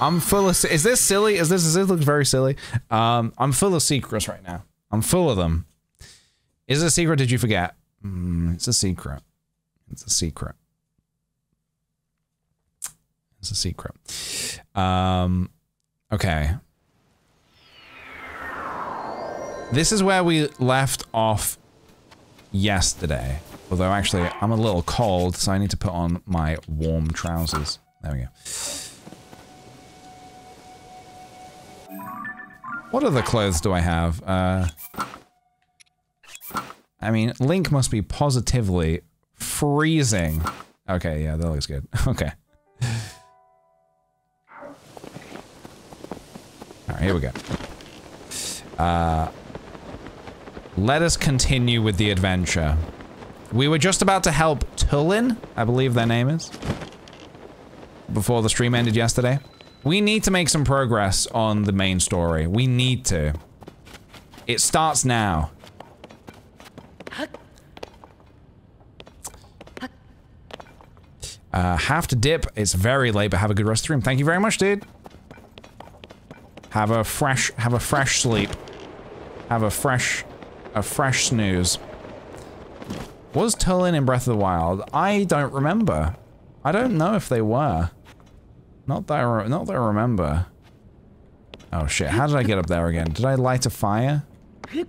I'm full of... Is this silly? Does this look very silly? I'm full of secrets right now. I'm full of them. Is it a secret? Did you forget? It's a secret. It's a secret. It's a secret. Okay. This is where we left off yesterday. Although, actually, I'm a little cold, so I need to put on my warm trousers. There we go. What other clothes do I have? I mean, Link must be positively freezing. Okay, yeah, that looks good. Okay. Alright, here we go. Let us continue with the adventure. We were just about to help Tulin, I believe their name is, before the stream ended yesterday. We need to make some progress on the main story. We need to. It starts now. Have to dip. It's very late, but have a good rest of the stream. Thank you very much, dude. Have a fresh sleep. Have a fresh snooze. Was Tulin in Breath of the Wild? I don't remember. I don't know if they were. Not that I remember. Oh shit, how did I get up there again? Did I light a fire? I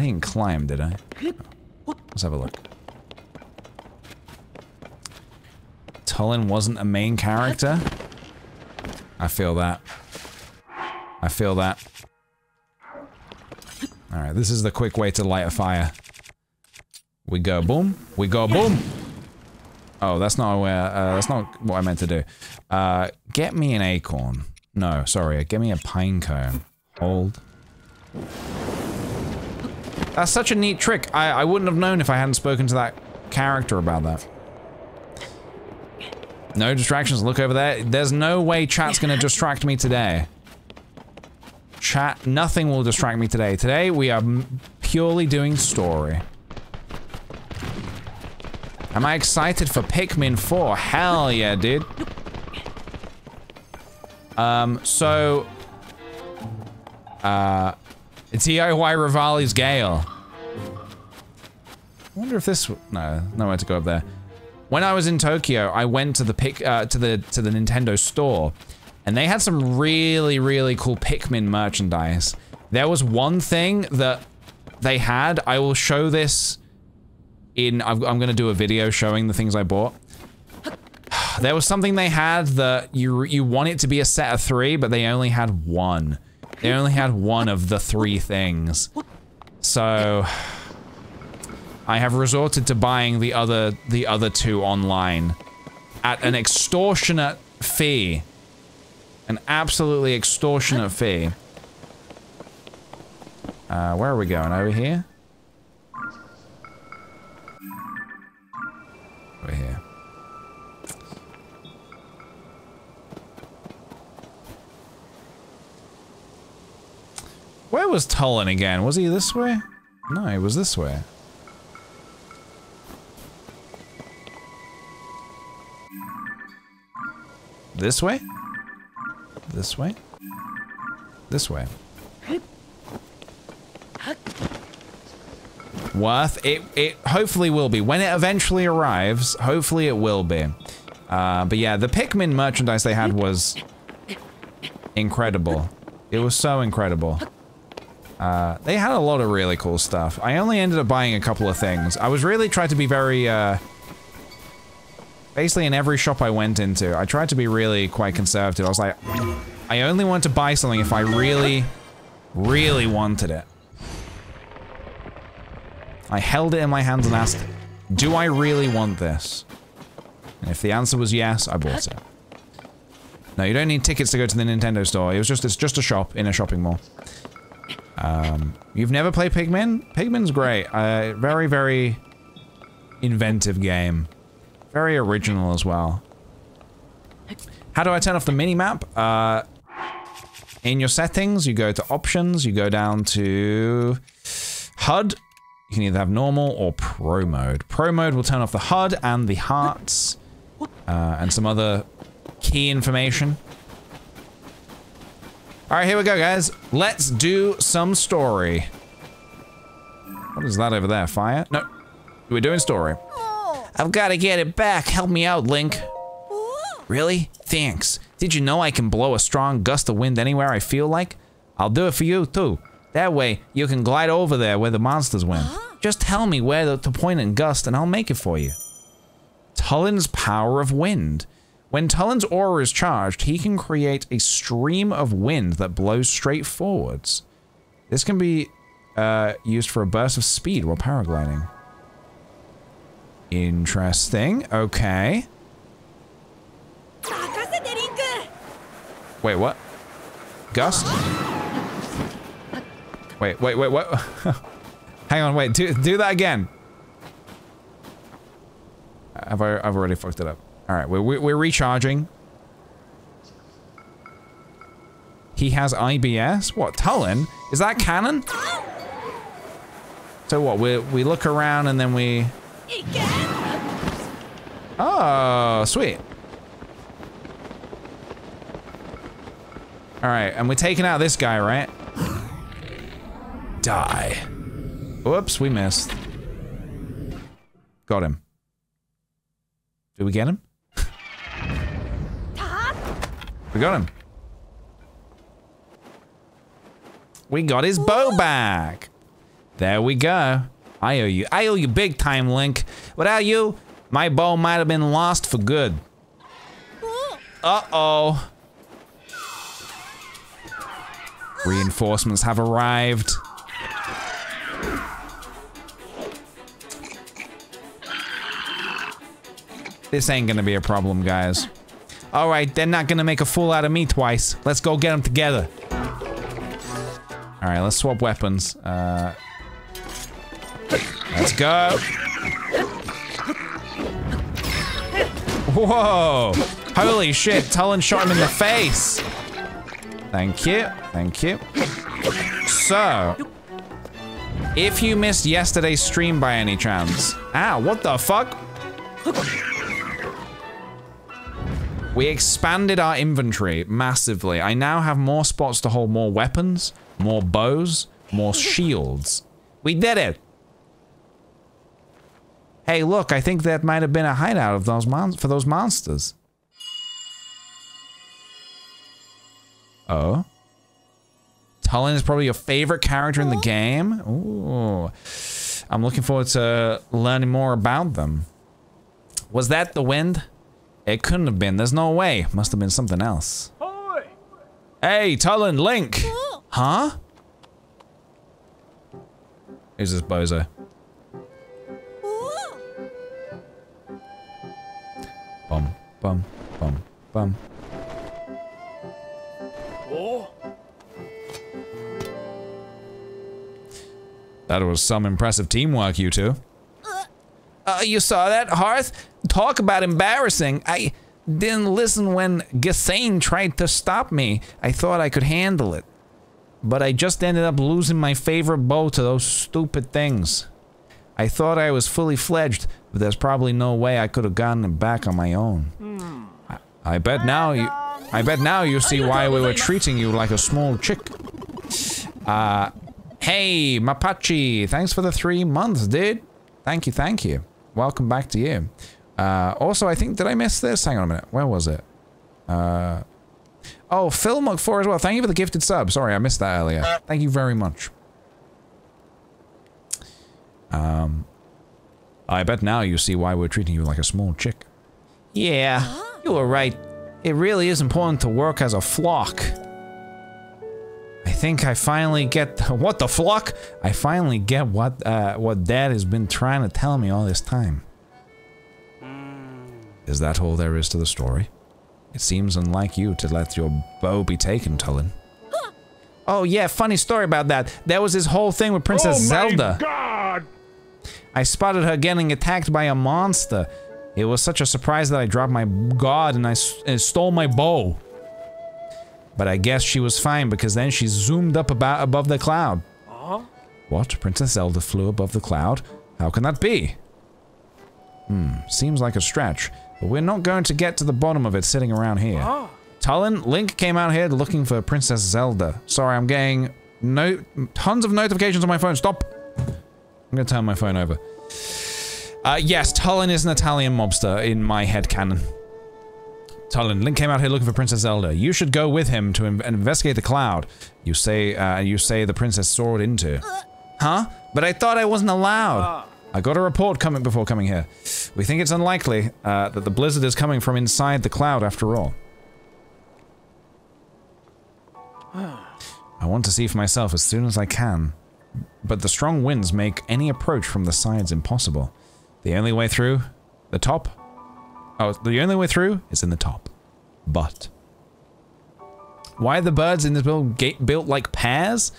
didn't climb, did I? Oh. Let's have a look. Tulin wasn't a main character? I feel that. I feel that. Alright, this is the quick way to light a fire. We go boom. We go boom. Oh, that's not where, that's not what I meant to do. Get me an acorn. No, sorry, get me a pine cone. Hold. That's such a neat trick. I wouldn't have known if I hadn't spoken to that character about that. No distractions, look over there. There's no way chat's gonna distract me today. Chat, nothing will distract me today. Today, we are purely doing story. Am I excited for Pikmin 4? Hell yeah, dude. DIY Revali's Gale. I wonder if this... No, nowhere to go up there. When I was in Tokyo, I went to the to the Nintendo store. And they had some really, really cool Pikmin merchandise. There was one thing that they had. I will show this in... I'm going to do a video showing the things I bought. There was something they had that you want it to be a set of 3, but they only had one. They only had one of the 3 things. So... I have resorted to buying the other 2 online. At an extortionate fee. An absolutely extortionate fee. Where are we going? Over here? Over here. Where was Tulin again? Was he this way? No, he was this way. This way? This way? This way. Worth it. It hopefully will be. When it eventually arrives, hopefully it will be. But yeah, the Pikmin merchandise they had was incredible. It was so incredible. They had a lot of really cool stuff. I only ended up buying a couple of things. I was really trying to be very... Basically, in every shop I went into, I tried to be really quite conservative. I was like, I only want to buy something if I really, really wanted it. I held it in my hands and asked, do I really want this? And if the answer was yes, I bought it. No, you don't need tickets to go to the Nintendo store. It was just, it's just a shop in a shopping mall. You've never played Pikmin? Pikmin's great. Very, very inventive game. Very original as well. How do I turn off the mini-map? In your settings, you go to options, you go down to HUD. You can either have normal or pro mode. Pro mode will turn off the HUD and the hearts. and some other key information. Alright, here we go, guys. Let's do some story. What is that over there? Fire? No. We're doing story. I've got to get it back. Help me out, Link. Really? Thanks. Did you know I can blow a strong gust of wind anywhere I feel like? I'll do it for you, too. That way, you can glide over there where the monsters went. Just tell me where to point and gust, and I'll make it for you. Tulin's power of wind. When Tulin's aura is charged, he can create a stream of wind that blows straight forwards. This can be used for a burst of speed while paragliding. Interesting. Okay. Wait, what? Gust? Wait, what? Hang on, wait, do that again. I've already fucked it up. Alright, we're recharging. He has IBS? What, Tulin? Is that canon? So what, we look around and then we... Oh, sweet. Alright, and we're taking out this guy, right? Die. Whoops, we missed. Got him. Did we get him? We got him. We got his bow back. There we go. I owe you. I owe you big time, Link. Without you, my bow might have been lost for good. Uh-oh. Reinforcements have arrived. This ain't gonna be a problem, guys. Alright, they're not gonna make a fool out of me twice. Let's go get them together. Alright, let's swap weapons. Let's go. Whoa. Holy shit, Tulin shot him in the face. Thank you. Thank you. So, if you missed yesterday's stream by any chance... Ow, what the fuck? We expanded our inventory massively. I now have more spots to hold more weapons, more bows, more shields. We did it! Hey, look, I think that might have been a hideout of those for those monsters. Oh. Tulin is probably your favorite character in the game. Ooh. I'm looking forward to learning more about them. Was that the wind? It couldn't have been. There's no way. Must have been something else. Hoy. Hey, Tulin, Link. Huh? Who's this bozo? Bum, bum, bum, bum. That was some impressive teamwork, you two. You saw that, Hearth? Talk about embarrassing. I didn't listen when Gesane tried to stop me. I thought I could handle it. But I just ended up losing my favorite bow to those stupid things. I thought I was fully fledged, but there's probably no way I could have gotten it back on my own. I bet now you see why we were treating you like a small chick. Hey, Mapachi, thanks for the 3 months, dude. Thank you, thank you. Welcome back to you. Also, I think, did I miss this? Hang on a minute, where was it? Oh, PhilMuck4 as well. Thank you for the gifted sub. Sorry, I missed that earlier. Thank you very much. I bet now you see why we're treating you like a small chick. Yeah, you were right. It really is important to work as a flock. I think I finally get what the flock? I finally get what Dad has been trying to tell me all this time. Is that all there is to the story? It seems unlike you to let your bow be taken, Tulin. Oh yeah, funny story about that. There was this whole thing with Princess Zelda. My God! I spotted her getting attacked by a monster. It was such a surprise that I dropped my guard and I stole my bow. But I guess she was fine because then she zoomed up above the cloud. Huh? What? Princess Zelda flew above the cloud? How can that be? Hmm, seems like a stretch. But we're not going to get to the bottom of it sitting around here. Oh. Tulin, Link came out here looking for Princess Zelda. Sorry, I'm getting tons of notifications on my phone. Stop. I'm gonna turn my phone over. Yes, Tulin is an Italian mobster in my headcanon. Tulin, Link came out here looking for Princess Zelda. You should go with him to investigate the cloud. You say the princess soared into. Huh? But I thought I wasn't allowed. I got a report before coming here. We think it's unlikely that the blizzard is coming from inside the cloud after all. I want to see for myself as soon as I can. But the strong winds make any approach from the sides impossible. The only way through the top. Oh, the only way through is in the top. But why are the birds in this build built like pears?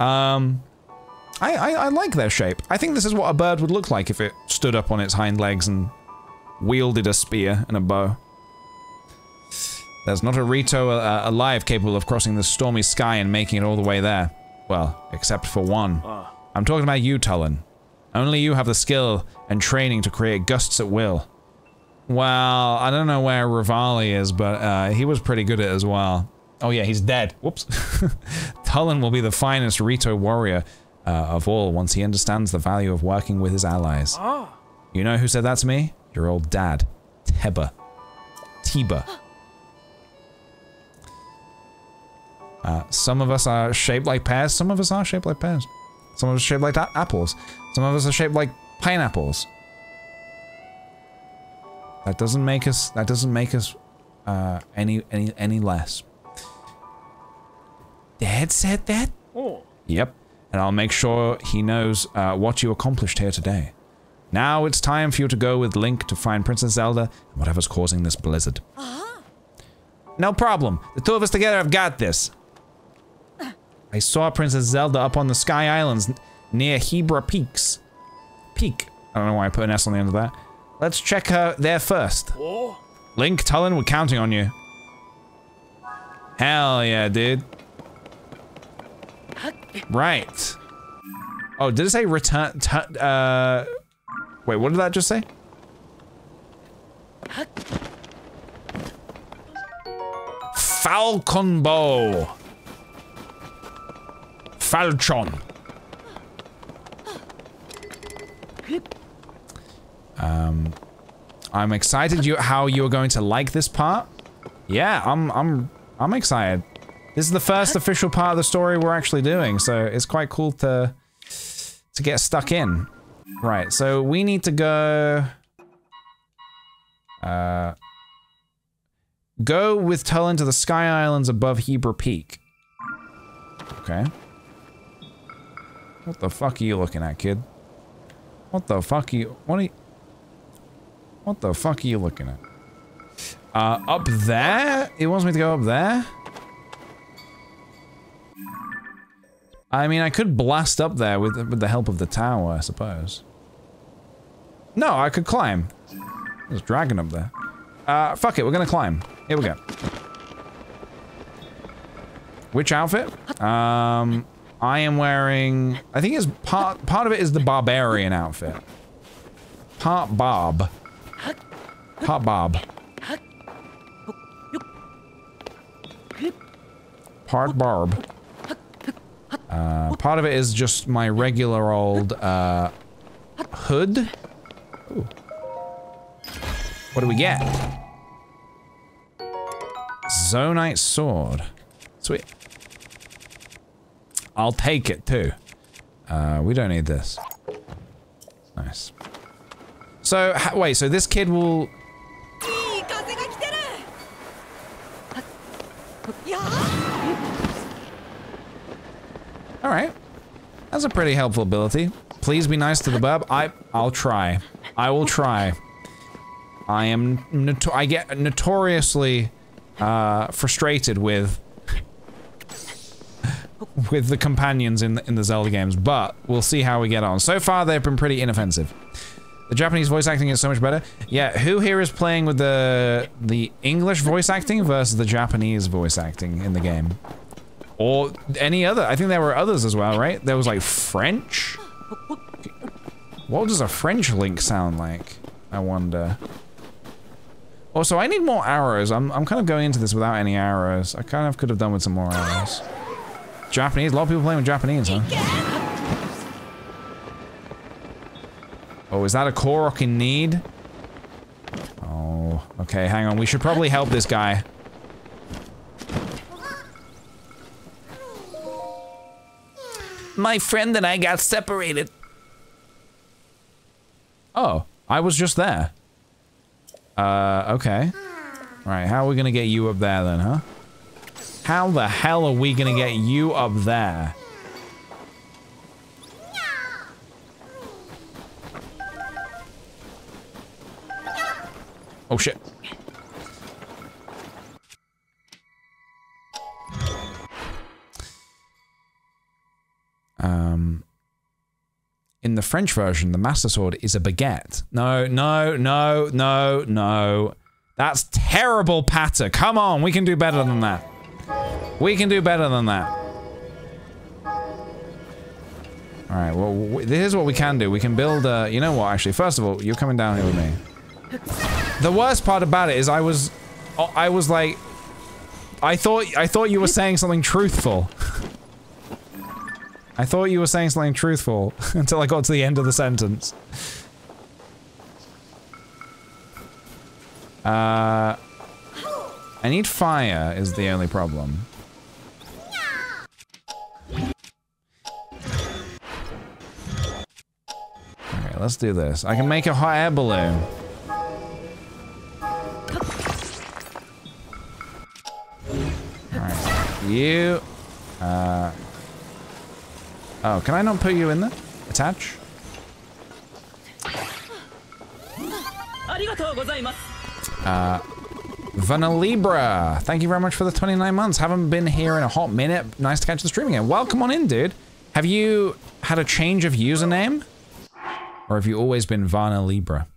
I like their shape. I think this is what a bird would look like if it stood up on its hind legs and wielded a spear and a bow. There's not a Rito alive capable of crossing the stormy sky and making it all the way there. Well, except for one. I'm talking about you, Tulin. Only you have the skill and training to create gusts at will. Well, I don't know where Revali is, but he was pretty good at it as well. Oh yeah, he's dead. Whoops. Tulin will be the finest Rito warrior of all once he understands the value of working with his allies. Oh. You know who said that to me? Your old dad, Tiba. Some of us are shaped like pears, some of us are shaped like pears. Some of us are shaped like apples. Some of us are shaped like pineapples. That doesn't make us any less. Dad said that? Oh. Yep. And I'll make sure he knows what you accomplished here today. Now it's time for you to go with Link to find Princess Zelda and whatever's causing this blizzard. Uh-huh. No problem. The two of us together have got this. I saw Princess Zelda up on the Sky Islands near Hebra Peaks. Peak. I don't know why I put an S on the end of that. Let's check her there first. Oh. Link, Tulin, we're counting on you. Hell yeah, dude. Right. Oh, did it say return? Wait, what did that just say? Falcon bow. Falchon. I'm excited how you're going to like this part. Yeah, I'm excited. This is the first official part of the story we're actually doing, so it's quite cool to get stuck in. Right, so we need to go... go with Tulin to the Sky Islands above Hebra Peak. Okay. What the fuck are you looking at, kid? What the fuck are you... What the fuck are you looking at? Up there? It wants me to go up there? I mean, I could blast up there with the help of the tower, I suppose. No, I could climb. There's a dragon up there. Fuck it, we're gonna climb. Here we go. Which outfit? I am wearing... I think it's part of it is the barbarian outfit. Part barb. Part of it is just my regular old, hood. Ooh. What do we get? Zonai sword. Sweet. I'll take it, too. We don't need this. Nice. So, wait, so this kid will... Alright. That's a pretty helpful ability. Please be nice to the burb. I'll try. I will try. I get notoriously frustrated with the companions in the Zelda games, but we'll see how we get on. So far they've been pretty inoffensive. The Japanese voice acting is so much better. Yeah, who here is playing with the English voice acting versus the Japanese voice acting in the game? Or any other. I think there were others as well, right? There was like French. What does a French Link sound like? I wonder. Also, I need more arrows. I'm kind of going into this without any arrows. I kind of could have done with some more arrows. Japanese? A lot of people playing with Japanese, huh? Oh, is that a Korok in need? Oh, okay, hang on. We should probably help this guy. My friend and I got separated. Oh, I was just there. Okay. Alright, how are we gonna get you up there then, huh? How the hell are we gonna get you up there? Oh shit. In the French version, the Master Sword is a baguette. No, no, no, no, no. That's terrible patter. Come on, we can do better than that. We can do better than that. Alright, well, this is what we can do. We can build a... You know what, actually? First of all, you're coming down here with me. The worst part about it is I was like... I thought you were saying something truthful. I thought you were saying something truthful until I got to the end of the sentence. I need fire is the only problem. Okay, let's do this. I can make a hot air balloon. Alright, you... Oh, can I not put you in there? Attach? Vanalibra, thank you very much for the 29 months. Haven't been here in a hot minute. Nice to catch the stream again. Welcome on in, dude. Have you had a change of username? Or have you always been Vanalibra?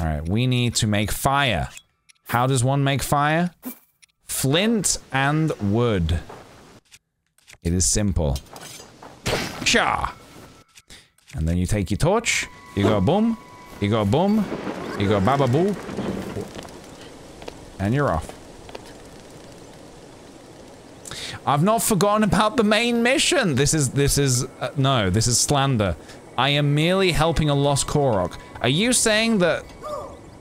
Alright, we need to make fire. How does one make fire? Flint and wood. It is simple. Sha! And then you take your torch, you go boom, you go boom, you go baba boo, and you're off. I've not forgotten about the main mission! No, this is slander. I am merely helping a lost Korok. Are you saying that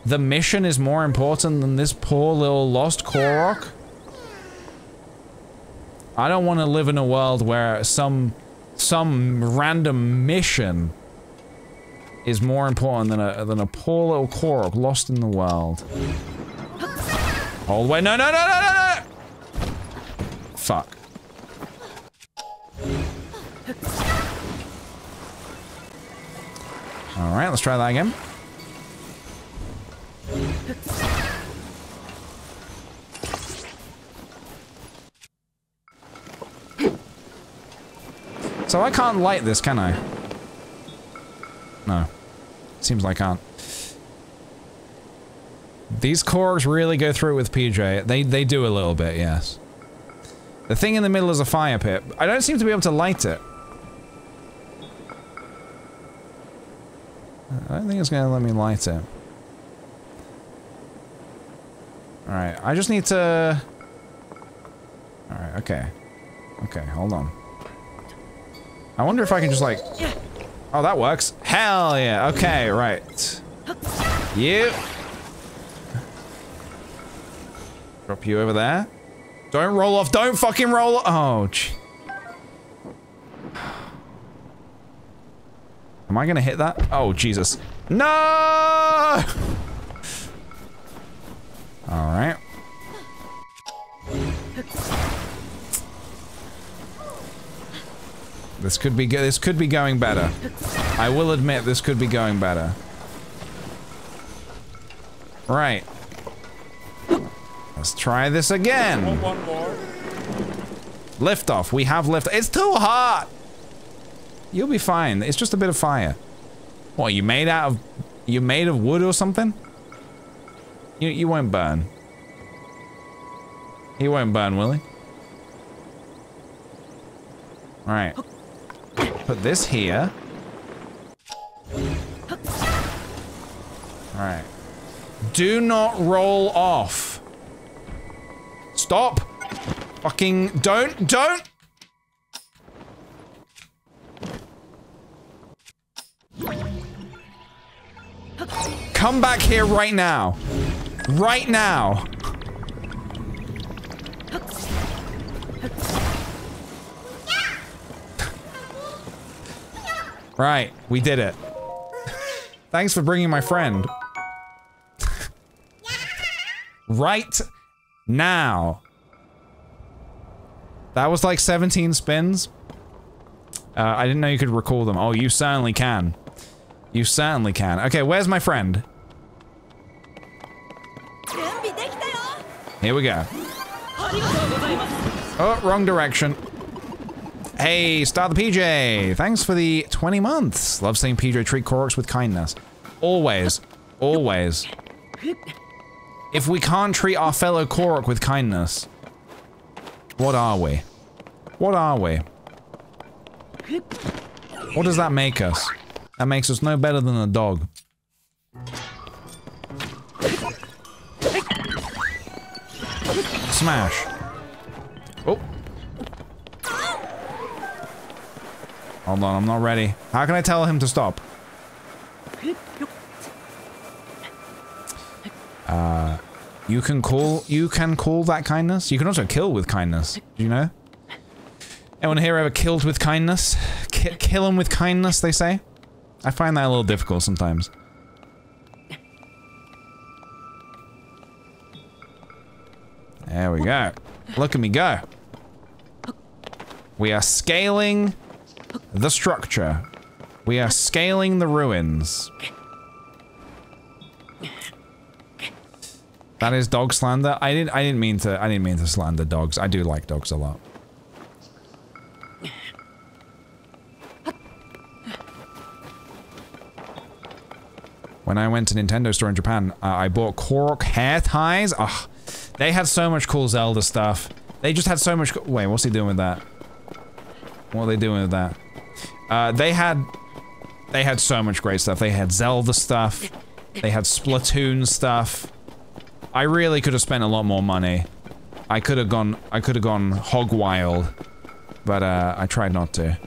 the mission is more important than this poor little lost Korok? I don't want to live in a world where some random mission is more important than a poor little Korok lost in the world. Hold wait, no, no, no, no, no, no! Fuck. Alright, let's try that again. So I can't light this, can I? No. Seems like I can't. These Koroks really go through it with PJ. They do a little bit, yes. The thing in the middle is a fire pit. I don't seem to be able to light it. I don't think it's going to let me light it. Alright, I just need to... Alright, okay. Okay, hold on. I wonder if I can just like... Oh, that works. Hell yeah. Okay, right. You. Drop you over there. Don't roll off. Don't fucking roll off. Oh, gee. Am I gonna hit that? Oh, Jesus. No! Alright. This could be good. This could be going better. I will admit this could be going better. Right. Let's try this again. One more. Lift off. We have lift. It's too hot. You'll be fine. It's just a bit of fire. What, you made out of? You made of wood or something? You won't burn. He won't burn, will he? All right. Put this here. Alright. Do not roll off. Stop. Fucking don't. Come back here right now. Right now. Right, we did it. Thanks for bringing my friend. Right now. That was like 17 spins. I didn't know you could recall them. Oh, you certainly can. You certainly can. Okay, where's my friend? Here we go. Oh, wrong direction. Hey, start the PJ. Thanks for the 20 months. Love seeing PJ treat Koroks with kindness. Always. Always. If we can't treat our fellow Korok with kindness, what are we? What are we? What does that make us? That makes us no better than a dog. Smash. Oh. Hold on, I'm not ready. How can I tell him to stop? You can call that kindness. You can also kill with kindness. Do you know? Anyone here ever killed with kindness? Kill him with kindness, they say. I find that a little difficult sometimes. There we go. Look at me go. We are scaling the structure. We are scaling the ruins. That is dog slander. I didn't mean to slander dogs. I do like dogs a lot. When I went to Nintendo store in Japan, I bought Korok hair ties. Ugh. They had so much cool Zelda stuff. They just had so much cool- Wait, what's he doing with that? What are they doing with that? They had so much great stuff. They had Zelda stuff. They had Splatoon stuff. I really could have spent a lot more money. I could have gone hog wild, but I tried not to.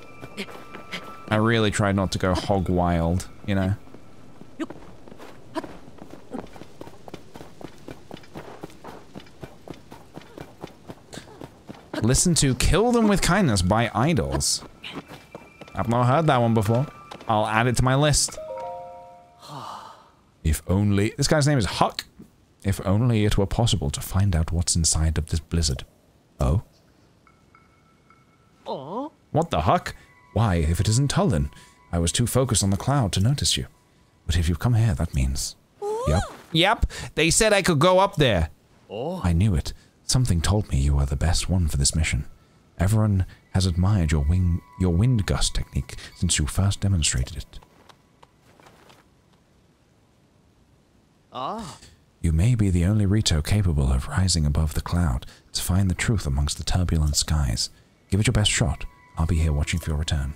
I really tried not to go hog wild, you know. Listen to Kill Them With Kindness by Idols. I've not heard that one before. I'll add it to my list. If only... This guy's name is Huck. If only it were possible to find out what's inside of this blizzard. Oh? Aww. What the huck? Why, if it isn't Tulin. I was too focused on the cloud to notice you. But if you've come here, that means... Ooh. Yep. Yep! They said I could go up there! Oh. I knew it. Something told me you are the best one for this mission. Everyone has admired your wind gust technique since you first demonstrated it. Ah. You may be the only Rito capable of rising above the cloud to find the truth amongst the turbulent skies. Give it your best shot. I'll be here watching for your return.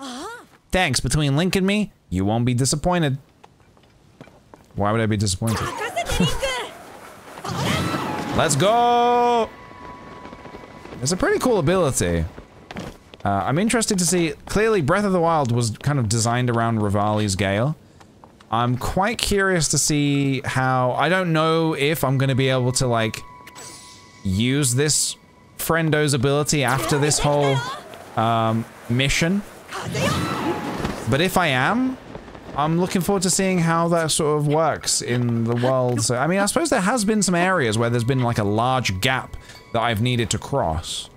Uh-huh. Thanks. Between Link and me, you won't be disappointed. Why would I be disappointed? Let's go! It's a pretty cool ability. I'm interested to see... Clearly, Breath of the Wild was kind of designed around Revali's Gale. I'm quite curious to see how... I don't know if I'm going to be able to, like, use this friendo's ability after this whole mission. But if I am... I'm looking forward to seeing how that sort of works in the world. So, I mean, I suppose there has been some areas where there's been like a large gap that I've needed to cross,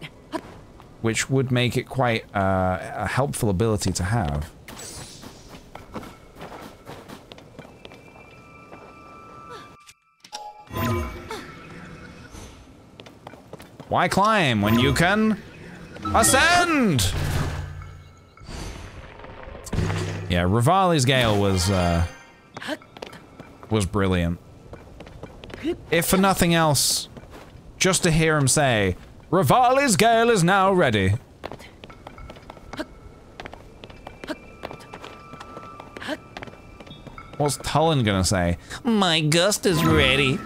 which would make it quite a helpful ability to have. Why climb when you can ascend? Yeah, Revali's Gale was brilliant. If for nothing else, just to hear him say, Revali's Gale is now ready. What's Tulin gonna say? My gust is ready.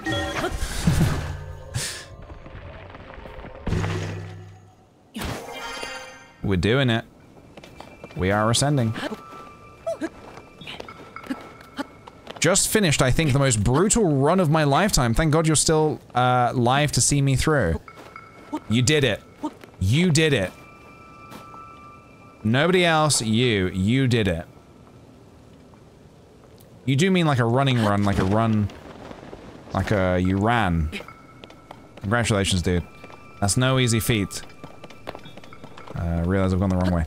We're doing it. We are ascending. Just finished, I think, the most brutal run of my lifetime. Thank God you're still live to see me through. You did it. You did it. Nobody else, you. You did it. You do mean like a running run, like a run... Like a... you ran. Congratulations, dude. That's no easy feat. I realize I've gone the wrong way.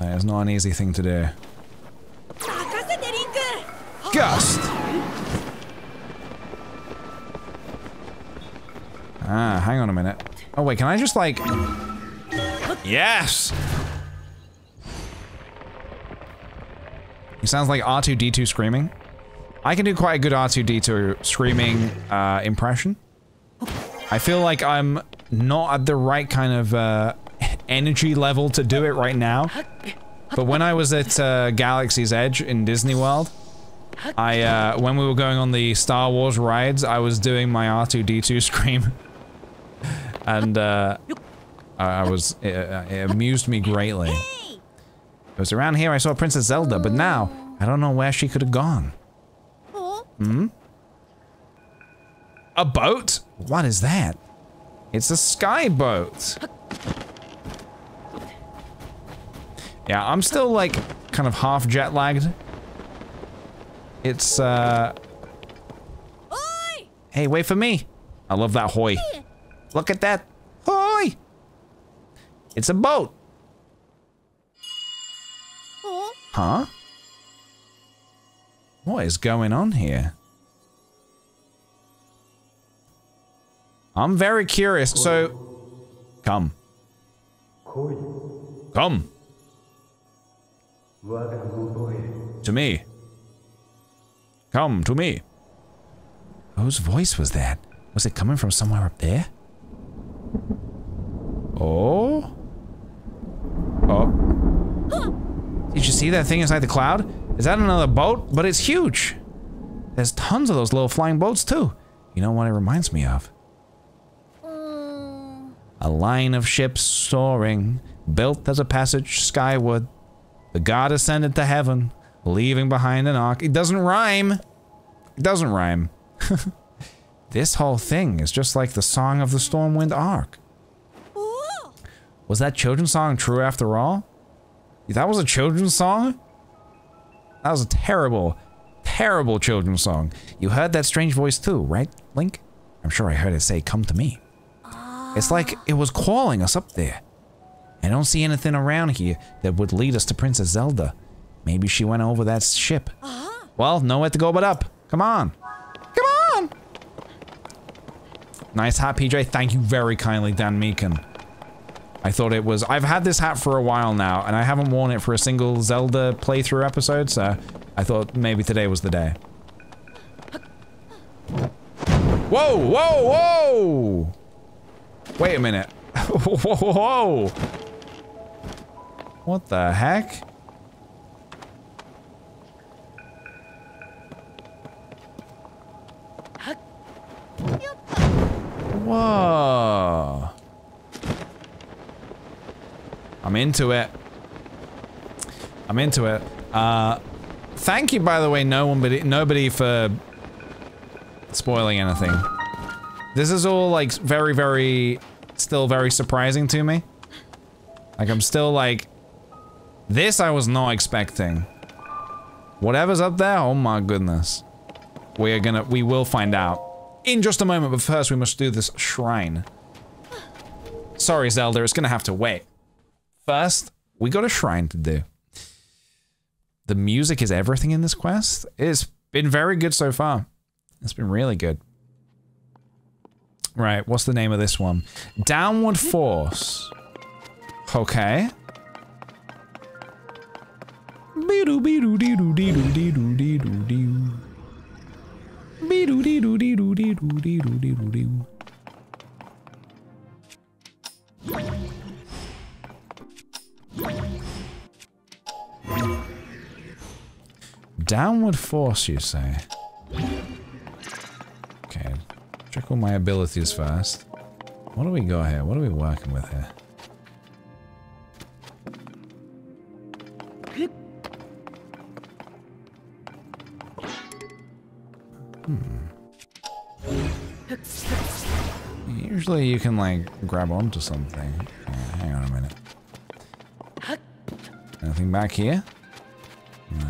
That is not an easy thing to do. Gust! Ah, hang on a minute. Oh wait, can I just like... Yes! It sounds like R2-D2 screaming. I can do quite a good R2-D2 screaming impression. I feel like I'm not at the right kind of energy level to do it right now. But when I was at Galaxy's Edge in Disney World, I when we were going on the Star Wars rides, I was doing my R2-D2 scream. And it amused me greatly. It was around here I saw Princess Zelda, but now I don't know where she could have gone. Hmm? A boat? What is that? It's a sky boat. Yeah, I'm still like kind of half jet lagged. It's Oi! Hey, wait for me. I love that hoy. Look at that. Hoy! It's a boat. Huh? What is going on here? I'm very curious, so... Come. Come. To me. Come to me. Whose voice was that? Was it coming from somewhere up there? Oh? Oh. Did you see that thing inside the cloud? Is that another boat? But it's huge. There's tons of those little flying boats too. You know what it reminds me of? A line of ships soaring, built as a passage skyward. The god ascended to heaven, leaving behind an ark. It doesn't rhyme. It doesn't rhyme. This whole thing is just like the song of the Stormwind Ark. Ooh. Was that children's song true after all? That was a children's song? That was a terrible, terrible children's song. You heard that strange voice too, right, Link? I'm sure I heard it say, come to me. It's like it was calling us up there. I don't see anything around here that would lead us to Princess Zelda. Maybe she went over that ship. Uh-huh. Well, nowhere to go but up. Come on. Come on! Nice hat, PJ. Thank you very kindly, Dan Meakin. I thought it was... I've had this hat for a while now, and I haven't worn it for a single Zelda playthrough episode, so I thought maybe today was the day. Whoa, whoa, whoa! Wait a minute. Whoa, whoa, whoa! What the heck? Whoa! I'm into it. I'm into it. Thank you, by the way, nobody for spoiling anything. This is all like very, very... still very surprising to me. Like, I'm still like... This I was not expecting. Whatever's up there, oh my goodness. We are gonna... we will find out. In just a moment, but first we must do this shrine. Sorry, Zelda, it's gonna have to wait. First, we got a shrine to do. The music is everything in this quest. It's been very good so far. It's been really good. Right, what's the name of this one? Downward Force. Okay. Downward Force, you say? Okay. Check all my abilities first. What do we got here? What are we working with here? Usually you can, like, grab onto something. Yeah, hang on a minute. Anything back here? No.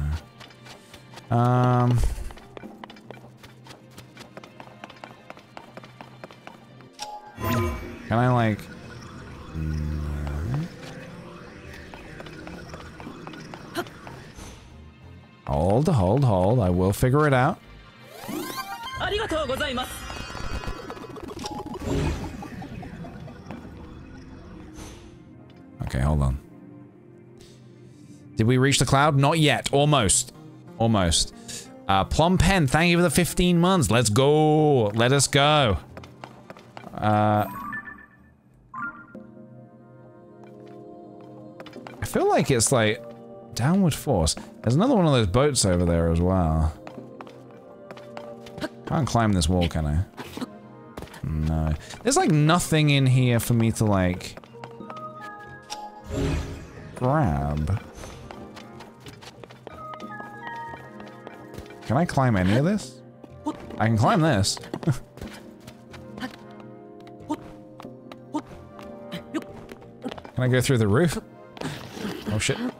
Can I, like... No. Hold, hold, hold. I will figure it out. Okay, hold on. Did we reach the cloud? Not yet. Almost. Almost. Plum Pen, thank you for the 15 months. Let's go. Let us go. I feel like it's like Downward Force. There's another one of those boats over there as well. Can't climb this wall, can I? No. There's like nothing in here for me to like... grab. Can I climb any of this? I can climb this. Can I go through the roof? Oh shit. Hang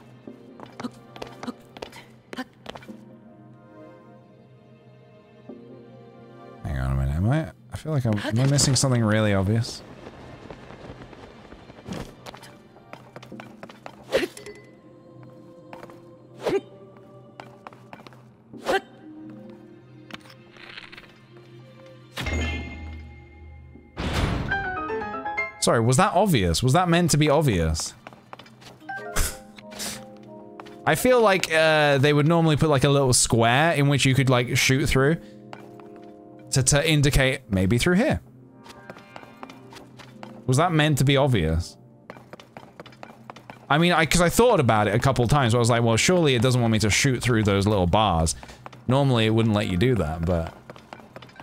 on a minute, I feel like am I missing something really obvious? Sorry, was that obvious? Was that meant to be obvious? I feel like they would normally put like a little square in which you could like shoot through to indicate maybe through here. Was that meant to be obvious? I mean, because I thought about it a couple times. I was like, well, surely it doesn't want me to shoot through those little bars. Normally, it wouldn't let you do that, but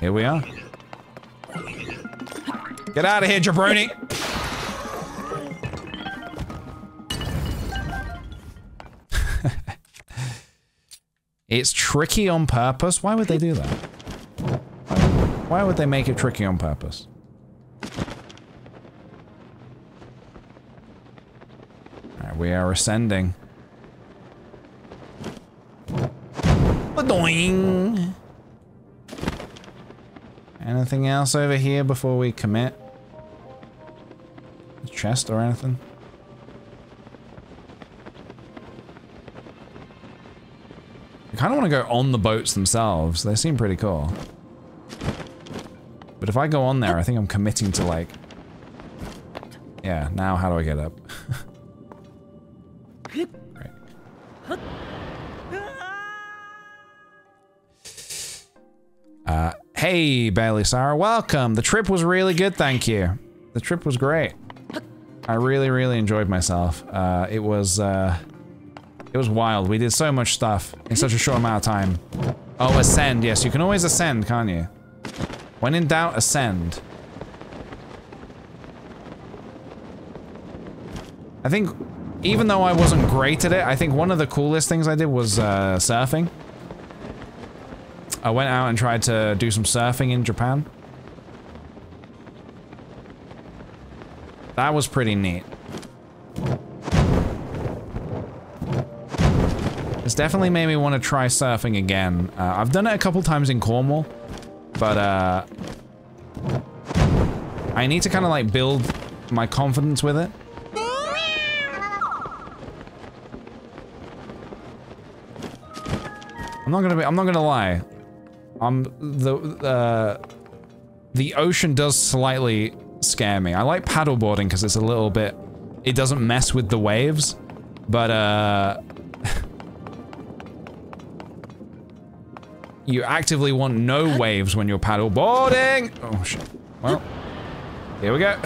here we are. Get out of here, jabroni! It's tricky on purpose. Why would they do that? Why would they make it tricky on purpose? Alright, we are ascending. Ba-doing! Anything else over here before we commit? Chest or anything? I kind of want to go on the boats themselves. They seem pretty cool. But if I go on there, I think I'm committing to like... Yeah, now how do I get up? Right. Hey, Bailey Sarah, welcome! The trip was really good, thank you. The trip was great. I really, really enjoyed myself. It was wild. We did so much stuff in such a short amount of time. Oh, ascend. Yes, you can always ascend, can't you? When in doubt, ascend. I think, even though I wasn't great at it, I think one of the coolest things I did was surfing. I went out and tried to do some surfing in Japan. That was pretty neat. It's definitely made me want to try surfing again. I've done it a couple times in Cornwall, but I need to kind of like build my confidence with it. I'm not gonna lie. The ocean does slightly scare me. I like paddleboarding because it's a little bit... It doesn't mess with the waves, but you actively want no waves when you're paddleboarding! Oh shit. Well, here we go.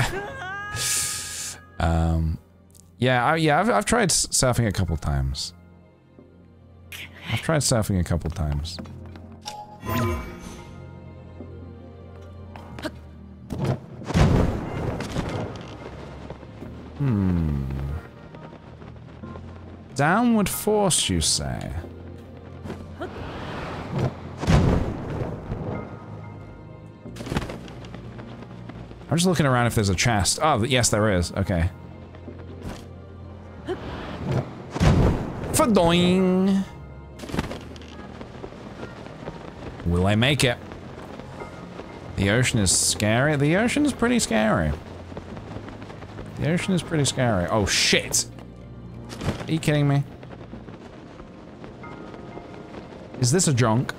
Yeah, I've tried surfing a couple times. I've tried surfing a couple times. Hmm. Downward Force, you say? I'm just looking around if there's a chest. Oh, yes, there is. Okay. Fadoing! Will I make it? The ocean is scary. The ocean is pretty scary. The ocean is pretty scary. Oh, shit! Are you kidding me? Is this a junk?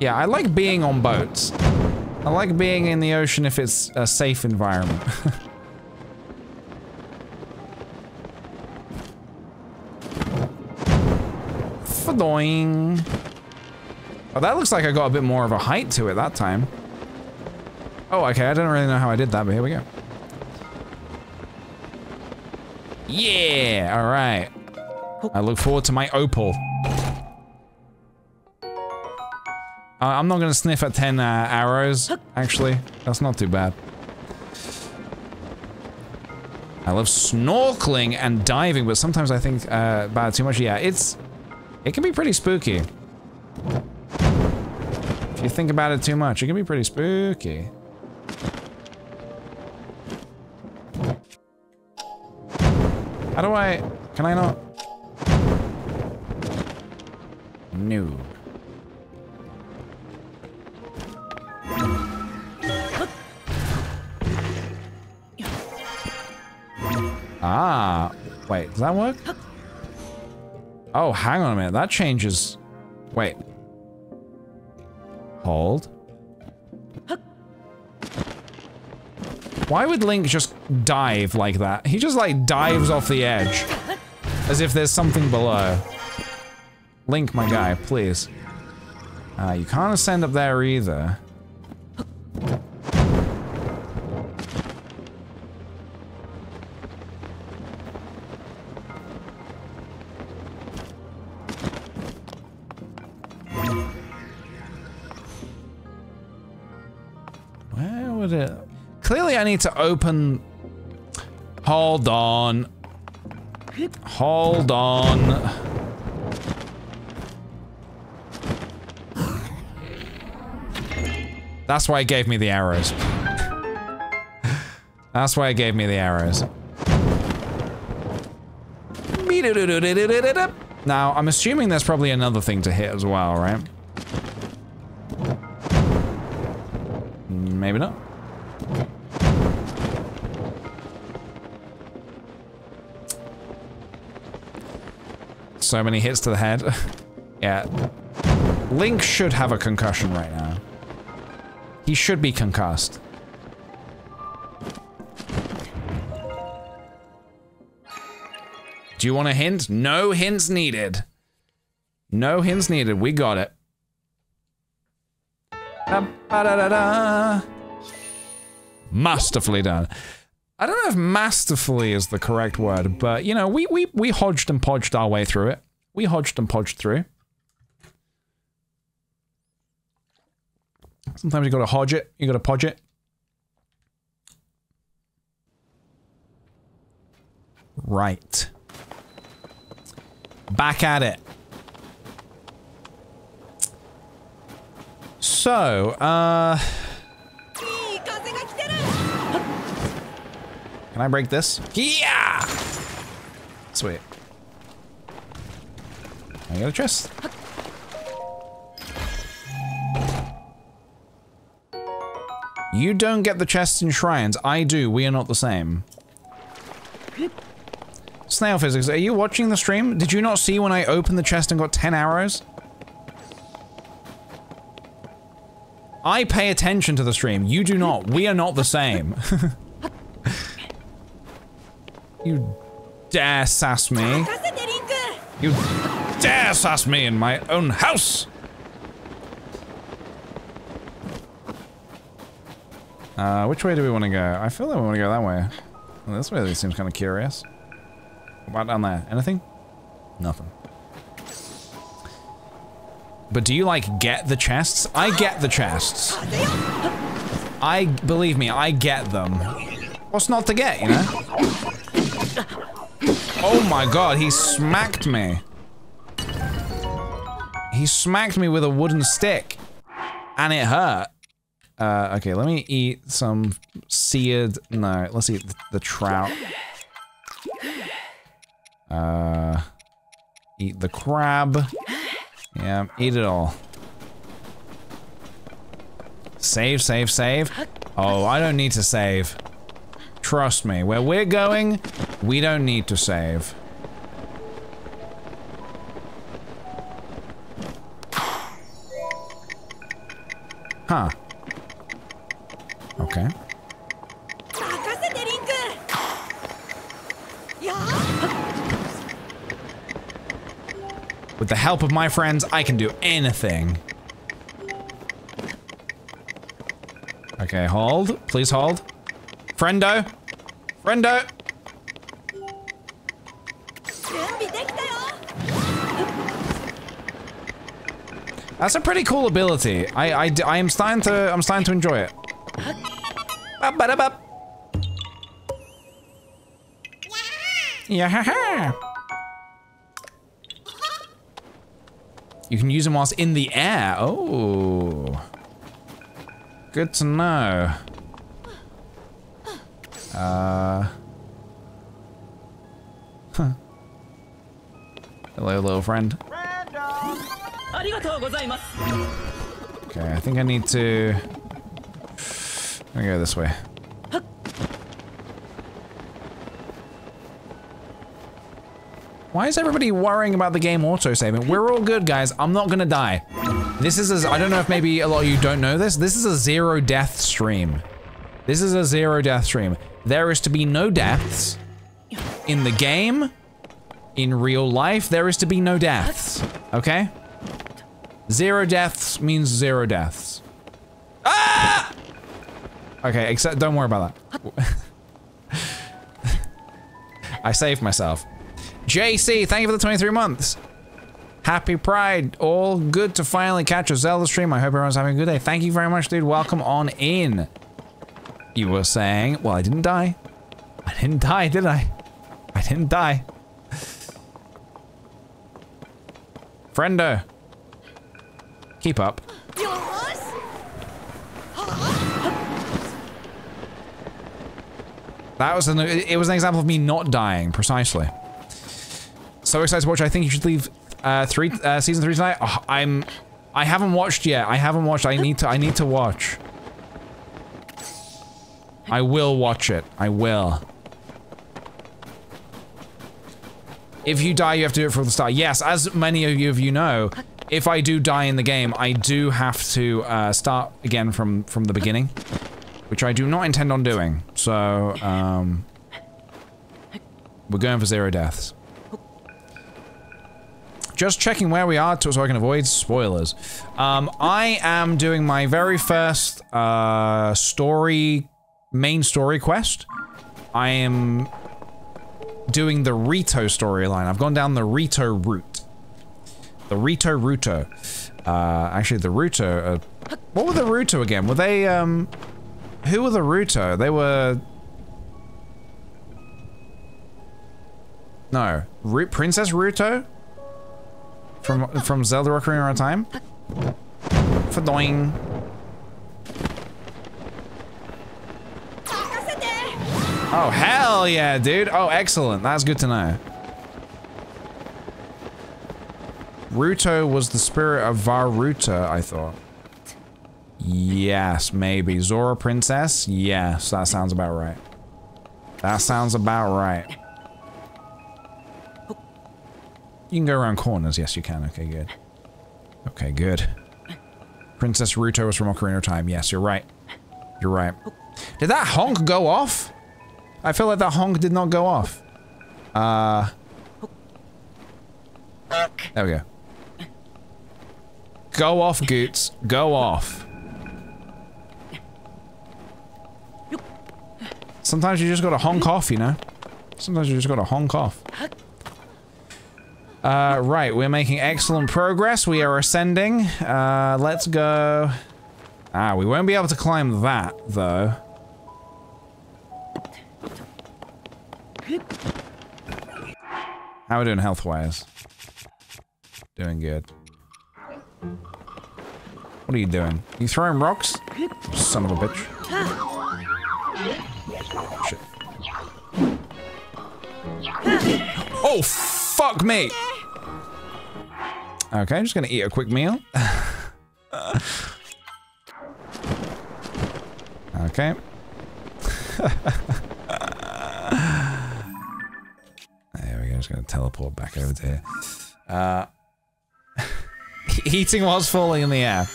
Yeah, I like being on boats. I like being in the ocean if it's a safe environment. Fadoing. Oh, that looks like I got a bit more of a height to it that time. Oh, okay, I don't really know how I did that, but here we go. Yeah, alright. I look forward to my opal. I'm not gonna sniff at 10 arrows, actually. That's not too bad. I love snorkeling and diving, but sometimes I think about it too much. Yeah, it can be pretty spooky. If you think about it too much, it can be pretty spooky. How do I... Can I not? No. Ah. Wait, does that work? Oh, hang on a minute. That changes... Wait. Hold. Why would Link just dive like that? He just, like, dives off the edge. As if there's something below. Link, my guy, please. You can't ascend up there either. Clearly I need to open... Hold on. Hold on. That's why it gave me the arrows. That's why it gave me the arrows. Now, I'm assuming there's probably another thing to hit as well, right? Maybe not. So many hits to the head. Yeah. Link should have a concussion right now. He should be concussed. Do you want a hint? No hints needed. No hints needed. We got it. Da-ba-da-da-da. Masterfully done. I don't know if masterfully is the correct word, but, you know, we hodged and podged our way through it. We hodged and podged through. Sometimes you gotta hodge it, you gotta podge it. Right. Back at it. So, can I break this? Yeah! Sweet. I got a chest. You don't get the chests in shrines. I do. We are not the same. Snail physics, are you watching the stream? Did you not see when I opened the chest and got 10 arrows? I pay attention to the stream. You do not. We are not the same. You dare sass me. You dare sass me in my own house! Which way do we want to go? I feel like we want to go that way. Well, this way seems kind of curious. What about down there? Anything? Nothing. But do you, like, get the chests? I get the chests. Believe me, I get them. What's not to get, you know? Oh my god, he smacked me. He smacked me with a wooden stick. And it hurt. Okay, let me eat some seared... No, let's eat the trout. Eat the crab. Yeah, eat it all. Save, save, save. Oh, I don't need to save. Trust me, where we're going, we don't need to save. Huh. Okay. With the help of my friends, I can do anything. Okay, hold. Please hold. Friendo! Friendo! That's a pretty cool ability. I am starting to, I'm starting to enjoy it. Yeah. You can use them whilst in the air. Oh, good to know. Huh. Hello, little friend. Okay, I think I need to. I'm gonna go this way. Why is everybody worrying about the game autosaving? We're all good, guys. I'm not gonna die. This is a, I don't know if maybe a lot of you don't know this. This is a zero death stream. This is a zero death stream. There is to be no deaths in the game. In real life, there is to be no deaths. Okay? Zero deaths means zero deaths. Ah! Okay, except don't worry about that. I saved myself. JC, thank you for the 23 months. Happy Pride. All good to finally catch a Zelda stream. I hope everyone's having a good day. Thank you very much, dude. Welcome on in. You were saying, well, I didn't die. I didn't die, did I? I didn't die. Friendo. Keep up. That was an example of me not dying, precisely. So excited to watch. I think you should leave season 3 tonight. Oh, I haven't watched yet. I haven't watched. I need to watch. I will watch it. I will. If you die, you have to do it from the start. Yes, as many of you know, if I do die in the game, I do have to start again from the beginning, which I do not intend on doing. So, we're going for zero deaths. Just checking where we are so I can avoid spoilers. I am doing my very first main story quest. I am doing the Rito storyline. I've gone down the Rito route. The Rito Ruto. Actually, the Ruto. What were the Ruto again? Were they? Who were the Ruto? They were. No, Princess Ruto. From Zelda Ocarina of Time? Fadoing. Oh, hell yeah, dude. Oh, excellent. That's good to know. Ruto was the spirit of Varuta, I thought. Yes, maybe. Zora Princess? Yes, that sounds about right. That sounds about right. You can go around corners. Yes, you can. Okay, good. Okay, good. Princess Ruto was from Ocarina of Time. Yes, you're right. You're right. Did that honk go off? I feel like that honk did not go off. There we go. Go off, Goots. Go off. Sometimes you just gotta honk off, you know? Sometimes you just gotta honk off. Right, we're making excellent progress. We are ascending. Let's go. Ah, we won't be able to climb that, though. How are we doing health-wise? Doing good. What are you doing? You throwing rocks? Son of a bitch. Shit. Oh, fuck me! Okay, I'm just gonna eat a quick meal. Okay. There we go, just gonna teleport back over to here. Eating whilst falling in the air.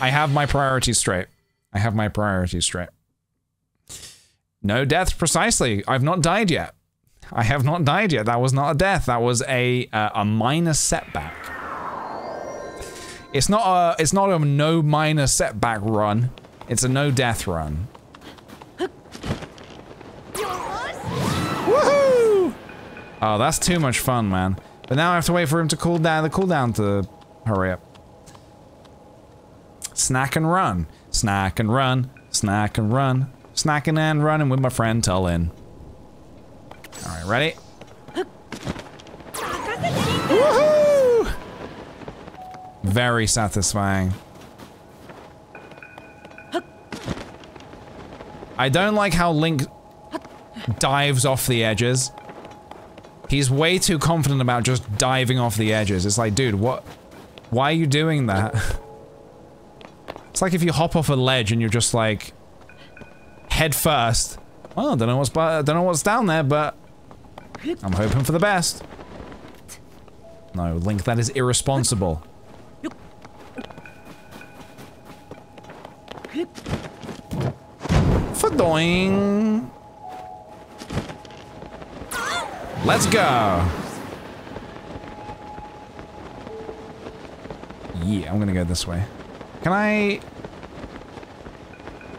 I have my priorities straight. I have my priorities straight. No death, precisely. I've not died yet. I have not died yet. That was not a death. That was a minor setback. It's not a no minor setback run. It's a no death run. Woohoo! Oh, that's too much fun, man. But now I have to wait for him to cool down. The cooldown to hurry up. Snack and run. Snack and run. Snack and run. Snacking and running with my friend Tulin. Alright, ready? Woohoo! Very satisfying. I don't like how Link dives off the edges. He's way too confident about just diving off the edges. It's like, dude, what? Why are you doing that? It's like if you hop off a ledge and you're just like head first. Well, I don't know what's down there, but I'm hoping for the best. No, Link, that is irresponsible. Fadoing. Let's go. Yeah, I'm gonna go this way. Can I...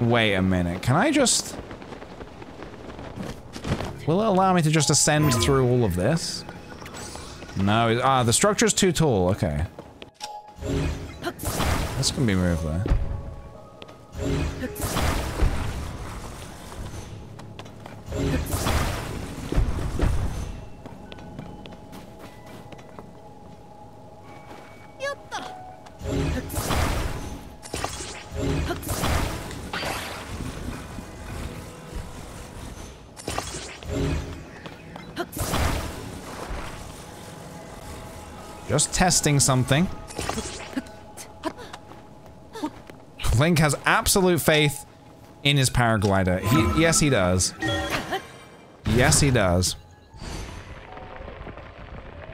Wait a minute, can I just... Will it allow me to just ascend through all of this? No, ah, the structure's too tall, okay. This can be moved there. Just testing something. Link has absolute faith in his paraglider. Yes, he does. Yes, he does.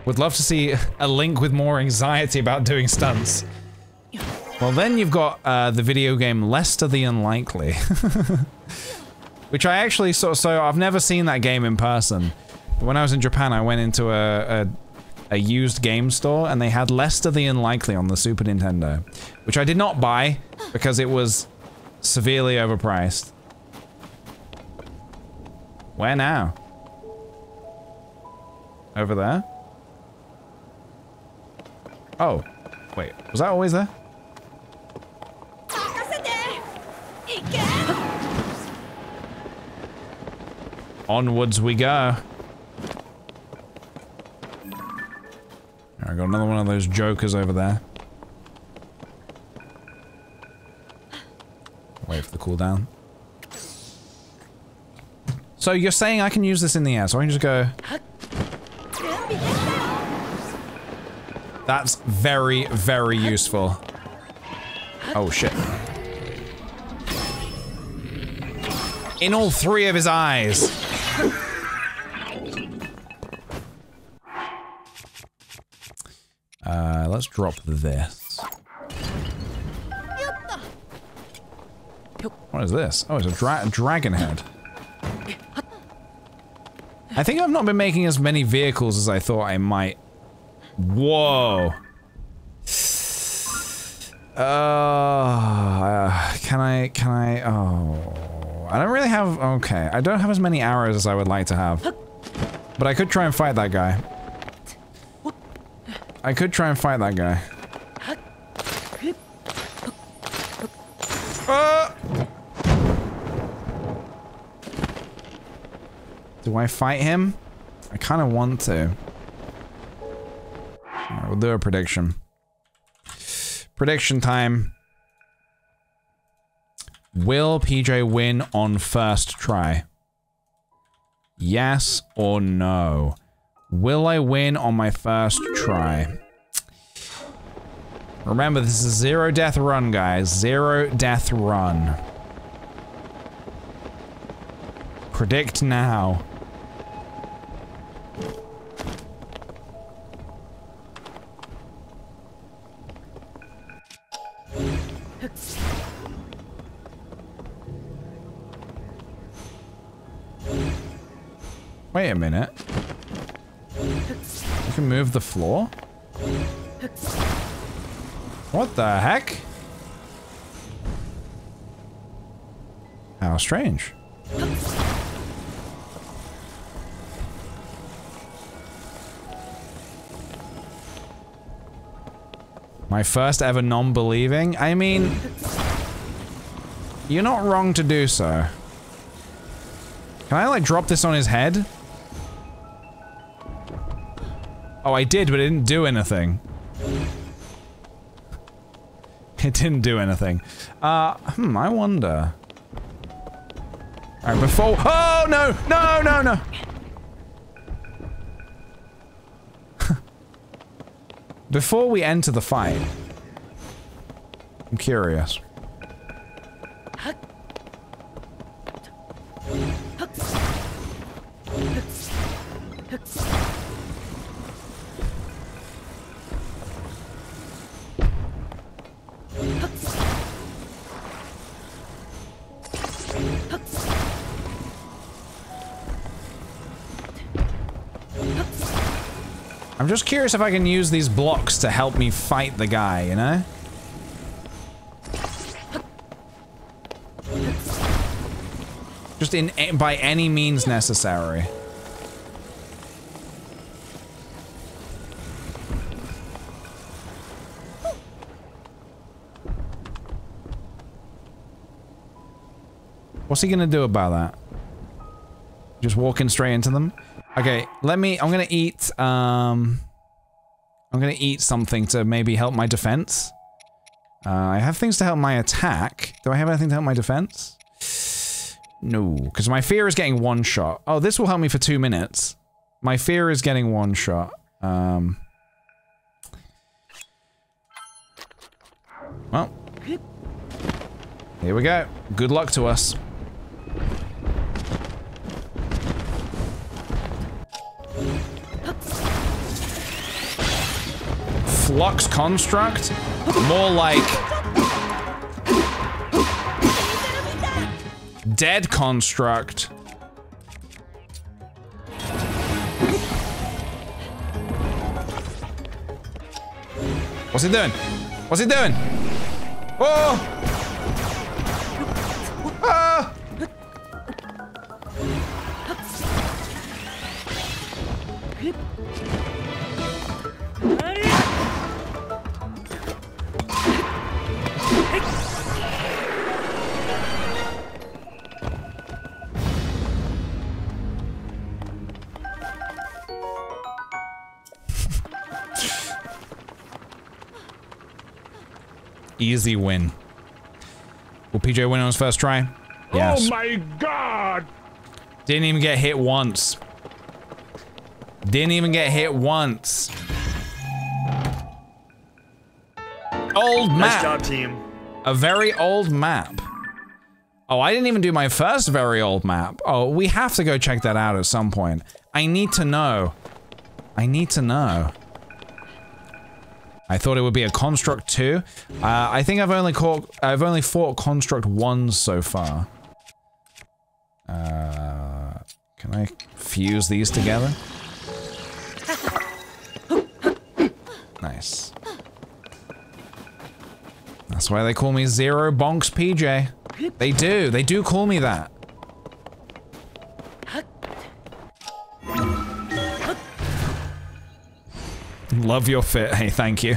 Would love to see a Link with more anxiety about doing stunts. Well, then you've got the video game Lester the Unlikely. Which I actually so I've never seen that game in person. But when I was in Japan, I went into a used game store, and they had Lester the Unlikely on the Super Nintendo, which I did not buy because it was severely overpriced. Where now? Over there? Oh, wait, was that always there? Onwards we go. I got another one of those jokers over there. Wait for the cooldown. So you're saying I can use this in the air, so I can just go... That's very, very useful. Oh shit. In all three of his eyes! Let's drop this. What is this? Oh, it's a dragon head. I think I've not been making as many vehicles as I thought I might. Whoa. Can I, oh. I don't really have, okay. I don't have as many arrows as I would like to have. But I could try and fight that guy. I could try and fight that guy. Do I fight him? I kind of want to. Alright, we'll do a prediction. Prediction time. Will PJ win on first try? Yes or no? Will I win on my first try? Remember, this is a zero death run, guys. Zero death run. Predict now. Wait a minute. You can move the floor? What the heck? How strange. My first ever non-believing? I mean, you're not wrong to do so. Can I, like, drop this on his head? Oh, I did, but it didn't do anything. It didn't do anything. I wonder. Alright, before- Oh, no! No, no, no! Before we enter the fight, I'm curious. I'm just curious if I can use these blocks to help me fight the guy, you know? Just by any means necessary. What's he gonna do about that? Just walking straight into them? Okay, I'm gonna eat, I'm gonna eat something to maybe help my defense. I have things to help my attack. Do I have anything to help my defense? No, because my fear is getting one shot. Oh, this will help me for 2 minutes. My fear is getting one shot. Well. Here we go. Good luck to us. Lux construct? More like... Dead construct. What's he doing? What's he doing? Oh! Ah! Easy win. Will PJ win on his first try? Yes. Oh my god! Didn't even get hit once. Didn't even get hit once. Old map. Nice job, team. A very old map. Oh, I didn't even do my first very old map. Oh, we have to go check that out at some point. I need to know. I need to know. I thought it would be a Construct 2. I think I've only fought Construct 1 so far. Can I fuse these together? Nice. That's why they call me Zero Bonks PJ. They do call me that. Love your fit. Hey, thank you.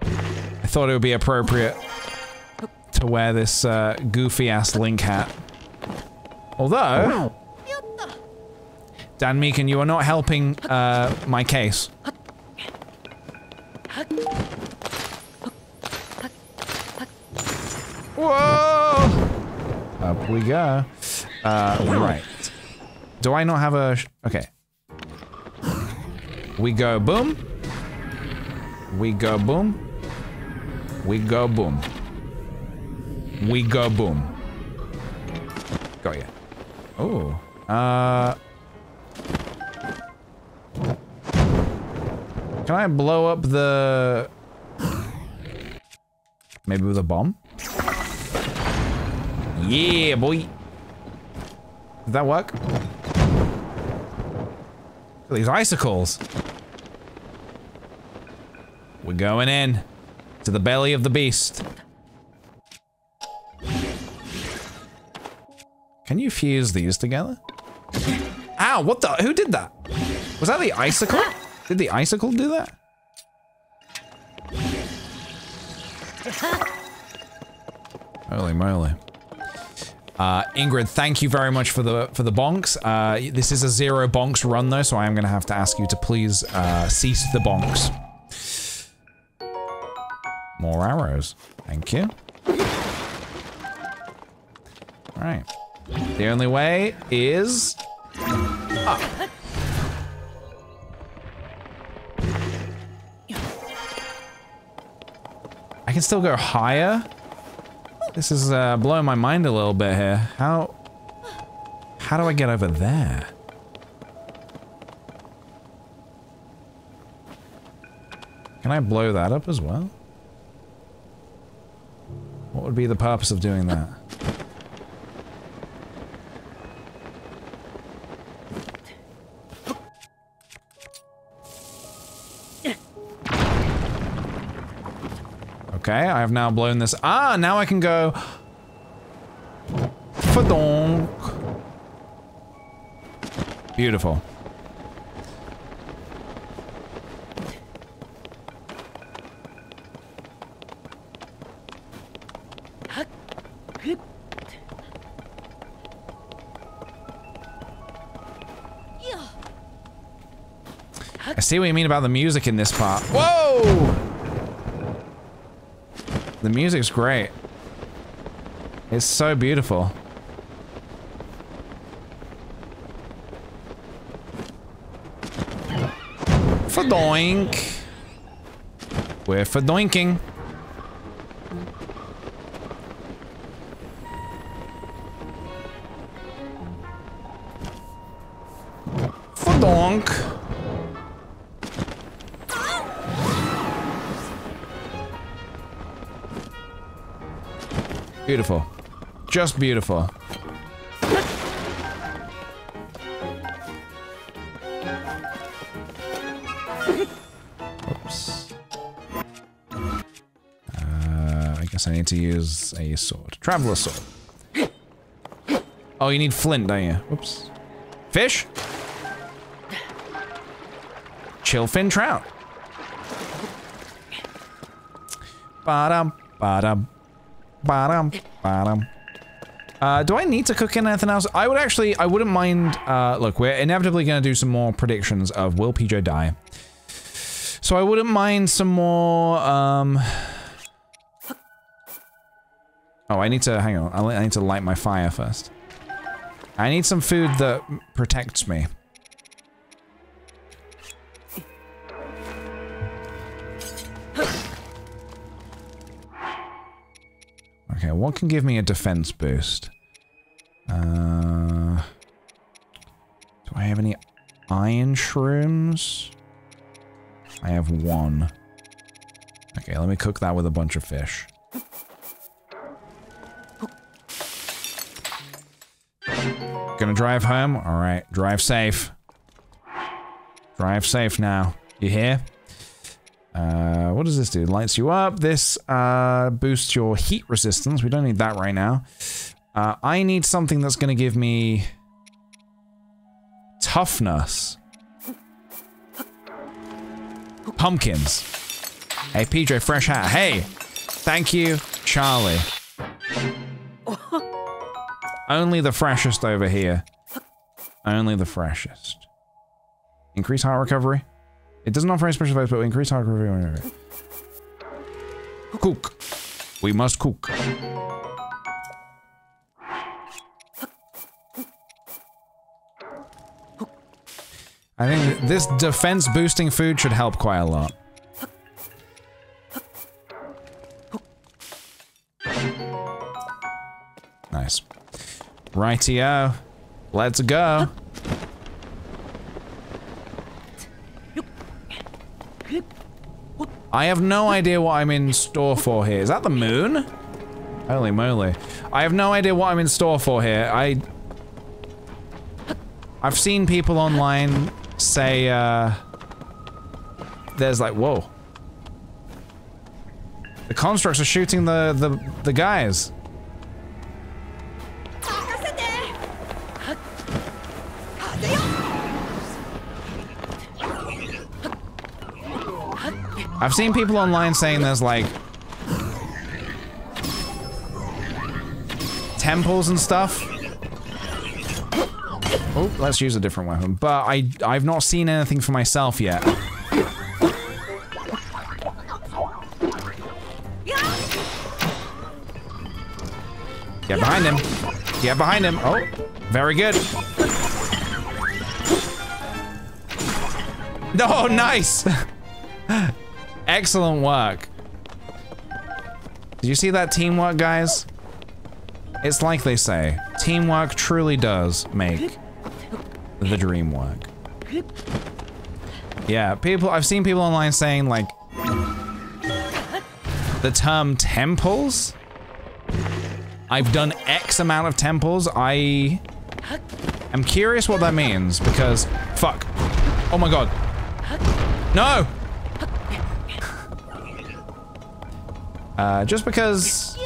I thought it would be appropriate to wear this goofy-ass Link hat. Although... Dan Meekin, you are not helping my case. Whoa! Up we go. Right. Do I not have a... Okay. We go boom. We go boom. We go boom. We go boom. Got ya. Oh. Can I blow up the... Maybe with a bomb? Yeah, boy! Did that work? Look at these icicles! We're going in to the belly of the beast. Can you fuse these together? Ow, what the? Who did that? Was that the icicle? Did the icicle do that? Holy moly. Ingrid, thank you very much for the bonks. This is a zero bonks run though, so I am gonna have to ask you to please cease the bonks. More arrows. Thank you. Alright. The only way is up. I can still go higher? This is blowing my mind a little bit here. How do I get over there? Can I blow that up as well? What would be the purpose of doing that? Okay, I have now blown this. Ah, now I can go. Fadonk. Beautiful. I see what you mean about the music in this part. Whoa! The music's great. It's so beautiful. Fadoink. We're fadoinking. Fadonk. Beautiful. Just beautiful. Oops. I guess I need to use a sword. Traveler sword. Oh, you need flint, don't you? Oops. Fish? Chillfin trout. Ba-dum, ba-dum. Bottom, bottom. Do I need to cook in anything else? I would actually, I wouldn't mind, look, we're inevitably going to do some more predictions of will PJ die. So I wouldn't mind some more, oh, I need to, hang on, I need to light my fire first. I need some food that protects me. Okay, what can give me a defense boost? Do I have any iron shrooms? I have one. Okay, let me cook that with a bunch of fish. Gonna drive home? Alright, drive safe. Drive safe now. You hear? What does this do? Lights you up. This, boosts your heat resistance. We don't need that right now. I need something that's gonna give me... toughness. pumpkins. Hey, Pedro, fresh hat. Hey, thank you, Charlie. Only the freshest over here. Only the freshest. Increase heart recovery. It doesn't offer any special effects, but we increase heart recovery. Cook. We must cook. I think this defense boosting food should help quite a lot. Nice. Rightio. Let's go. I have no idea what I'm in store for here. Is that the moon? Holy moly. I have no idea what I'm in store for here. I've seen people online say, there's like, whoa. The constructs are shooting the guys. I've seen people online saying there's like temples and stuff. Oh, let's use a different weapon. But I've not seen anything for myself yet. Get behind him. Get behind him. Oh, very good. Oh, nice. Excellent work. Did you see that teamwork, guys? It's like they say, teamwork truly does make the dream work. Yeah, people, I've seen people online saying like the term temples. I've done X amount of temples. I am curious what that means because fuck. Oh my god. No. Just because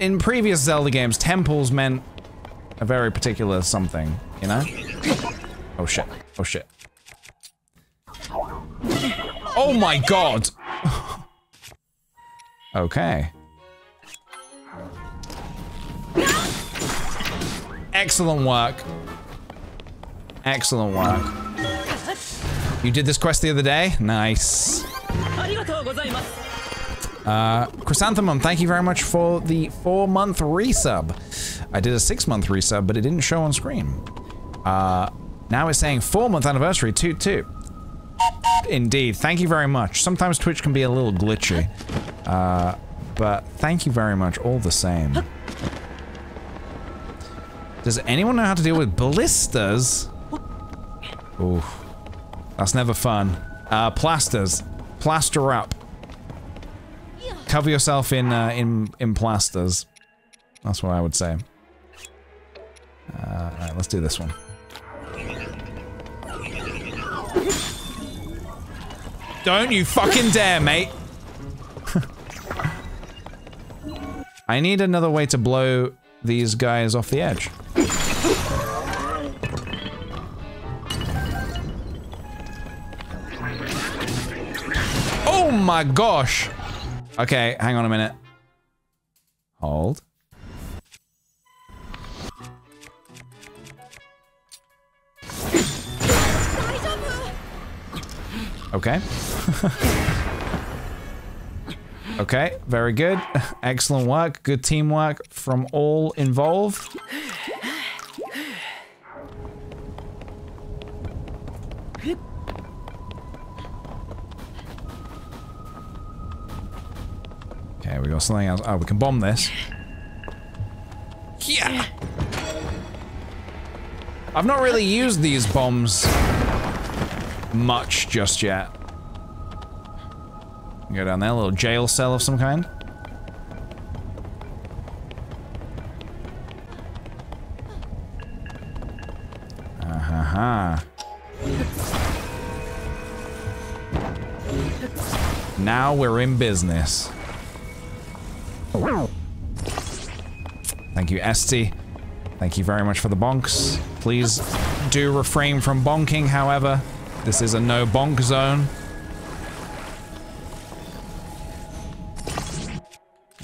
in previous Zelda games, temples meant a very particular something, you know? Oh shit. Oh shit. Oh my god! Okay. Excellent work. Excellent work. You did this quest the other day? Nice. Chrysanthemum, thank you very much for the 4-month resub. I did a 6-month resub, but it didn't show on screen. Now it's saying 4-month anniversary, toot toot. Indeed, thank you very much. Sometimes Twitch can be a little glitchy. But thank you very much all the same. Does anyone know how to deal with blisters? Ooh, that's never fun. Plasters. Plaster up. Cover yourself in plasters. That's what I would say. Alright, let's do this one. Don't you fucking dare, mate! I need another way to blow these guys off the edge. Oh my gosh! Okay, hang on a minute. Hold. Okay. Okay, very good. Excellent work. Good teamwork from all involved. Okay, we got something else. Oh, we can bomb this. Yeah! I've not really used these bombs much just yet. Go down there, a little jail cell of some kind. Aha. Now we're in business. Thank you, Esty. Thank you very much for the bonks. Please do refrain from bonking, however. This is a no bonk zone.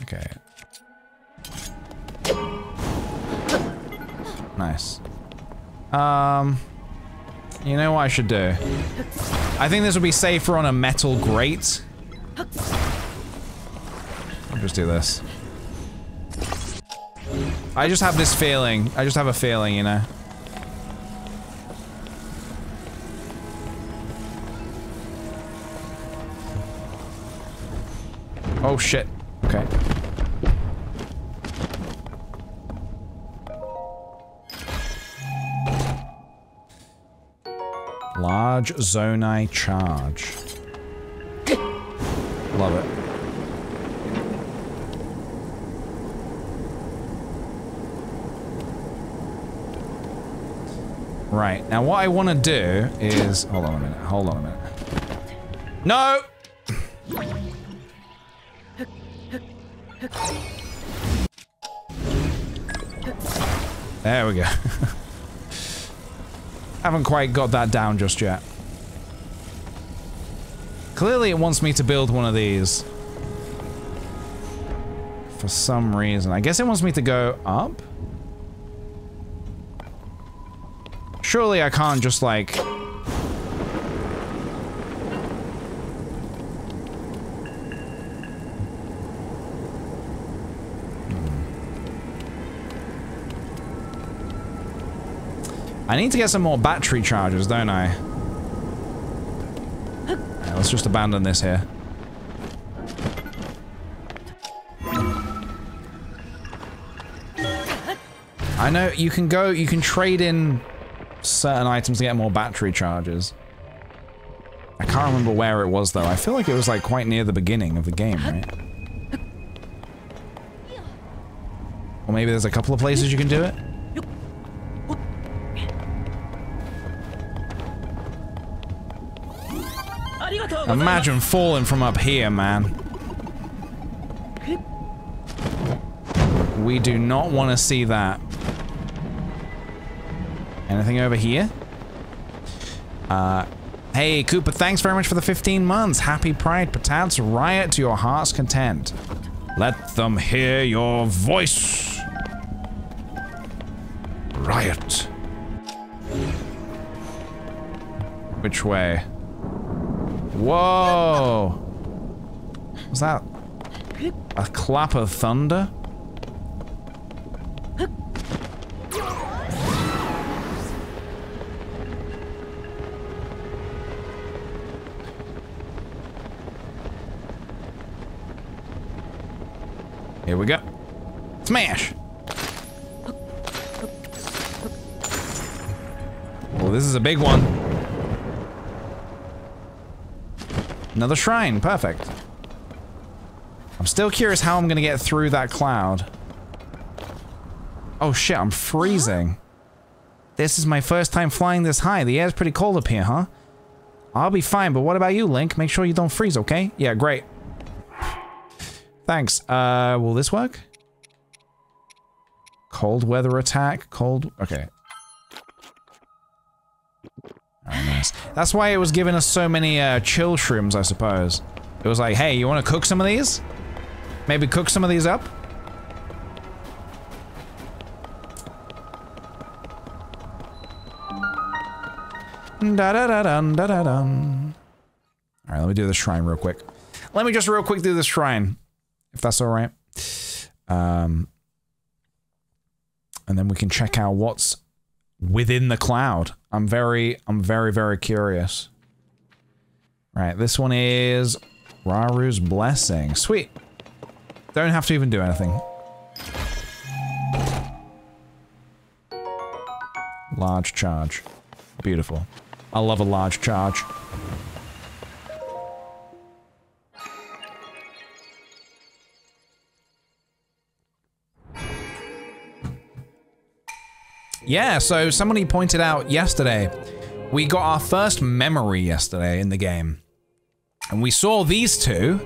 Okay. Nice. You know what I should do? I think this would be safer on a metal grate. I'll just do this. I just have this feeling. I just have a feeling, you know. Oh shit. Okay. Large Zonai charge. Love it. Right, now what I want to do is... Hold on a minute, hold on a minute. No! There we go. Haven't quite got that down just yet. Clearly it wants me to build one of these. For some reason. I guess it wants me to go up? Surely I can't just like... I need to get some more battery charges, don't I? Right, let's just abandon this here. I know you can go, you can trade in certain items to get more battery charges. I can't remember where it was though. I feel like it was like quite near the beginning of the game, right? Or maybe there's a couple of places you can do it? Imagine falling from up here, man. We do not want to see that. Anything over here? Hey, Cooper, thanks very much for the 15 months. Happy Pride, Patats. Riot to your heart's content. Let them hear your voice. Riot. Which way? Whoa! Was that a clap of thunder? Here we go. Smash! Well, this is a big one. Another shrine, perfect. I'm still curious how I'm gonna get through that cloud. Oh shit, I'm freezing. This is my first time flying this high. The air's pretty cold up here, huh? I'll be fine, but what about you, Link? Make sure you don't freeze, okay? Yeah, great. Thanks. Will this work? Cold weather attack, cold... Okay. Oh, nice. That's why it was giving us so many chill shrooms, I suppose. It was like, hey, you want to cook some of these? Maybe cook some of these up? Da-da-da-dum-da-da-dum. Alright, let me do the shrine real quick. Let me just real quick do the shrine. If that's alright. And then we can check out what's within the cloud. I'm very, very curious. Right, this one is Raru's Blessing. Sweet. Don't have to even do anything. Large charge. Beautiful. I love a large charge. Yeah, so somebody pointed out yesterday, we got our first memory yesterday in the game. And we saw these two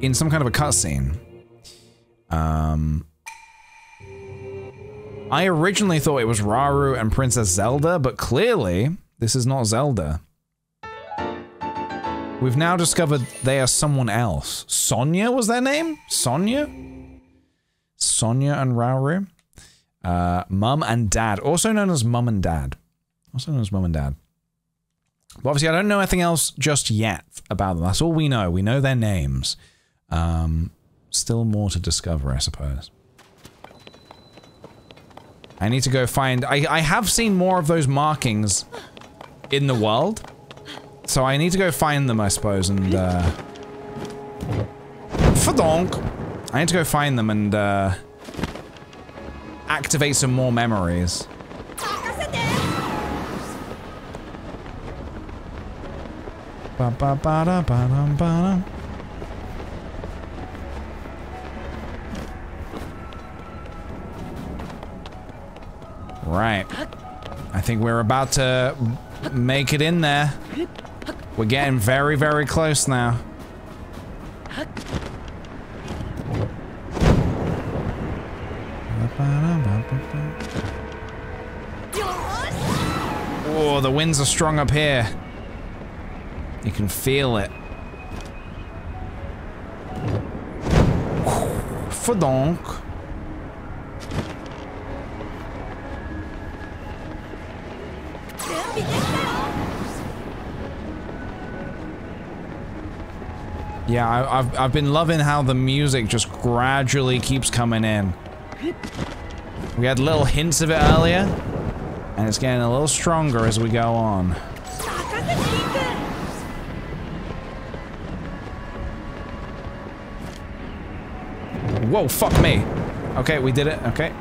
in some kind of a cutscene. I originally thought it was Raru and Princess Zelda, but clearly this is not Zelda. We've now discovered they are someone else. Sonia was their name? Sonia? Sonia and Rauru? Mum and Dad. Also known as Mum and Dad. Also known as Mum and Dad. But obviously I don't know anything else just yet about them. That's all we know. We know their names. Still more to discover, I suppose. I need to go find... I have seen more of those markings in the world. So I need to go find them, I suppose, and, Fadonk! I need to go find them and, activate some more memories. Ba-ba-ba-da-ba-dum-ba-dum. Right. I think we're about to make it in there. We're getting very, very close now. Oh, the winds are strong up here. You can feel it. Fadonk. Yeah, I've been loving how the music just gradually keeps coming in. We had little hints of it earlier, and it's getting a little stronger as we go on. Whoa, fuck me. Okay, we did it. Okay.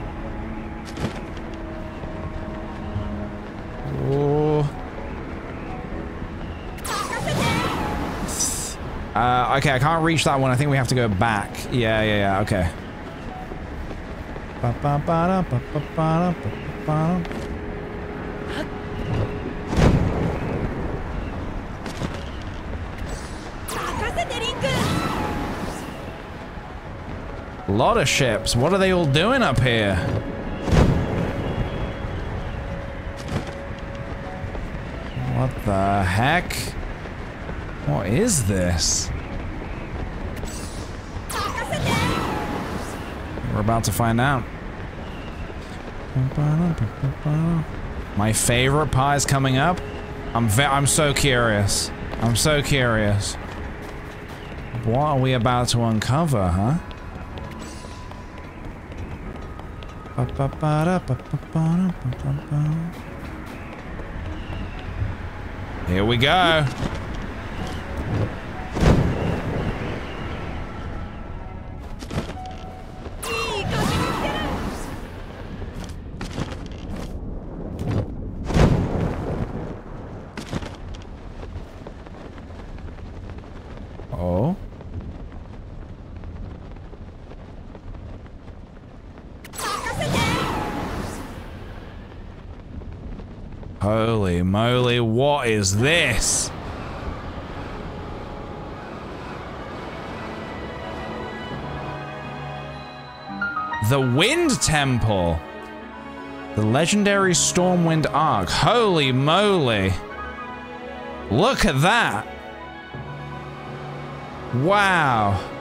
Okay, I can't reach that one. I think we have to go back. Yeah, okay. A lot of ships. What are they all doing up here? What the heck? What is this? We're about to find out. My favorite pie is coming up. I'm so curious. I'm so curious. What are we about to uncover, huh? Here we go. Holy moly, what is this? The Wind Temple! The legendary Stormwind Ark. Holy moly! Look at that! Wow!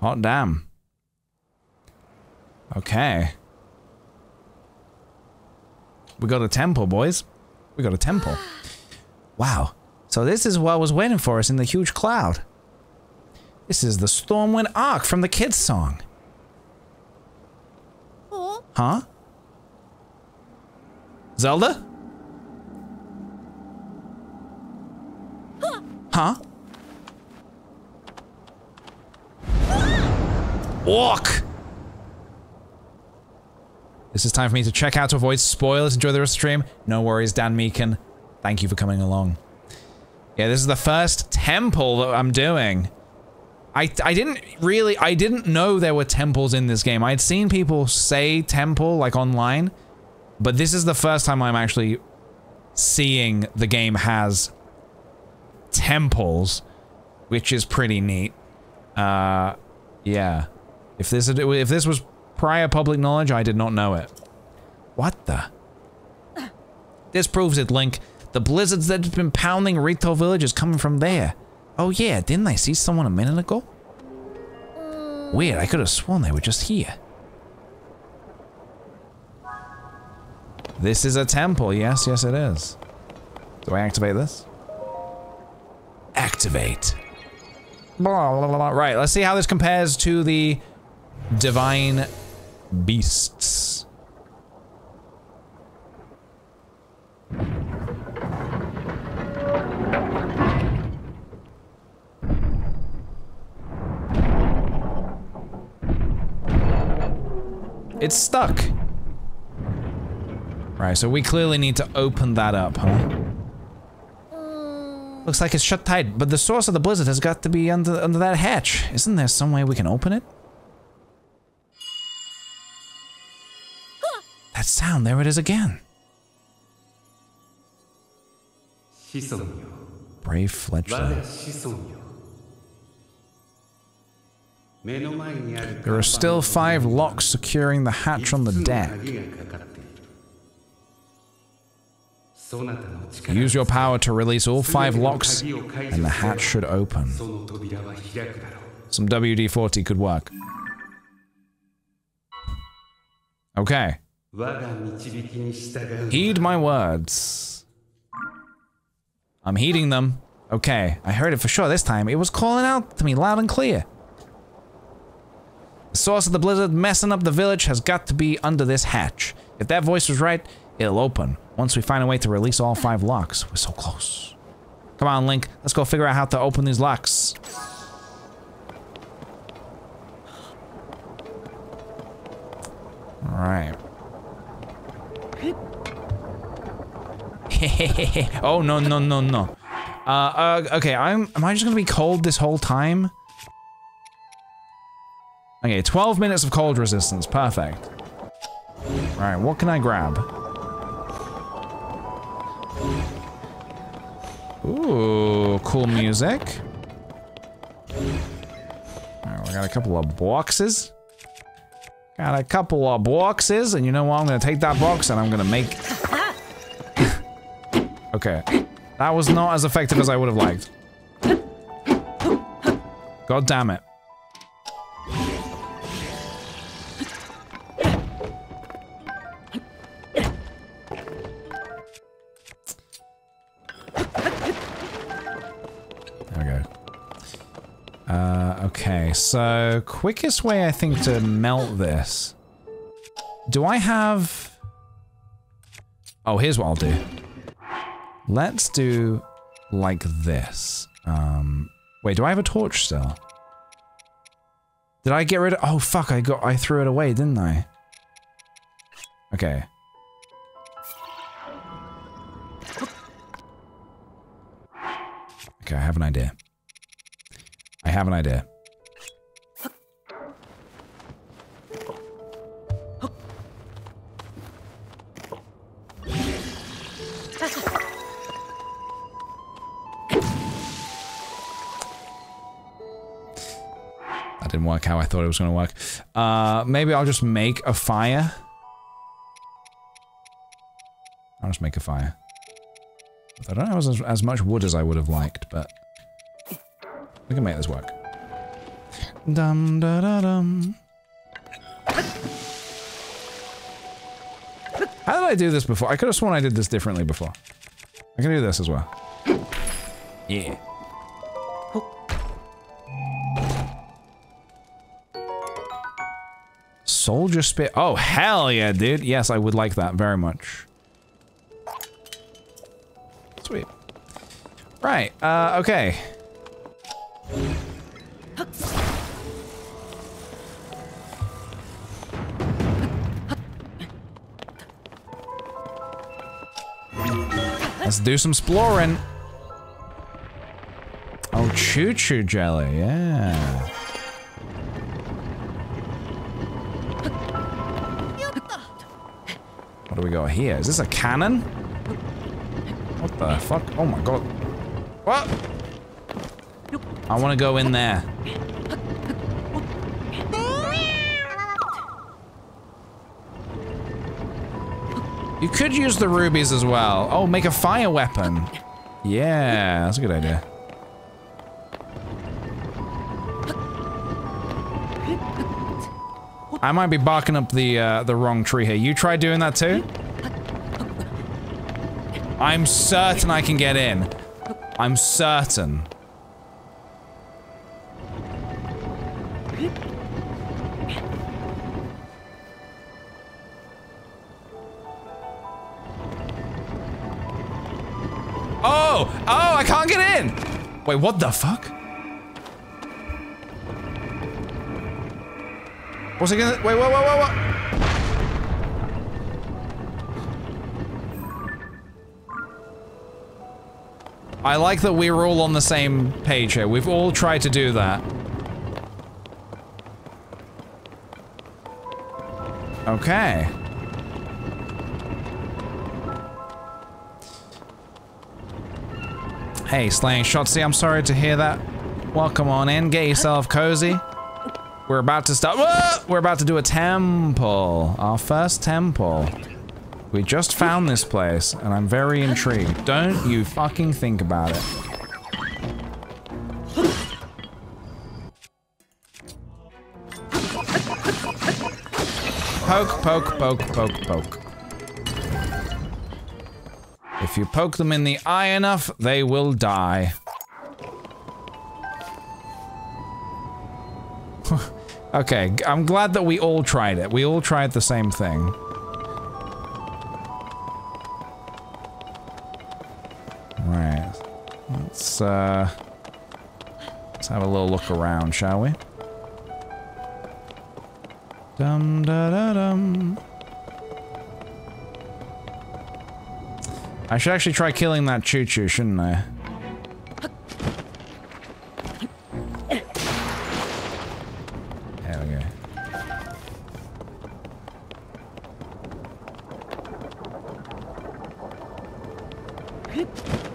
Hot damn. Okay. We got a temple, boys. We got a temple. Wow. So this is what was waiting for us in the huge cloud. This is the Stormwind Ark from the kids' song. Huh? Zelda? Huh? Walk! This is time for me to check out to avoid spoilers. Enjoy the rest of the stream. No worries, Dan Meakin. Thank you for coming along. Yeah, this is the first temple that I'm doing. I didn't know there were temples in this game. I'd seen people say temple, like, online. But this is the first time I'm actually seeing the game has temples, which is pretty neat. Yeah. If this was prior public knowledge, I did not know it. What the? This proves it, Link. The blizzards that have been pounding Rito Village is coming from there. Oh yeah, didn't I see someone a minute ago? Weird, I could have sworn they were just here. This is a temple. Yes, yes it is. Do I activate this? Activate. Blah, blah, blah, blah. Right, let's see how this compares to the Divine Beasts. It's stuck. Right, so we clearly need to open that up, huh? Looks like it's shut tight, but the source of the blizzard has got to be under that hatch. Isn't there some way we can open it? That sound, there it is again. Brave fledgling. There are still 5 locks securing the hatch on the deck. Use your power to release all 5 locks, and the hatch should open. Some WD-40 could work. Okay. Heed my words. I'm heeding them. Okay, I heard it for sure this time. It was calling out to me loud and clear. The source of the blizzard messing up the village has got to be under this hatch. If that voice was right, it'll open. Once we find a way to release all 5 locks. We're so close. Come on, Link. Let's go figure out how to open these locks. Alright. Oh, no, no, no, no. Okay, am I just gonna be cold this whole time? Okay, 12 minutes of cold resistance. Perfect. Alright, what can I grab? Ooh, cool music. Alright, we got a couple of boxes. Got a couple of boxes, and you know what? I'm gonna take that box and I'm gonna make... Okay. That was not as effective as I would have liked. God damn it. Okay, so quickest way I think to melt this. Do I have... Oh, here's what I'll do. Let's do like this. Wait, do I have a torch still? Did I get rid of... Oh, fuck, I threw it away, didn't I? Okay. Okay, I have an idea. I have an idea. That didn't work how I thought it was gonna work. Maybe I'll just make a fire. I'll just make a fire. I don't have as much wood as I would have liked, but... we can make this work. Dum da da dum. How did I do this before? I could have sworn I did this differently before. I can do this as well. Yeah. Soldier spit. Oh, hell yeah, dude. Yes, I would like that very much. Sweet. Right, okay. Let's do some exploring. Oh, choo-choo jelly, yeah. What do we got here? Is this a cannon? the fuck? Oh my god. What? I want to go in there. You could use the rubies as well. Oh, make a fire weapon. Yeah, that's a good idea. I might be barking up the wrong tree here. You try doing that too? I'm certain I can get in. I'm certain. Oh! Oh, I can't get in! Wait, what the fuck? What's it gonna- wait, what? I like that we're all on the same page here. We've all tried to do that. Okay. Hey, Slaying Shotzi, I'm sorry to hear that. Welcome on in, get yourself cozy. We're about to start. Whoa! We're about to do a temple. Our first temple. We just found this place, and I'm very intrigued. Don't you fucking think about it. Poke, poke, poke, poke, poke. If you poke them in the eye enough, they will die. Okay, I'm glad that we all tried it. We all tried the same thing. Right. Let's have a little look around, shall we? Dum da da dum. I should actually try killing that choo-choo, shouldn't I?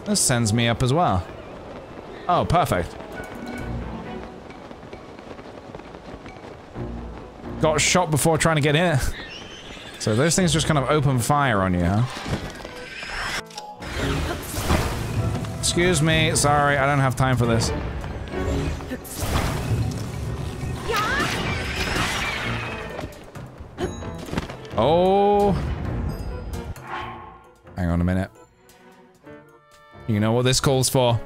This sends me up as well. Oh, perfect. Got shot before trying to get in. So those things just kind of open fire on you, huh? Excuse me, sorry, I don't have time for this. Oh. Hang on a minute. You know what this calls for.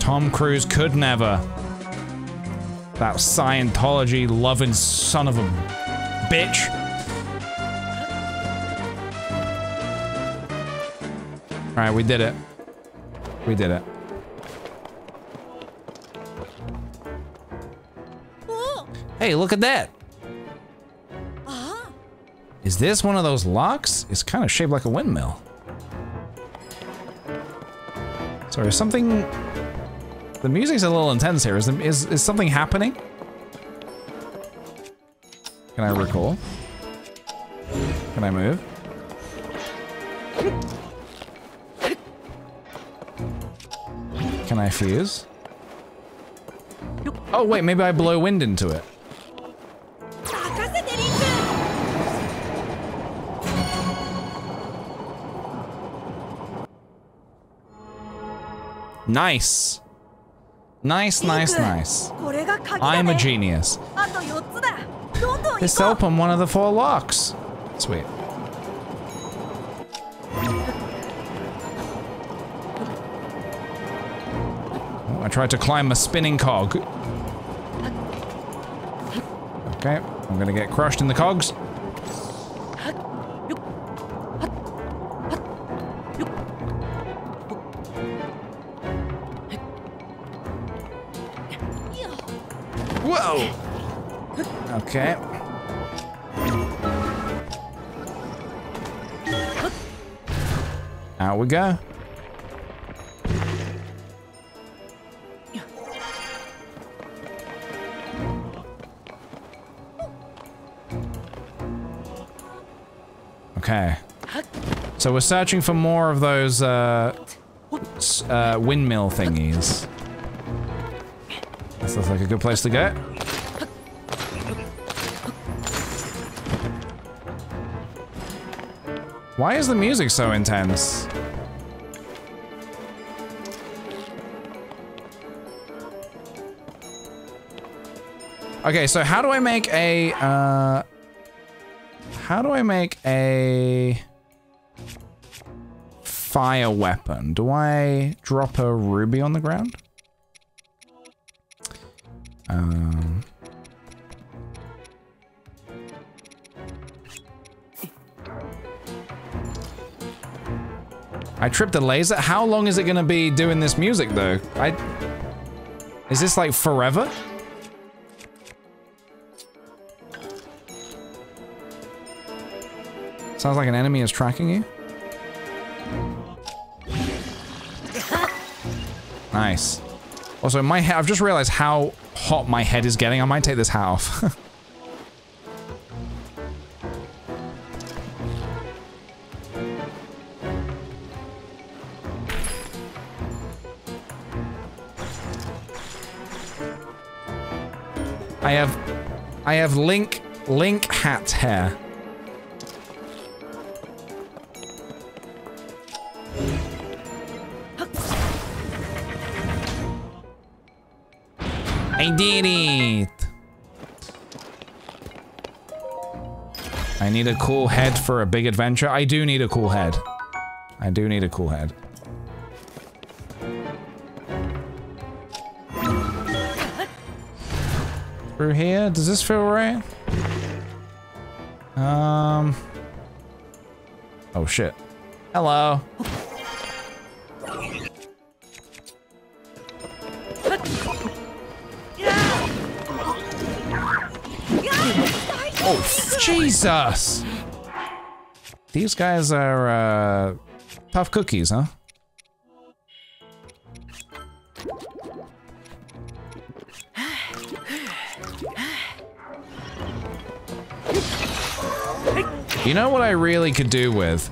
Tom Cruise could never. That Scientology loving son of a bitch. Alright, we did it. We did it. Hey, look at that! Is this one of those locks? It's kind of shaped like a windmill. Sorry, something... The music's a little intense here. Is something happening? Can I recall? Can I move? Can I fuse? Oh wait, maybe I blow wind into it. Nice. Nice, nice, nice. I'm a genius. This opened one of the 4 locks. Sweet. Oh, I tried to climb a spinning cog. Okay, I'm gonna get crushed in the cogs. Whoa! Okay. Out we go. Okay. So we're searching for more of those windmill thingies. That sounds like a good place to go. Why is the music so intense? Okay, so how do I make a fire weapon? Do I drop a ruby on the ground? I tripped a laser? How long is it gonna be doing this music though? Is this like forever? Sounds like an enemy is tracking you. Nice. Also, my head, I've just realized how hot my head is getting. I might take this hat off. I have Link hat hair. I did it! I need a cool head for a big adventure. I do need a cool head. I do need a cool head. Through here? Does this feel right? Oh shit. Hello. Oh, Jesus! These guys are, tough cookies, huh? You know what I really could do with?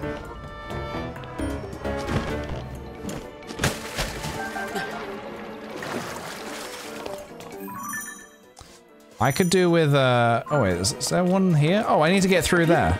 I could do with, oh wait, is there one here? Oh, I need to get through there.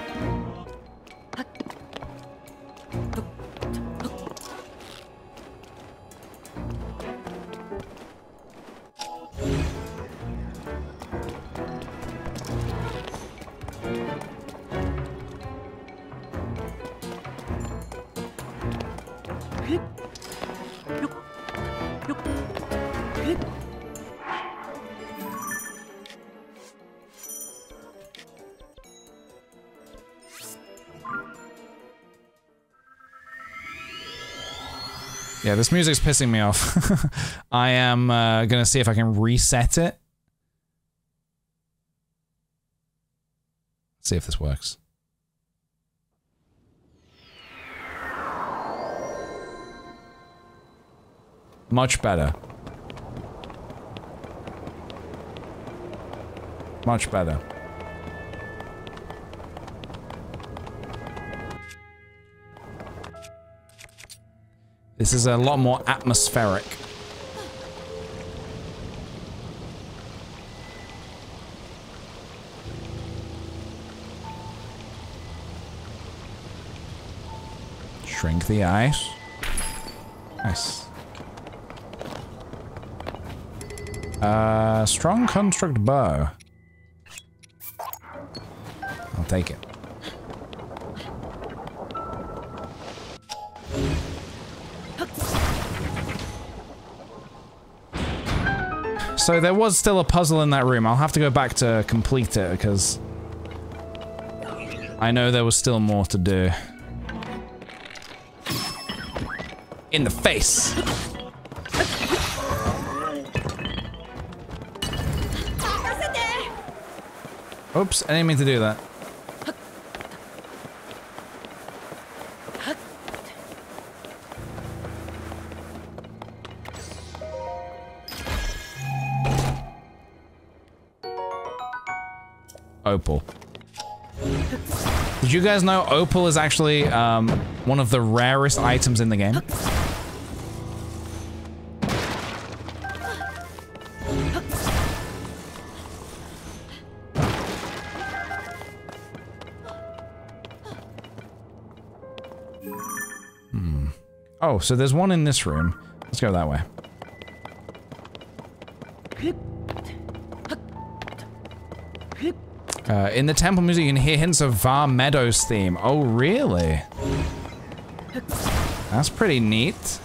Yeah, this music's pissing me off. I am gonna see if I can reset it. See if this works. Much better. Much better. This is a lot more atmospheric. Shrink the ice. Nice. Strong construct bow. I'll take it. So there was still a puzzle in that room. I'll have to go back to complete it, because I know there was still more to do. In the face! Oops, I didn't mean to do that. Opal. Did you guys know opal is actually one of the rarest items in the game? Oh, so there's one in this room. Let's go that way. In the temple music, you can hear hints of Vah Meadows' theme. Oh, really? That's pretty neat.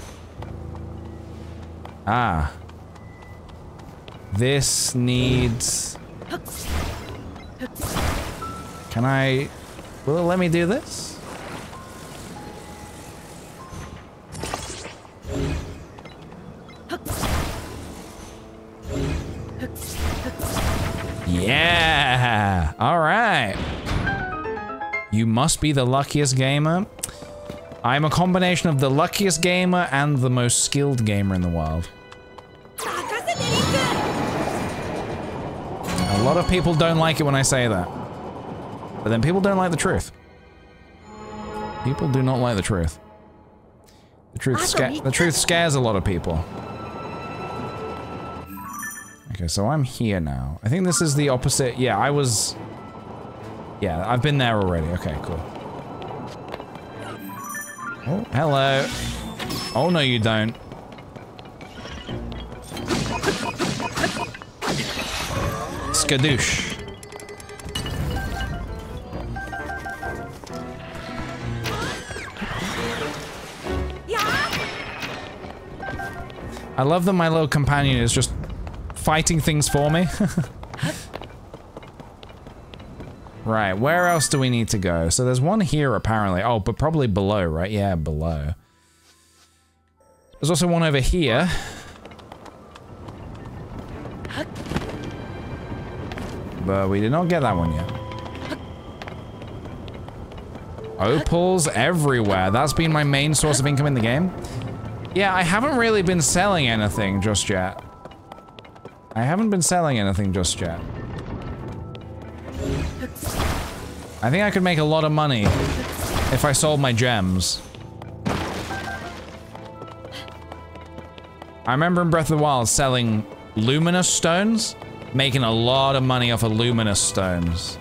Ah. This needs... Can I... Will it let me do this? Yeah! Alright! You must be the luckiest gamer. I'm a combination of the luckiest gamer and the most skilled gamer in the world. A lot of people don't like it when I say that. But then people don't like the truth. People do not like the truth. The truth scares a lot of people. Okay, so I'm here now. I think this is the opposite. Yeah, I was... Yeah, I've been there already. Okay, cool. Oh, hello. Oh, no, you don't. Skadoosh. I love that my little companion is just fighting things for me. Right, where else do we need to go? So there's one here apparently. Oh, but probably below, right? Yeah, below. There's also one over here. But we did not get that one yet. Opals everywhere. That's been my main source of income in the game. Yeah, I haven't really been selling anything just yet. I haven't been selling anything just yet. I think I could make a lot of money if I sold my gems. I remember in Breath of the Wild selling luminous stones, making a lot of money off of luminous stones.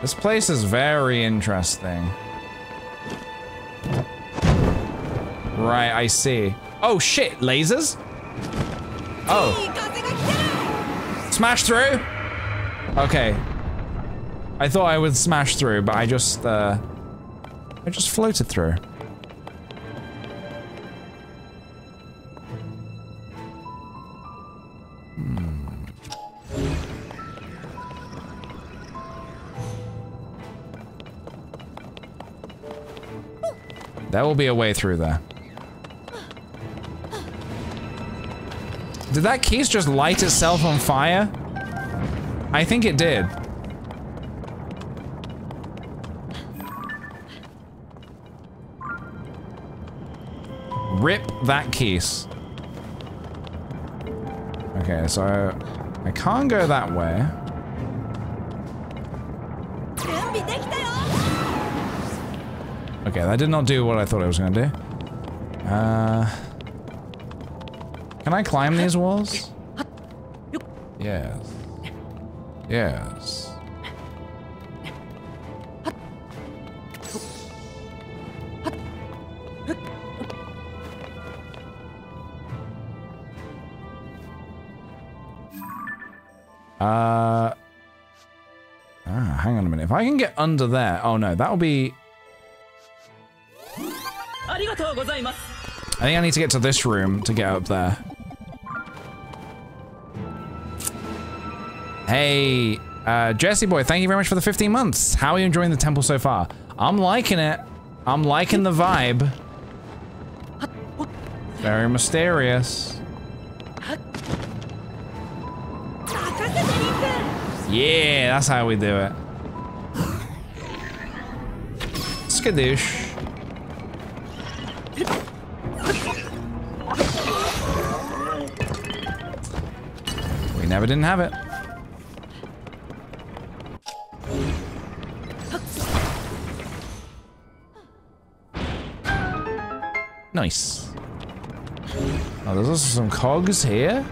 This place is very interesting. Right, I see. Oh shit, lasers? Oh. Smash through? Okay. I thought I would smash through, but I just floated through. There will be a way through there. Did that keys just light itself on fire? I think it did. Rip that keys. Okay, so I can't go that way. Okay, that did not do what I thought I was going to do. Can I climb these walls? Yes. Yes. Ah, hang on a minute. If I can get under there... Oh, no. That'll be... I think I need to get to this room to get up there. Hey, Jesse boy, thank you very much for the 15 months. How are you enjoying the temple so far? I'm liking it. I'm liking the vibe. Very mysterious. Yeah, that's how we do it. Skadoosh. We never didn't have it. Nice. Oh, there's also some cogs here.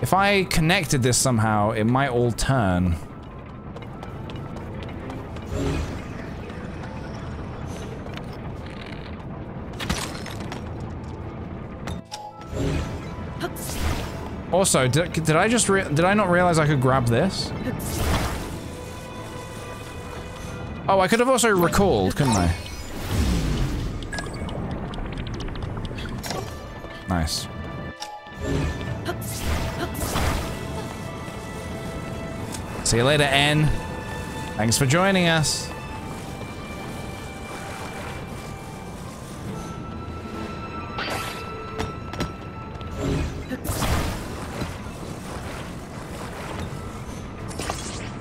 If I connected this somehow, it might all turn. Also, did I not realize I could grab this? Oh, I could have also recalled, couldn't I? Nice. See you later, N. Thanks for joining us.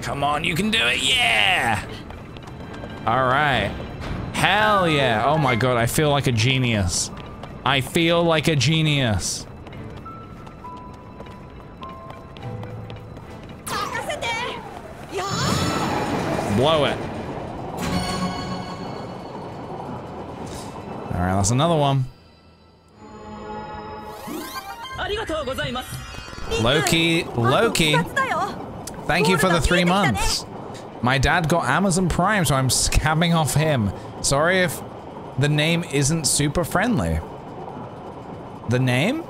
Come on, you can do it, yeah! Alright. Hell yeah. Oh my god, I feel like a genius. I feel like a genius. Blow it. Alright, that's another one. Loki. Thank you for the 3 months. My dad got Amazon Prime, so I'm scamming off him. Sorry if the name isn't super friendly. The name?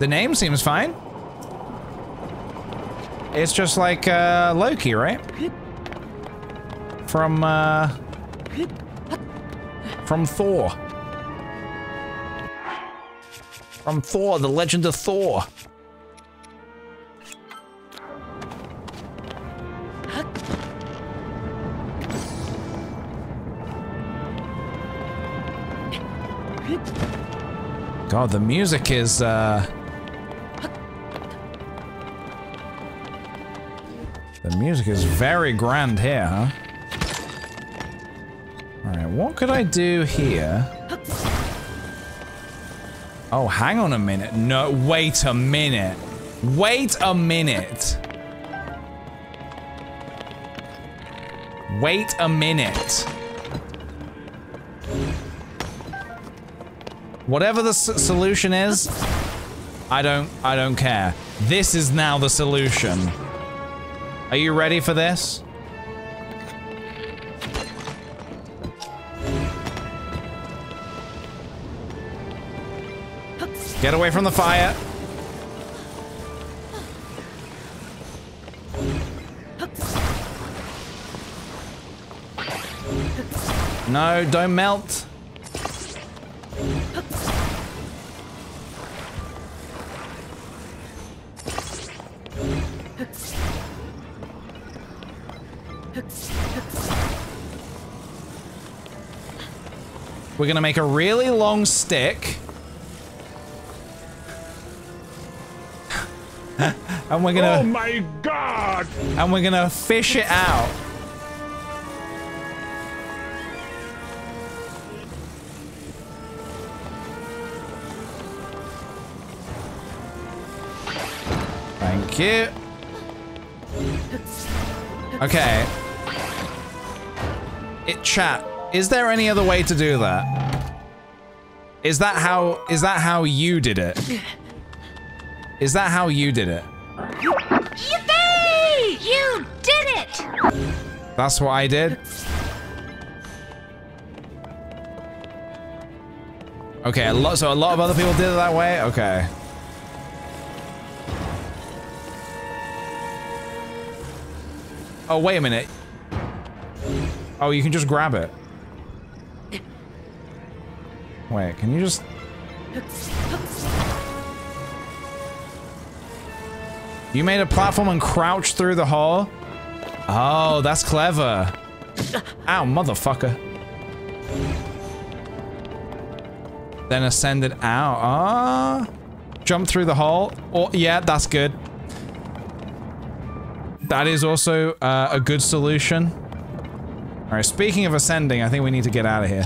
The name seems fine. It's just like Loki, right? From Thor. From Thor, the Legend of Thor. God, the music is, the music is very grand here, huh? Alright, what could I do here? Oh, hang on a minute. No, wait a minute. Wait a minute. Wait a minute. Whatever the solution is, I don't care. This is now the solution. Are you ready for this? Get away from the fire. No, don't melt. We're gonna make a really long stick. And we're gonna... Oh my god! And we're gonna fish it out. Thank you. Okay. Chat, is there any other way to do that? Is that how you did it? Is that how you did it? Yippee! You did it! That's what I did? Okay, a lot of other people did it that way? Okay. Oh, wait a minute. Oh, you can just grab it. Wait, can you just... You made a platform and crouched through the hole? Oh, that's clever. Ow, motherfucker. Then ascended out. Ah, jump through the hole. Oh, yeah, that's good. That is also a good solution. All right, speaking of ascending, I think we need to get out of here.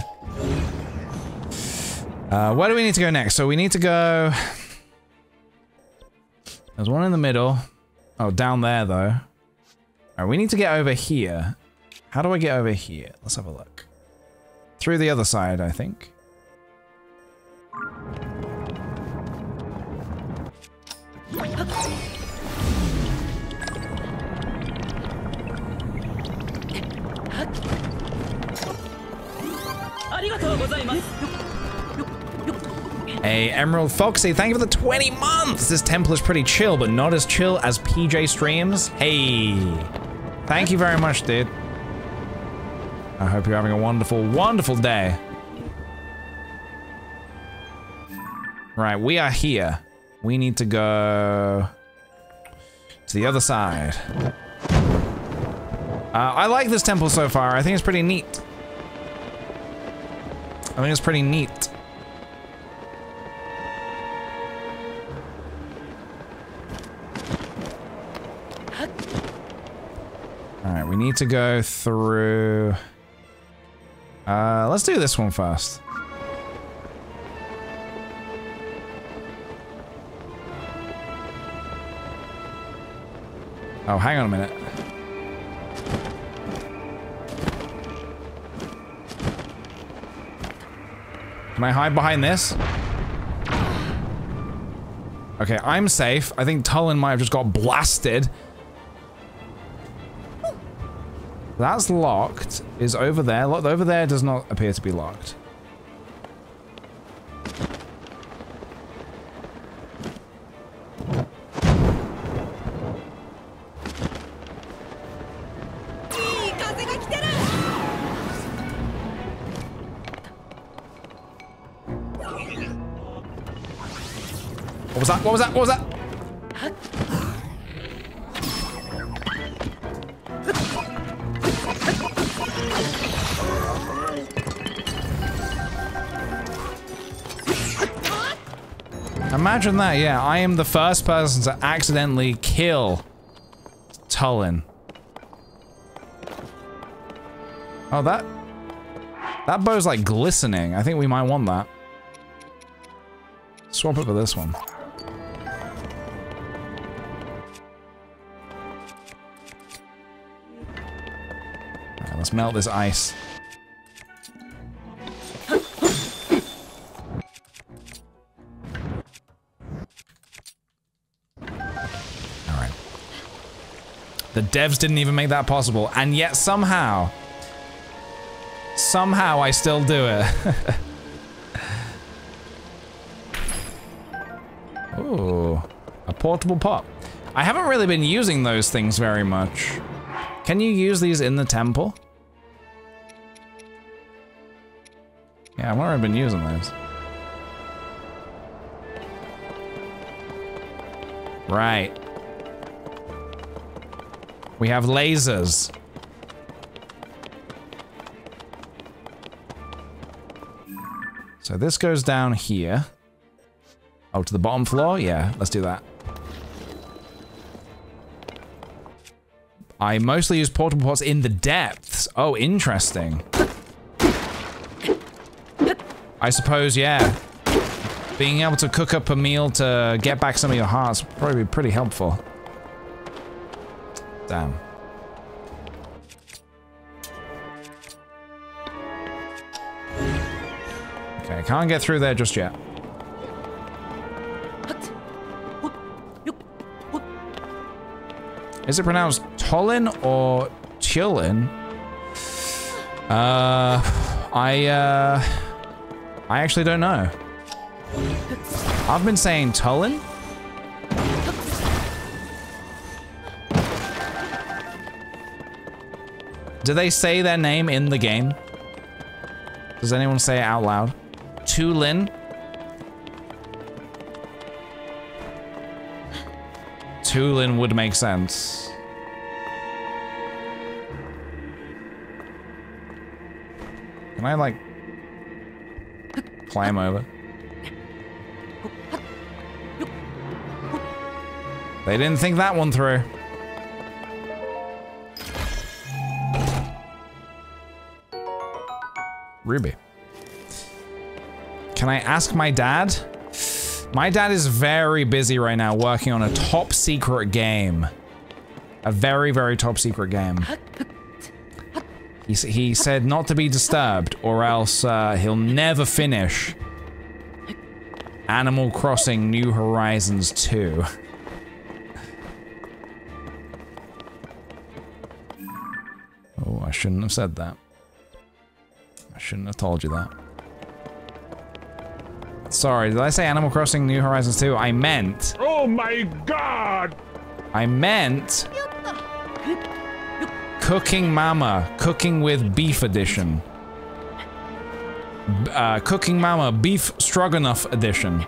Where do we need to go next? So we need to go... There's one in the middle. Oh, down there, though. All right, we need to get over here. How do I get over here? Let's have a look. Through the other side, I think. Hey, Emerald Foxy, thank you for the 20 months! This temple is pretty chill, but not as chill as PJ streams. Hey! Thank you very much, dude. I hope you're having a wonderful, wonderful day. Right, we are here. We need to go... to the other side. I like this temple so far. I think it's pretty neat. Alright, we need to go through... let's do this one first. Oh, hang on a minute. Can I hide behind this? Okay, I'm safe. I think Tulin might have just got blasted. That's locked. Is over there. Locked over there does not appear to be locked. What was that? What was that? Imagine that, yeah. I am the first person to accidentally kill Tulin. Oh, that bow's like glistening. I think we might want that. Swap it for this one. Let's melt this ice. Alright. The devs didn't even make that possible, and yet somehow... Somehow I still do it. Ooh. A portable pot. I haven't really been using those things very much. Can you use these in the temple? Yeah, I've already been using those. Right. We have lasers. So this goes down here. Oh, to the bottom floor? Yeah, let's do that. I mostly use portable pots in the depths. Oh, interesting. I suppose, yeah. Being able to cook up a meal to get back some of your hearts would probably be pretty helpful. Damn. Okay, I can't get through there just yet. Is it pronounced Tulin or Tulin? I actually don't know. I've been saying Tulin? Do they say their name in the game? Does anyone say it out loud? Tulin? Tulin would make sense. Can I, like, climb over? They didn't think that one through. Ruby. Can I ask my dad? My dad is very busy right now working on a top secret game. A very, very top secret game. He said not to be disturbed, or else he'll never finish Animal Crossing New Horizons 2. Oh, I shouldn't have said that. I shouldn't have told you that. Sorry, did I say Animal Crossing New Horizons 2? I meant... Oh my god! I meant... Cooking Mama, Cooking with Beef Edition. Cooking Mama, Beef Stroganoff Edition.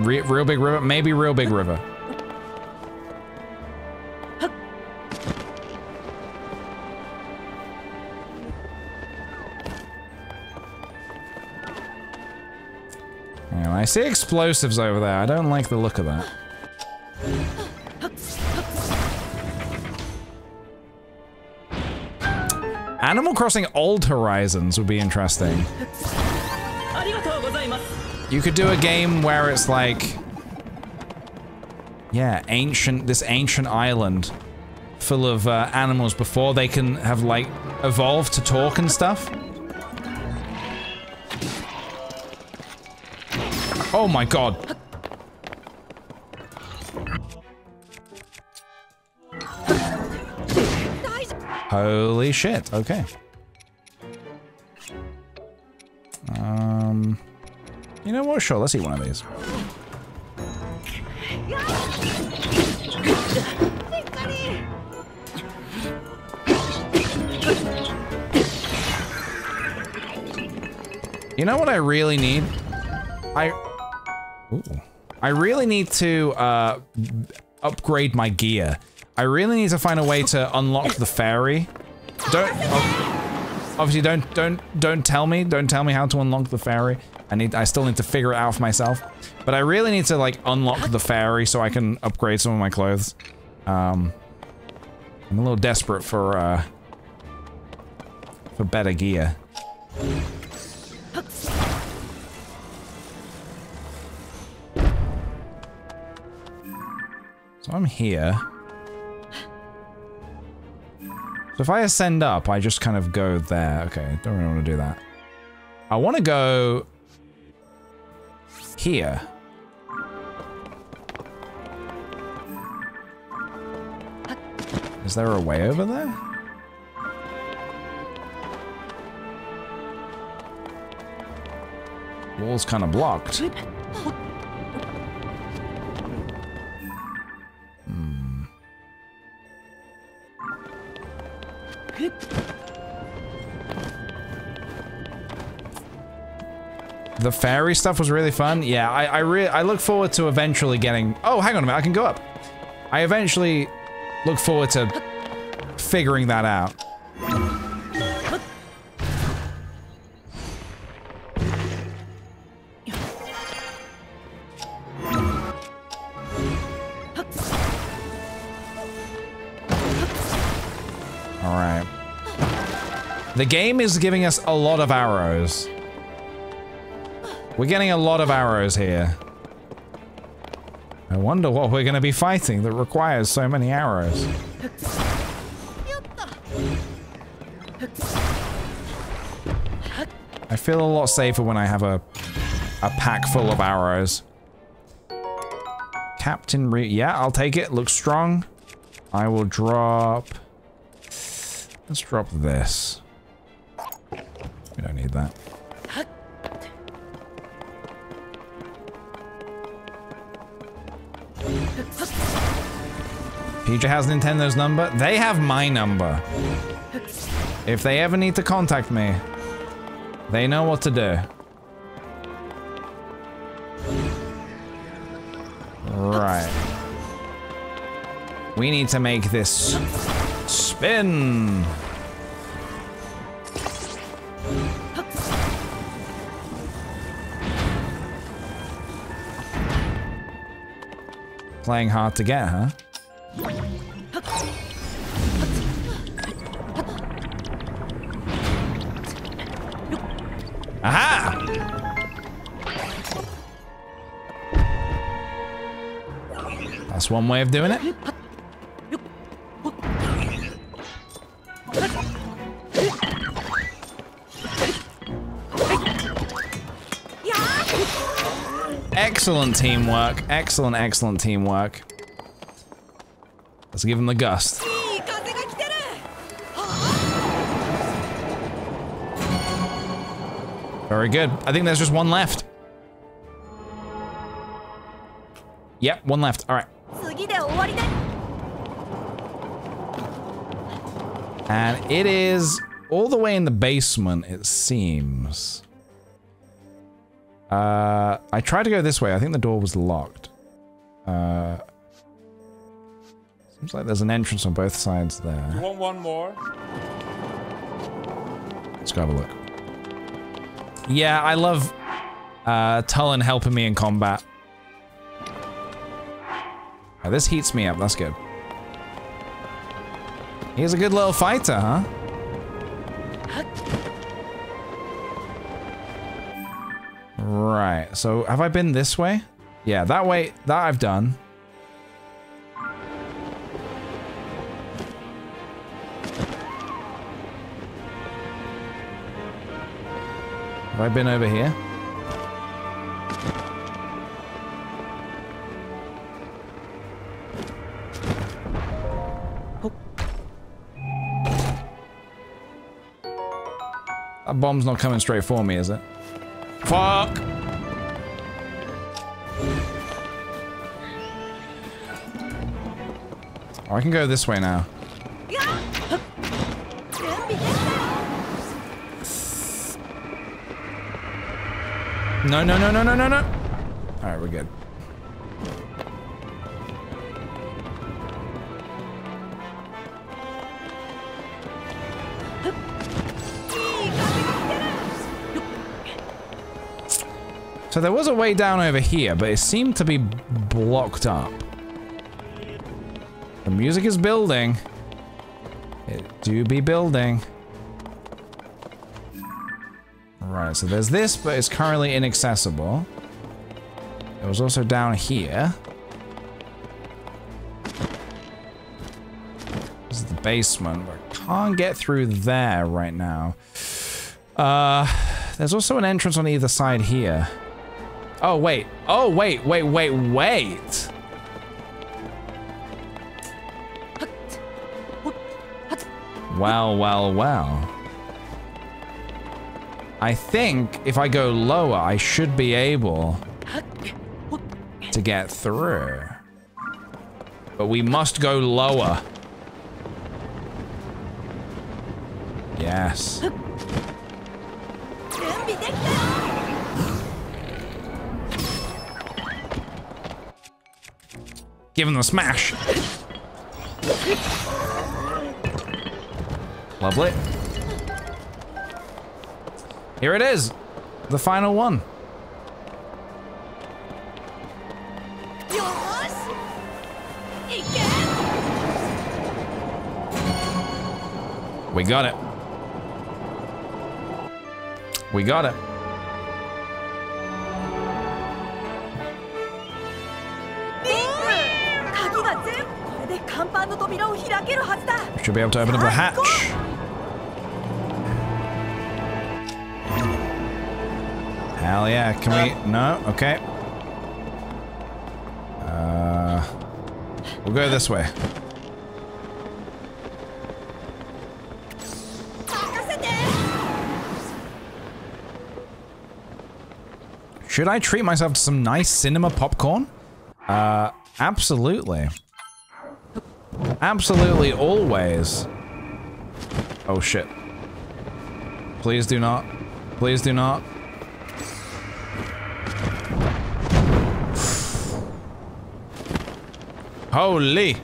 Real Big River? Maybe Real Big River. And I see explosives over there. I don't like the look of that. Animal Crossing Old Horizons would be interesting. You could do a game where it's like, yeah, this ancient island full of animals before they can have, like, evolved to talk and stuff. Oh my god. Holy shit, okay. You know what, sure, let's eat one of these. You know what I really need? I really need to, upgrade my gear. I really need to find a way to unlock the ferry. Obviously don't tell me how to unlock the ferry. I still need to figure it out for myself. But I really need to, like, unlock the ferry so I can upgrade some of my clothes. I'm a little desperate for better gear. So I'm here. So if I ascend up, I just kind of go there. Okay, I don't really want to do that. I want to go... here. Is there a way over there? Wall's kind of blocked. The fairy stuff was really fun. Yeah, I look forward to eventually getting... Oh, hang on a minute, I can go up. I eventually look forward to figuring that out. Alright. The game is giving us a lot of arrows. We're getting a lot of arrows here. I wonder what we're going to be fighting that requires so many arrows. I feel a lot safer when I have a pack full of arrows. Captain Re- yeah, I'll take it. Looks strong. I will drop... Let's drop this. hit that. Peach has Nintendo's number. They have my number. If they ever need to contact me, they know what to do. Right. We need to make this spin. Playing hard to get, huh? Aha! That's one way of doing it. Excellent teamwork. Excellent, excellent teamwork. Let's give him the gust. Very good. I think there's just one left. Yep, one left. All right. And it is all the way in the basement, it seems. I tried to go this way. I think the door was locked. Seems like there's an entrance on both sides there. You want one more? Let's go have a look. Yeah, I love Tulin helping me in combat. Oh, this heats me up. That's good. He's a good little fighter, huh? Right, so have I been this way? Yeah, that way, that I've done. Have I been over here? Oh. That bomb's not coming straight for me, is it? Fuck! Oh, I can go this way now. No, no, no, no, no, no, no! Alright, we're good. So there was a way down over here, but it seemed to be blocked up. The music is building. It do be building. Right, so there's this, but it's currently inaccessible. It was also down here. This is the basement, but I can't get through there right now. There's also an entrance on either side here. Oh, wait. Oh, wait, wait, wait, wait. Well, well, well. I think if I go lower, I should be able to get through. But we must go lower. Yes. Give him the smash. Lovely. Here it is. The final one. We got it. We got it. Should be able to open up the hatch. Hell yeah, can we? No? Okay. We'll go this way. Should I treat myself to some nice cinema popcorn? Absolutely. Absolutely, always. Oh shit. Please do not. Please do not. Holy!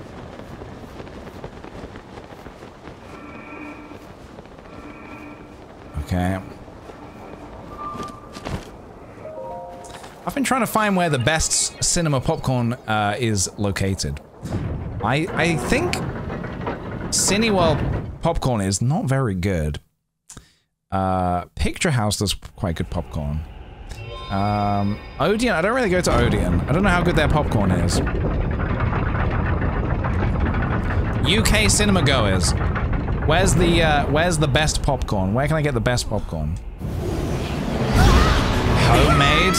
Okay. I've been trying to find where the best cinema popcorn is located. I think Cineworld popcorn is not very good. Picture House does quite good popcorn. Odeon, I don't really go to Odeon. I don't know how good their popcorn is. UK cinema goers, where's the best popcorn? Where can I get the best popcorn? Homemade.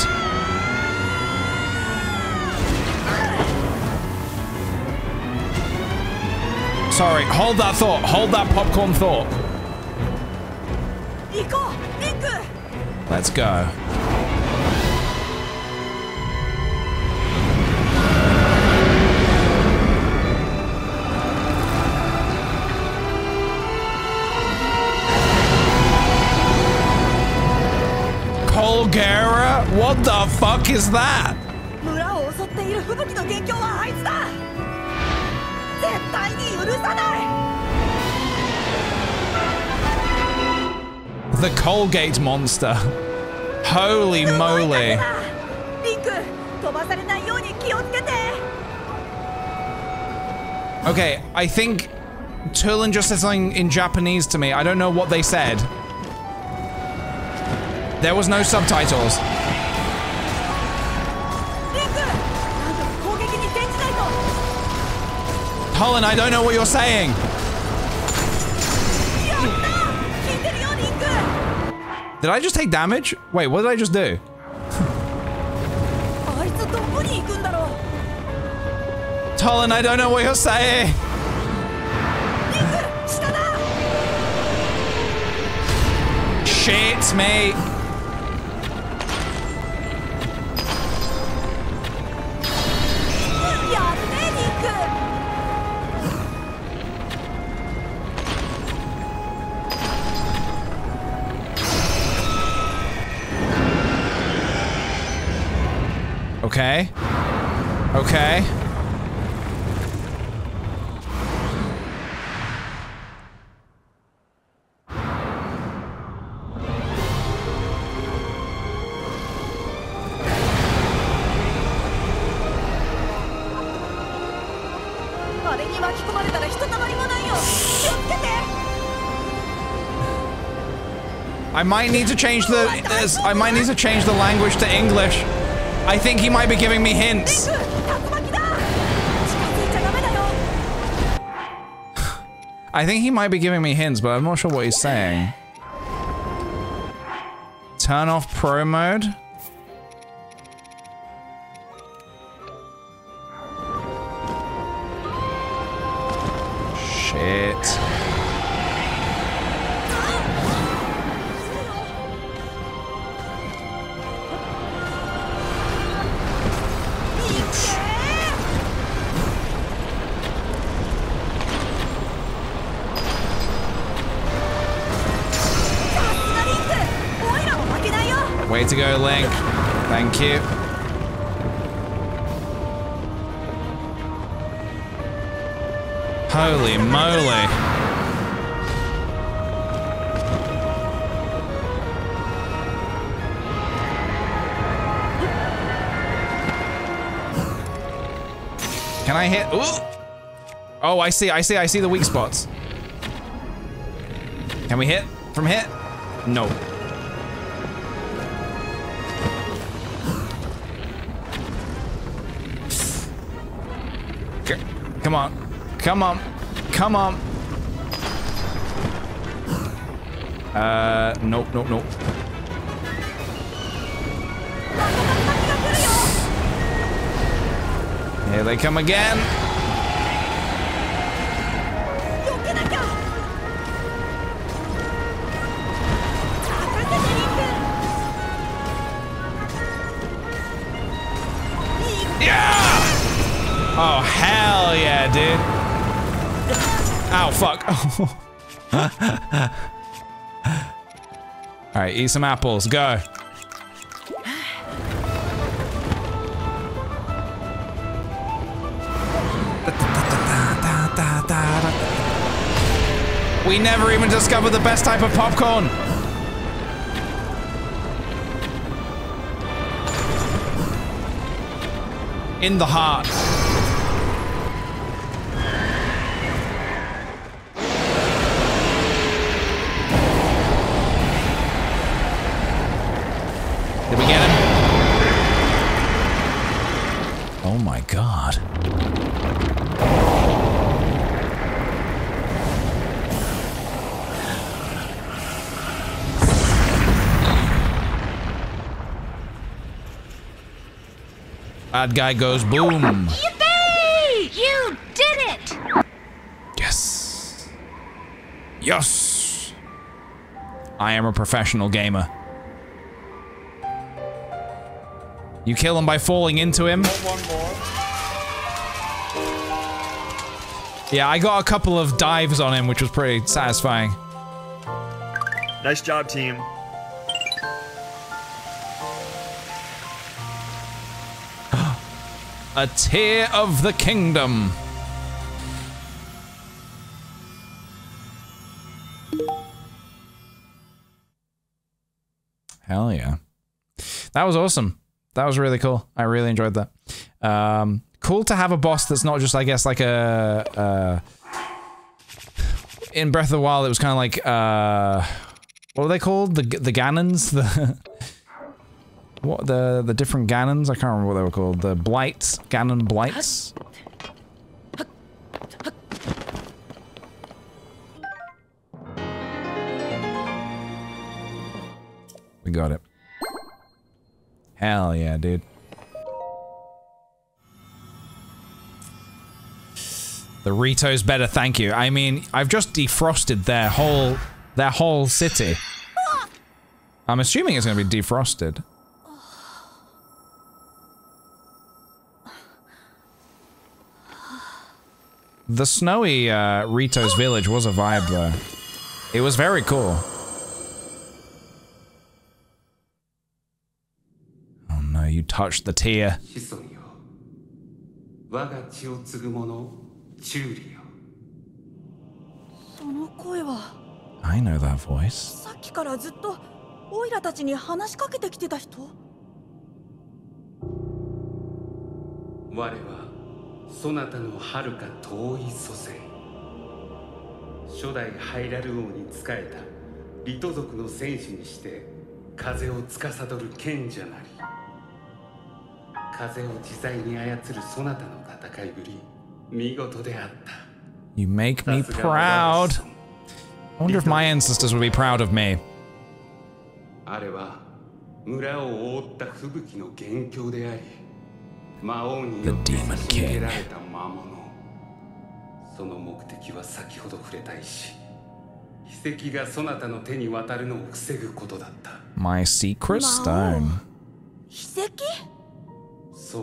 Sorry, hold that thought. Hold that popcorn thought. Let's go. Colgara? What the fuck is that? The Colgate monster. Holy moly. Okay, I think Tulin just said something in Japanese to me. I don't know what they said. There was no subtitles. Colin, I don't know what you're saying. Did I just take damage? Wait, what did I just do? Tulin, I don't know what you're saying. Shit, mate. Okay. Okay. I might need to change the language to English. I think he might be giving me hints. I think he might be giving me hints, but I'm not sure what he's saying. Turn off pro mode. Shit. Way to go, Link. Thank you. Holy moly. Can I hit? Ooh. Oh, I see the weak spots. Can we hit from here? No. Come on. Come on. Come on. Nope, nope, nope. Here they come again. Oh, hell yeah, dude. Ow, fuck. All right, eat some apples. Go. We never even discovered the best type of popcorn. In the heart. Did we get him? Oh my God. Bad guy goes boom. Yippee! You did it! Yes. Yes. I am a professional gamer. You kill him by falling into him. One more. Yeah, I got a couple of dives on him, which was pretty satisfying. Nice job, team. A Tear of the Kingdom. Hell yeah. That was awesome. That was really cool. I really enjoyed that. Cool to have a boss that's not just, I guess, like a... in Breath of the Wild, it was kind of like, what were they called? The Ganons? The... What the different Ganons? I can't remember what they were called. The Blights, Ganon Blights. We got it. Hell yeah, dude. The Rito's better, thank you. I mean, I've just defrosted their whole city. I'm assuming it's gonna be defrosted. The snowy Rito's village was a vibe, though. It was very cool. Oh no, you touched the tear. I know that voice. You make me proud. I wonder if my ancestors would be proud of me. The Demon King. My secret stone. Oh,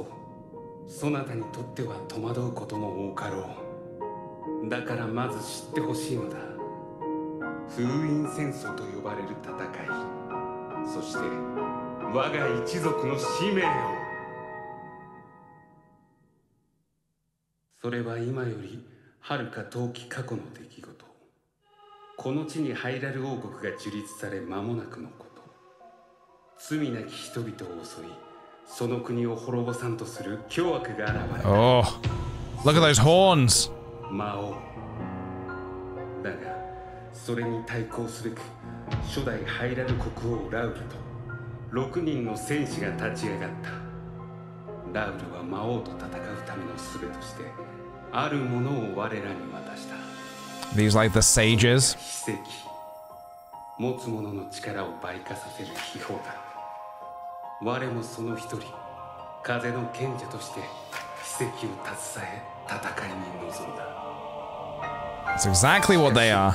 look at those horns. These like the sages. That's exactly what they are.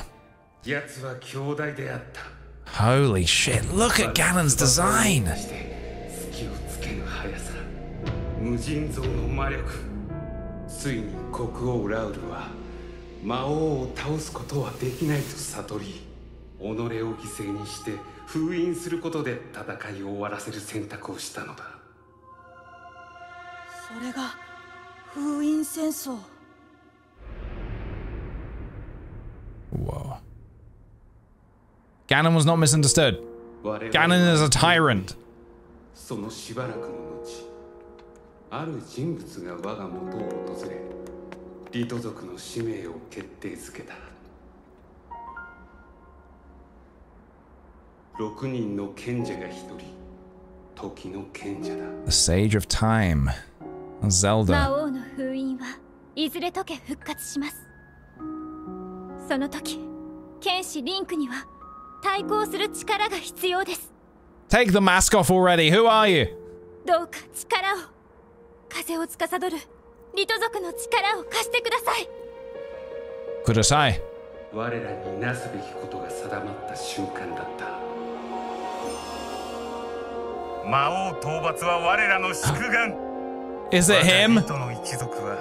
Holy shit, look at Ganon's design. ついに国王ラウルは魔王を倒すことはできないと悟り、己を犠牲にして封印することで戦いを終わらせる選択をしたのだ。それが封印戦争。Whoa. Ganon was not misunderstood. Ganon is a tyrant. そのしばらくの後、ある人物が我が元を訪れ、リト族の使命を決定づけた。6人の賢者が1人、時の賢者だ。The Sage of Time, Zelda。魔王の封印はいずれ解け復活します。その時、剣士リンクには対抗する力が必要です。 Take the mask off already. Who are you? どうか力を、風を司るリト族の力を貸してください。ください。我らになすべきことが定まった瞬間だった。魔王討伐は我らの宿願。Is it him? リトの一族は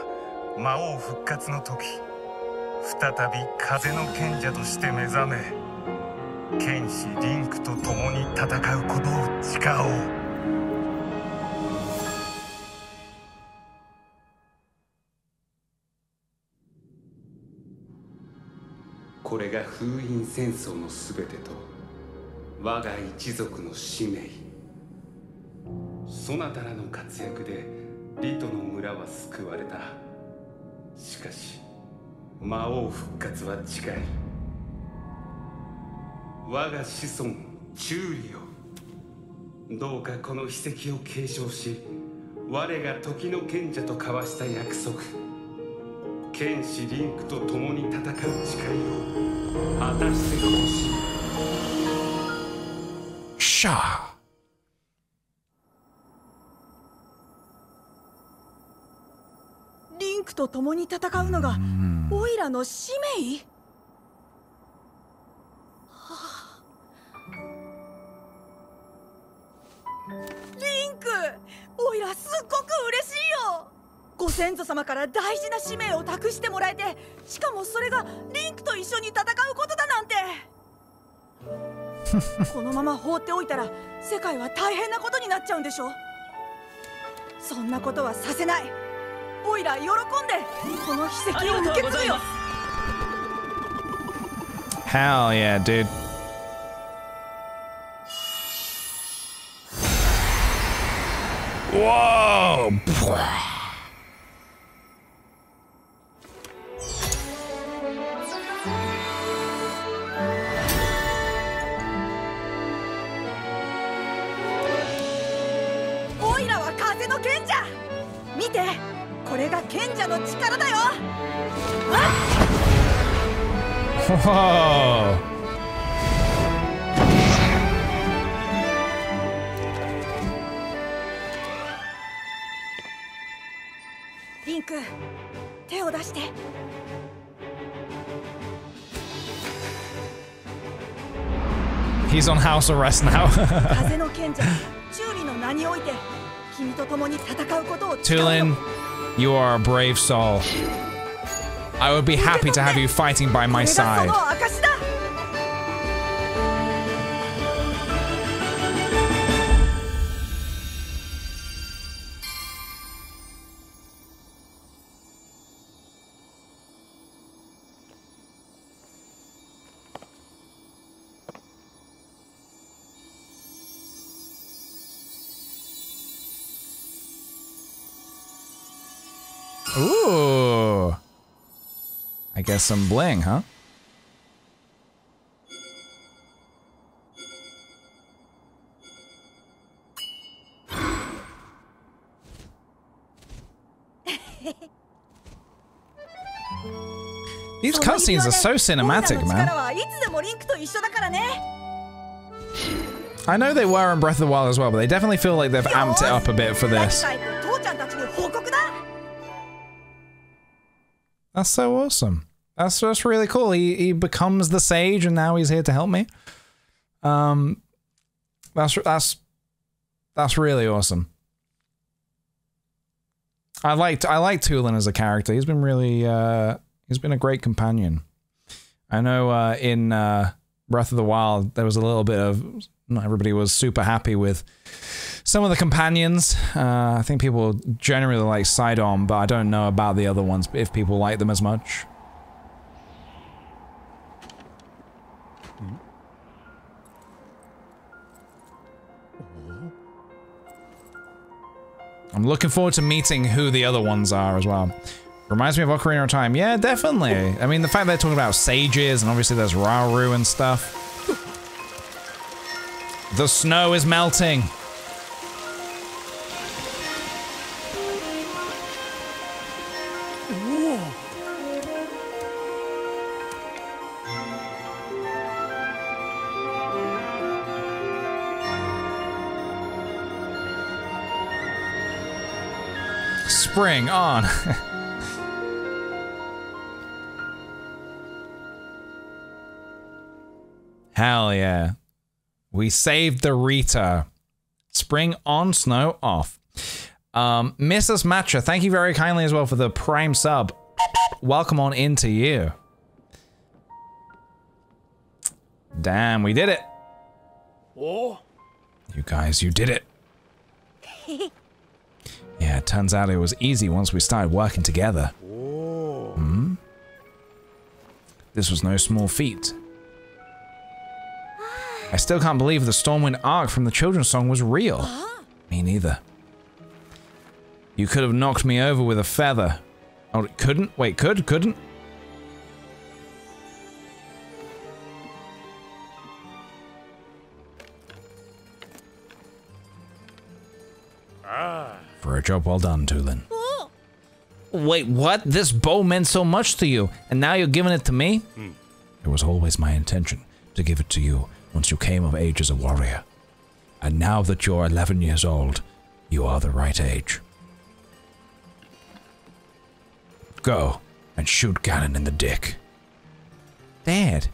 魔王復活の時、再び風の賢者として目覚め。 剣士リンクと共に戦うことを誓おう。 これが封印戦争のすべてと我が一族の使命。そなたらの活躍でリトの村は救われた。しかし魔王復活は近い。 我が子孫チューリオ、どうかこの秘跡を継承し、我が時の賢者と交わした約束、剣士リンクと共に戦う誓いを果たしてほしい。シャー。 リンクと共に戦うのがオイラの使命。 リンク、オイラすっごく嬉しいよ。ご先祖様から大事な使命を託してもらえて、しかもそれがリンクと一緒に戦うことだなんて。このまま放っておいたら世界は大変なことになっちゃうんでしょ。そんなことはさせない。オイラ喜んでこの秘跡を受け継ぐよ。Hell yeah, dude. Whoa! Oira wa kaze no kenja. Mite, kore ga kenja no chikara da yo. Whoa! He's on house arrest now. Tulin, you are a brave soul. I would be happy to have you fighting by my side. Ooh, I guess some bling, huh? These cutscenes are so cinematic, man. I know they were in Breath of the Wild as well, but they definitely feel like they've amped it up a bit for this. That's so awesome. That's just really cool. He becomes the sage and now he's here to help me. That's really awesome. I like Tulin as a character. He's been really he's been a great companion. I know in Breath of the Wild there was a little bit of not everybody was super happy with some of the companions. I think people generally like Sidon, but I don't know about the other ones if people like them as much. I'm looking forward to meeting who the other ones are as well. Reminds me of Ocarina of Time. Yeah, definitely. I mean, the fact they're talking about sages, and obviously there's Rauru and stuff. The snow is melting. Spring on. Hell yeah. We saved the Rita. Spring on, snow off. Mrs. Matcha, thank you very kindly as well for the prime sub. Welcome on into you. Damn, we did it. Oh. You guys, you did it. Yeah, it turns out it was easy once we started working together. Hmm? This was no small feat. I still can't believe the Stormwind Ark from the children's song was real. Me neither. You could have knocked me over with a feather. Oh, it couldn't? Wait, could? Couldn't? For a job well done, Tulin. Oh. Wait, what? This bow meant so much to you, and now you're giving it to me? It was always my intention to give it to you once you came of age as a warrior. And now that you're 11 years old, you are the right age. Go and shoot Ganon in the dick. Dad.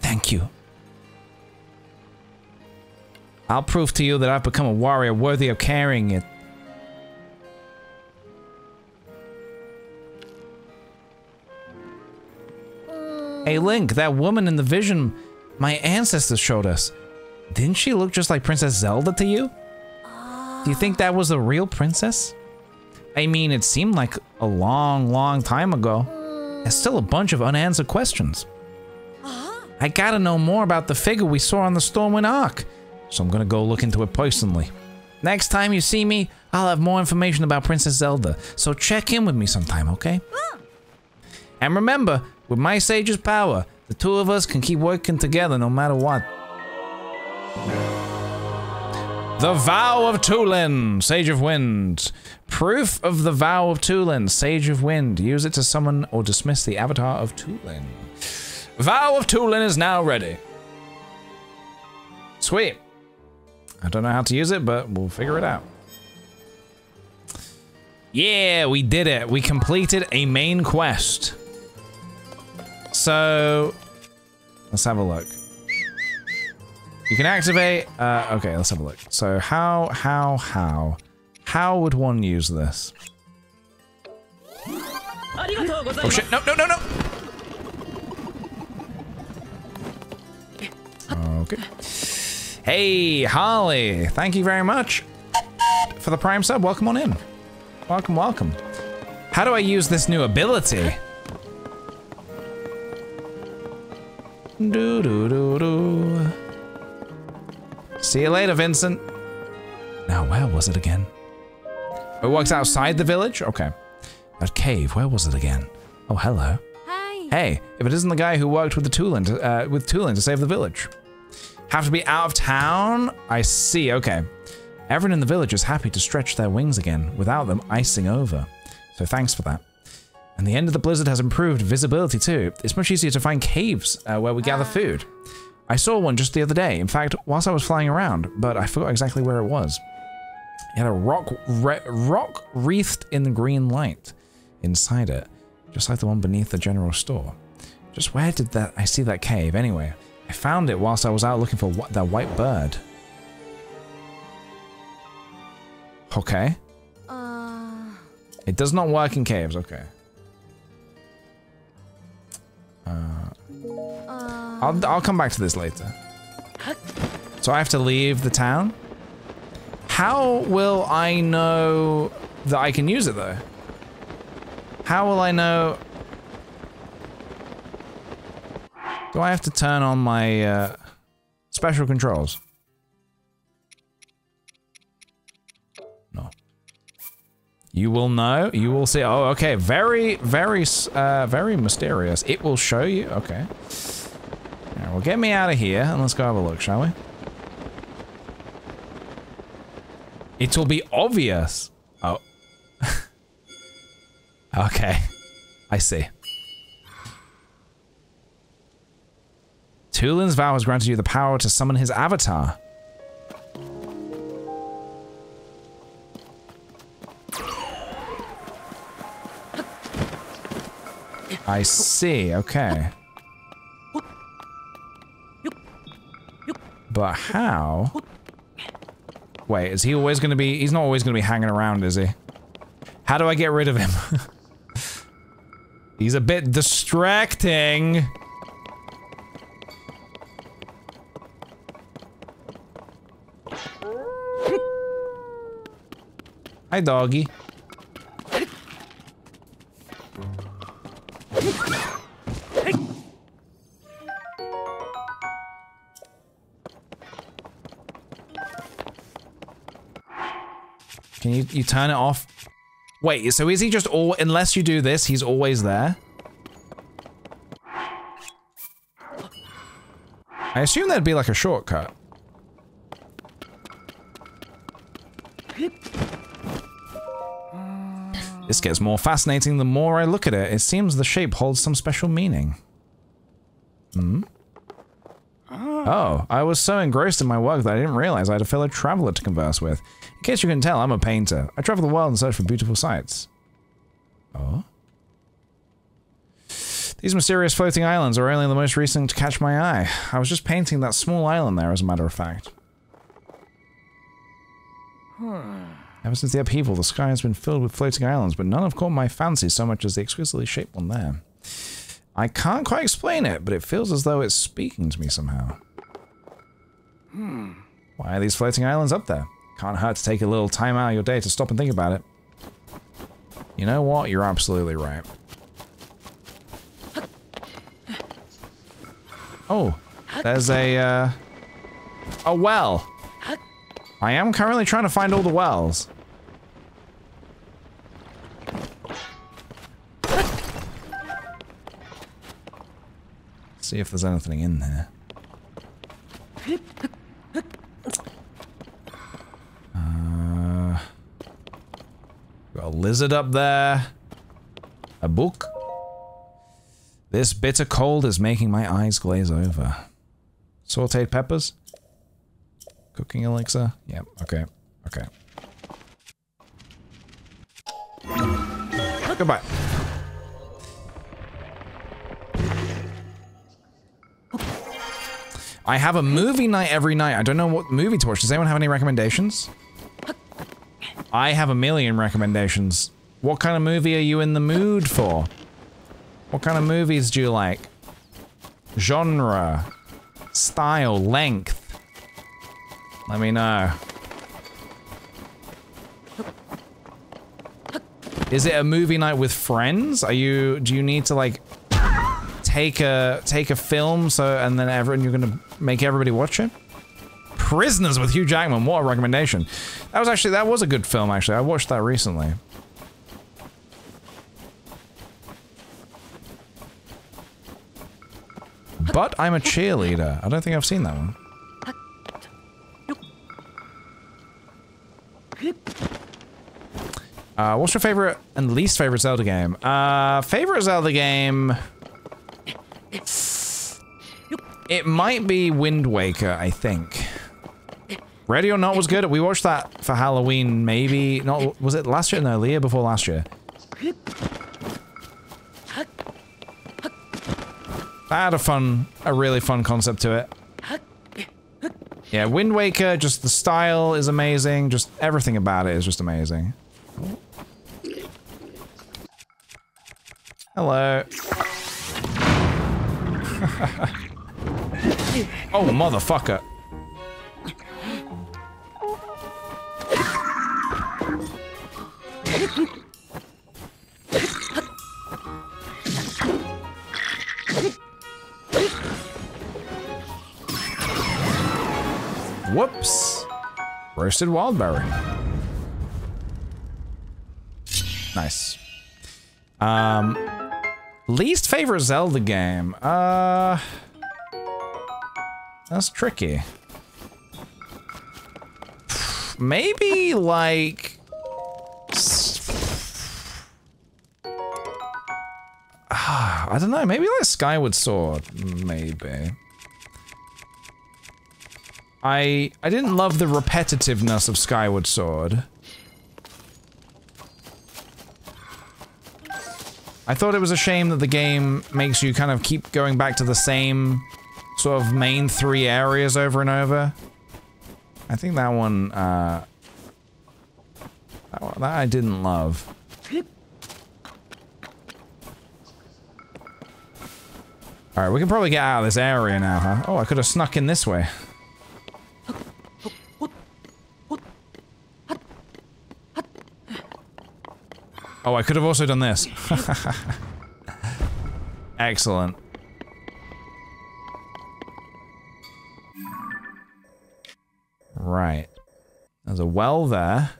Thank you. I'll prove to you that I've become a warrior worthy of carrying it. Hey Link, that woman in the vision my ancestors showed us, didn't she look just like Princess Zelda to you? Do you think that was the real princess? I mean, it seemed like a long time ago. There's still a bunch of unanswered questions. I gotta know more about the figure we saw on the Stormwind Ark. So I'm gonna go look into it personally. Next time you see me, I'll have more information about Princess Zelda, so check in with me sometime, okay? And remember, with my sage's power, the two of us can keep working together no matter what. The Vow of Tulin, Sage of Wind. Proof of the Vow of Tulin, Sage of Wind. Use it to summon or dismiss the avatar of Tulin. Vow of Tulin is now ready. Sweet. I don't know how to use it, but we'll figure it out. Yeah, we did it. We completed a main quest. So, let's have a look. You can activate... okay, let's have a look. So, how? How would one use this? Oh shit, no! Okay. Hey, Harley, thank you very much for the prime sub. Welcome on in. Welcome, welcome. How do I use this new ability? Do. See you later, Vincent. Now, where was it again? It works outside the village? Okay. That cave, where was it again? Oh, hello. Hi. Hey, if it isn't the guy who worked with Tulin to save the village. Have to be out of town? I see, okay. Everyone in the village is happy to stretch their wings again, without them icing over. So thanks for that. And the end of the blizzard has improved visibility too. It's much easier to find caves where we gather food. I saw one just the other day, in fact, whilst I was flying around, but I forgot exactly where it was. It had a rock wreathed in green light inside it, just like the one beneath the general store. Just where did I see that cave anyway? I found it whilst I was out looking for that white bird. Okay. It does not work in caves, okay. I'll come back to this later. So I have to leave the town? How will I know that I can use it though? How will I know? Do I have to turn on my special controls? No. You will know. You will see. Oh, okay. Very, very, very mysterious. It will show you. Okay. All right, well, get me out of here and let's go have a look, shall we? It will be obvious. Oh. Okay. I see. Tulin's vow has granted you the power to summon his avatar. I see, okay. But how? Wait, is he always gonna be, he's not always gonna be hanging around, is he? How do I get rid of him? He's a bit distracting. Hi, doggy. Can you turn it off? Wait, so is he just all, unless you do this, he's always there? I assume that'd be like a shortcut. This gets more fascinating the more I look at it. It seems the shape holds some special meaning. Hmm? Oh, I was so engrossed in my work that I didn't realize I had a fellow traveler to converse with. In case you can tell, I'm a painter. I travel the world and search for beautiful sights. Oh? These mysterious floating islands are only the most recent to catch my eye. I was just painting that small island there, as a matter of fact. Hmm. Ever since the upheaval, the sky has been filled with floating islands, but none have caught my fancy so much as the exquisitely shaped one there. I can't quite explain it, but it feels as though it's speaking to me somehow. Hmm. Why are these floating islands up there? Can't hurt to take a little time out of your day to stop and think about it. You know what? You're absolutely right. Oh, there's a well. I am currently trying to find all the wells. See if there's anything in there. Got a lizard up there. A book. This bitter cold is making my eyes glaze over. Sauteed peppers. Cooking elixir? Yep, okay, okay. Goodbye. I have a movie night every night. I don't know what movie to watch. Does anyone have any recommendations? I have a million recommendations. What kind of movie are you in the mood for? What kind of movies do you like? Genre, style, length. Let me know. Is it a movie night with friends? Are you? Do you need to like take a film so and then everyone you're gonna make everybody watch it? Prisoners with Hugh Jackman. What a recommendation! That was a good film. Actually, I watched that recently. But I'm a cheerleader. I don't think I've seen that one. What's your favorite and least favorite Zelda game? Favorite Zelda game... It might be Wind Waker, I think. Ready or Not was good. We watched that for Halloween, maybe. Not, was it last year? No, the year before last year. That had a really fun concept to it. Yeah, Wind Waker, just the style is amazing. Just everything about it is just amazing. Hello. Oh, motherfucker. Whoops. Roasted wildberry. Nice. Least favorite Zelda game. That's tricky. Maybe like I don't know, maybe like Skyward Sword, maybe. I didn't love the repetitiveness of Skyward Sword. I thought it was a shame that the game makes you kind of keep going back to the same sort of main three areas over and over. I think that one, that I didn't love. Alright, we can probably get out of this area now, huh? Oh, I could have snuck in this way. Oh, I could have also done this. Excellent. Right. There's a well there.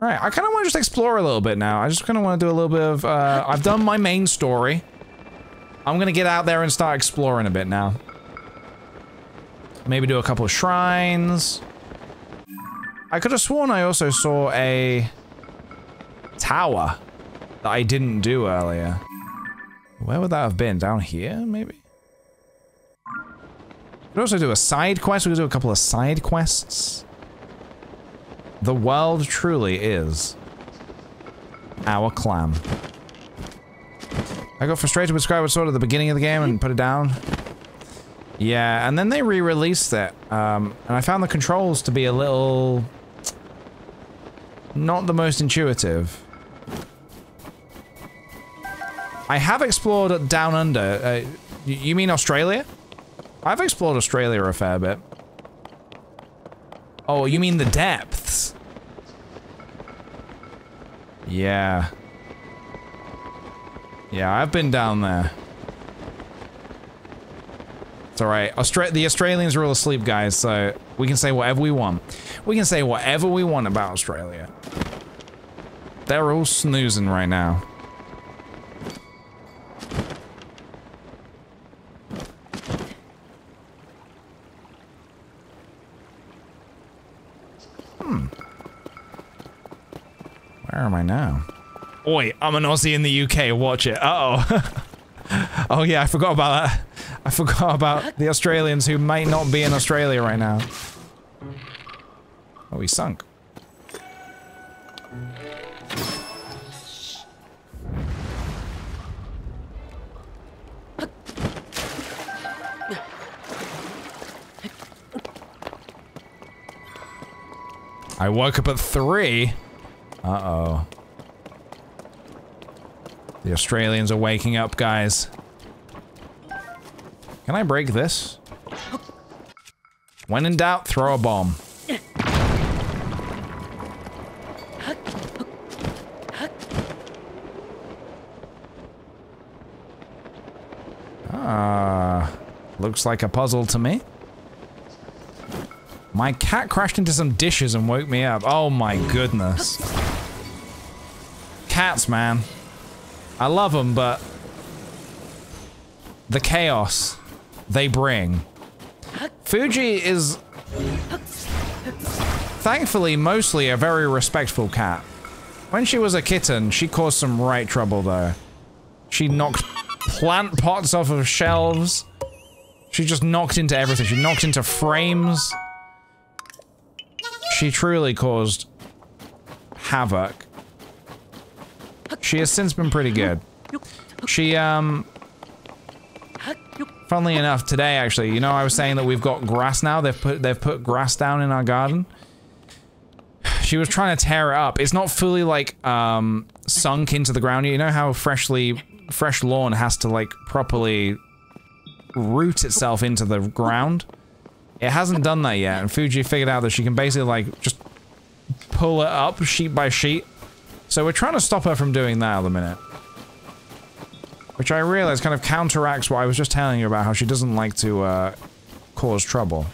Right, I kind of want to just explore a little bit now. I just kind of want to do a little bit of, I've done my main story. I'm going to get out there and start exploring a bit now. Maybe do a couple of shrines. I could have sworn I also saw a tower that I didn't do earlier. Where would that have been? Down here, maybe? We could also do a side quest. We could do a couple of side quests. The world truly is our clam. I got frustrated with Skyward Sword at the beginning of the game and put it down. Yeah, and then they re-released it. And I found the controls to be a little... not the most intuitive. I have explored Down Under. You mean Australia? I've explored Australia a fair bit. Oh, you mean the depths? Yeah. Yeah, I've been down there. It's alright. The Australians are all asleep, guys, so we can say whatever we want. We can say whatever we want about Australia. They're all snoozing right now. Hmm. Where am I now? Oi, I'm an Aussie in the UK, watch it. Uh-oh. Oh yeah, I forgot about that. I forgot about the Australians who might not be in Australia right now. Oh, he sunk. I woke up at 3. Uh-oh. The Australians are waking up, guys. Can I break this? When in doubt, throw a bomb. Ah, looks like a puzzle to me. My cat crashed into some dishes and woke me up. Oh my goodness. Cats, man. I love them, but the chaos they bring. Fuji is thankfully mostly a very respectful cat. When she was a kitten, she caused some right trouble though. She knocked plant pots off of shelves. She just knocked into everything. She knocked into frames. She truly caused havoc. She has since been pretty good. She Funnily enough, today actually, you know, I was saying that we've got grass now. They've put grass down in our garden. She was trying to tear it up. It's not fully like sunk into the ground. You know how fresh lawn has to like properly root itself into the ground. It hasn't done that yet, and Fuji figured out that she can basically like just pull it up sheet by sheet. So we're trying to stop her from doing that at the minute, which I realize kind of counteracts what I was just telling you about how she doesn't like to cause trouble.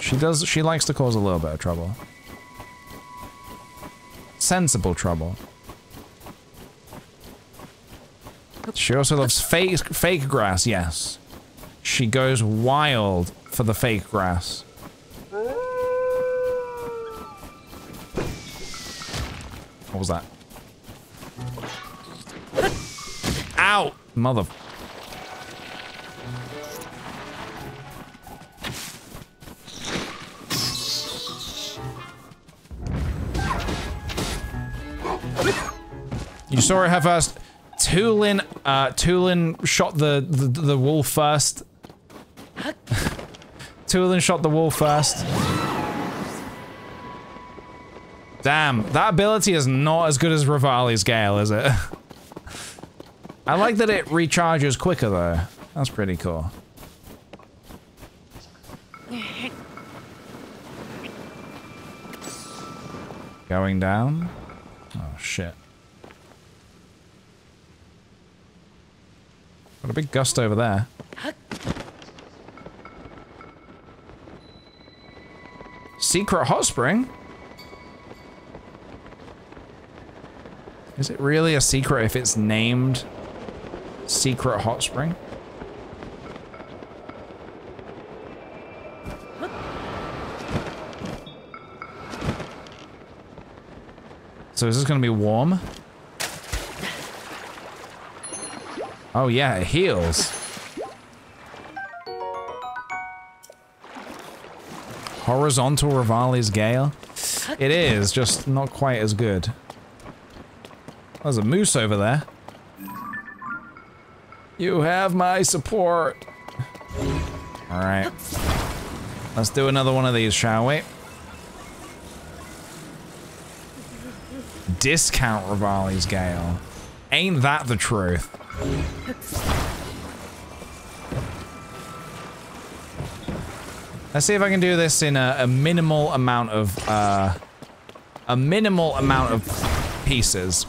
She likes to cause a little bit of trouble. Sensible trouble. She also loves fake grass, yes. She goes wild for the fake grass. What was that? Ow! Mother... You saw her first. Tulin shot the wolf first. Tulin shot the wolf first. Damn, that ability is not as good as Revali's Gale, is it? I like that it recharges quicker though. That's pretty cool. Going down? Oh shit. Got a big gust over there. Secret hot spring? Is it really a secret if it's named Secret Hot Spring? So is this gonna be warm? Oh yeah, it heals. Horizontal Revali's Gale. It is, just not quite as good. There's a moose over there. You have my support. Alright. Let's do another one of these, shall we? Discount Revali's Gale. Ain't that the truth? Let's see if I can do this in a minimal amount of pieces.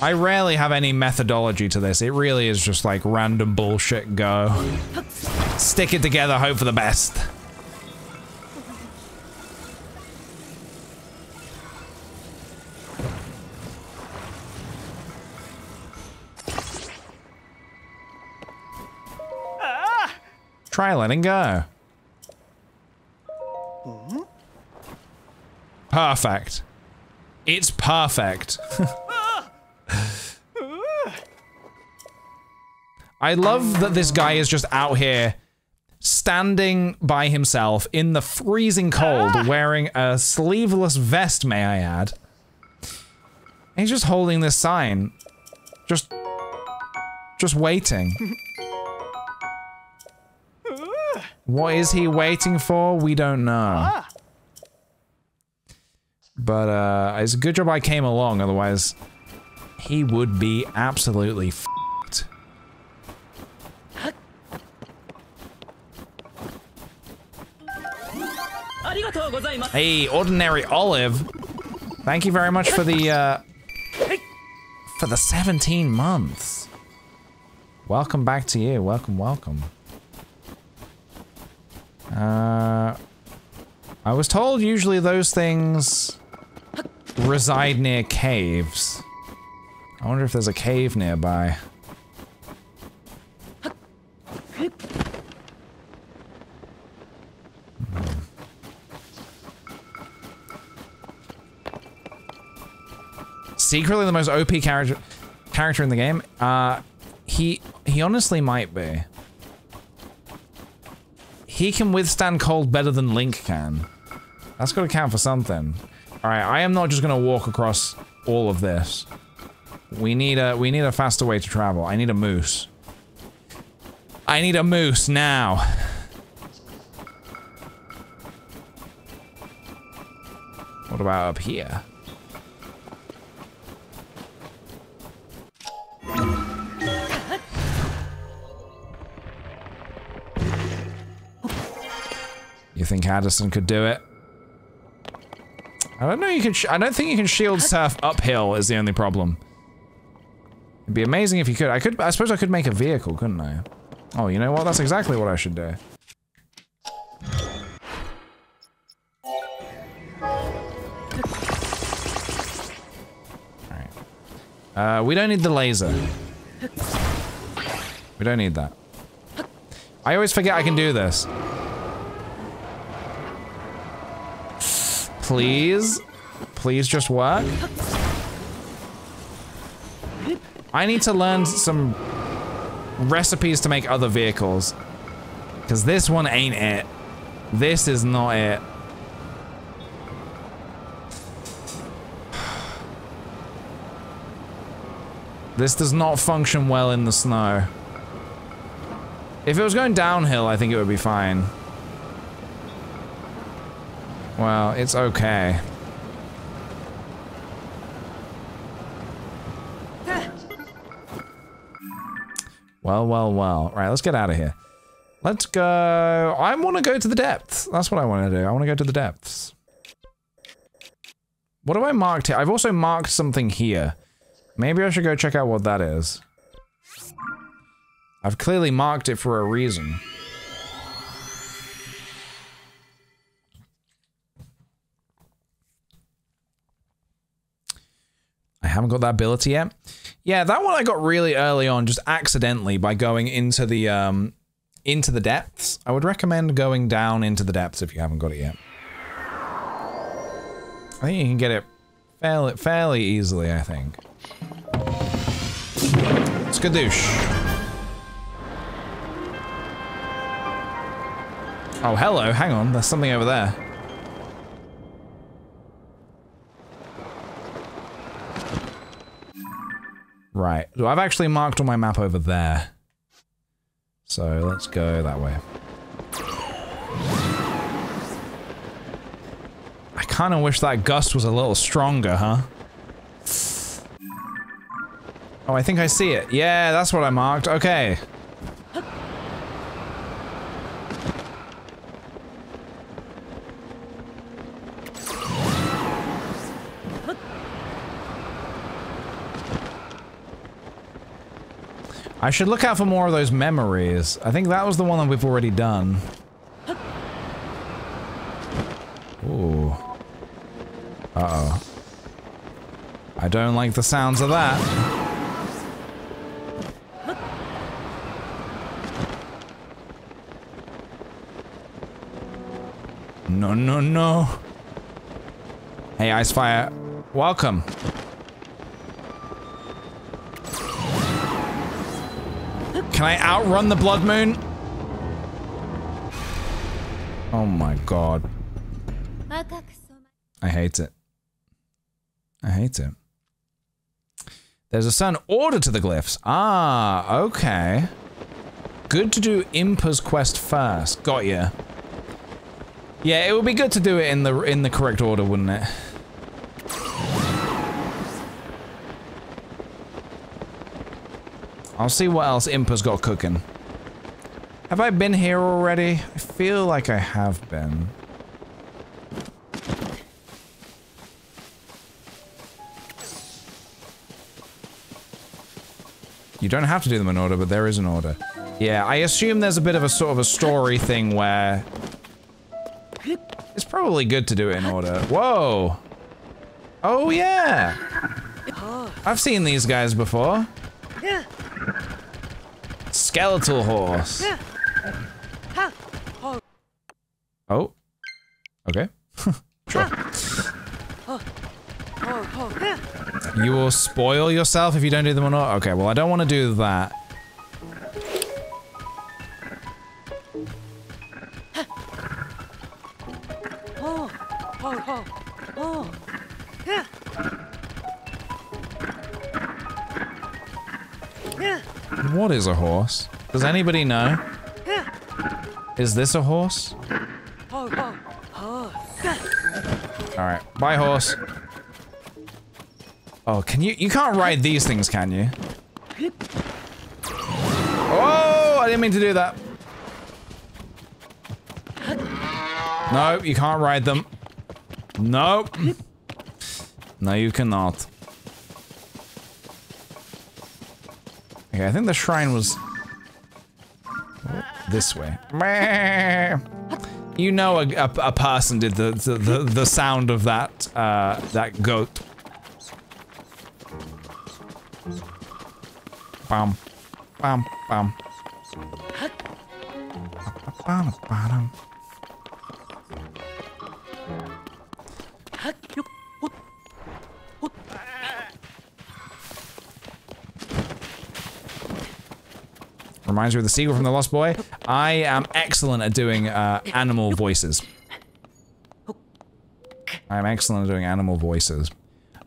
I rarely have any methodology to this. It really is just like random bullshit go. Stick it together, hope for the best. Try letting go. Perfect. It's perfect. I love that this guy is just out here standing by himself in the freezing cold wearing a sleeveless vest, may I add. And he's just holding this sign. Just waiting. What is he waiting for? We don't know. But it's a good job I came along, otherwise he would be absolutely f***ed. Hey, Ordinary Olive. Thank you very much for the 17 months. Welcome back to you. Welcome, welcome. I was told usually those things reside near caves. I wonder if there's a cave nearby. Secretly the most OP character in the game. He He honestly might be. He can withstand cold better than Link can. That's gotta count for something. Alright, I am not just gonna walk across all of this. We need a faster way to travel. I need a moose. I need a moose now. What about up here? You think Addison could do it? I don't know. I don't think you can shield surf uphill is the only problem. It'd be amazing if you could. I suppose I could make a vehicle, couldn't I? Oh, you know what? That's exactly what I should do. Alright. We don't need the laser. We don't need that. I always forget I can do this. Please? Please just work? I need to learn some recipes to make other vehicles. Because this one ain't it. This is not it. This does not function well in the snow. If it was going downhill, I think it would be fine. Well, it's okay. Well, well, well. Right, let's get out of here. Let's go... I want to go to the depths. That's what I want to do. I want to go to the depths. What have I marked here? I've also marked something here. Maybe I should go check out what that is. I've clearly marked it for a reason. I haven't got that ability yet. Yeah, that one I got really early on, just accidentally, by going into the depths. I would recommend going down into the depths if you haven't got it yet. I think you can get it fairly easily, I think. Skadoosh. Oh, hello, hang on, there's something over there. Right, so I've actually marked on my map over there. So let's go that way. I kind of wish that gust was a little stronger, huh? Oh, I think I see it. Yeah, that's what I marked. Okay. I should look out for more of those memories. I think that was the one that we've already done. Ooh. Uh-oh. I don't like the sounds of that. No, no, no. Hey, Icefire. Welcome. Can I outrun the blood moon? Oh my god. I hate it. I hate it. There's a certain order to the glyphs. Ah, okay. Good to do Impa's quest first. Got ya. Yeah, it would be good to do it in the correct order, wouldn't it? I'll see what else Impa's got cooking. Have I been here already? I feel like I have been. You don't have to do them in order, but there is an order. Yeah, I assume there's a bit of a sort of a story thing where... It's probably good to do it in order. Whoa! Oh yeah! I've seen these guys before. Yeah. Skeletal horse. Oh. Okay. Sure. You will spoil yourself if you don't do them or not. Okay, well I don't want to do that. What is a horse? Does anybody know? Is this a horse? Alright. Bye, horse. Oh, can you- you can't ride these things, can you? Oh, I didn't mean to do that. No, you can't ride them. Nope. No, you cannot. Okay, I think the shrine was... oh, this way. You know a person did the sound of that, that goat. Bam. Bam. Bam. Bam. Reminds me of the sequel from The Lost Boy. I am excellent at doing animal voices. I am excellent at doing animal voices.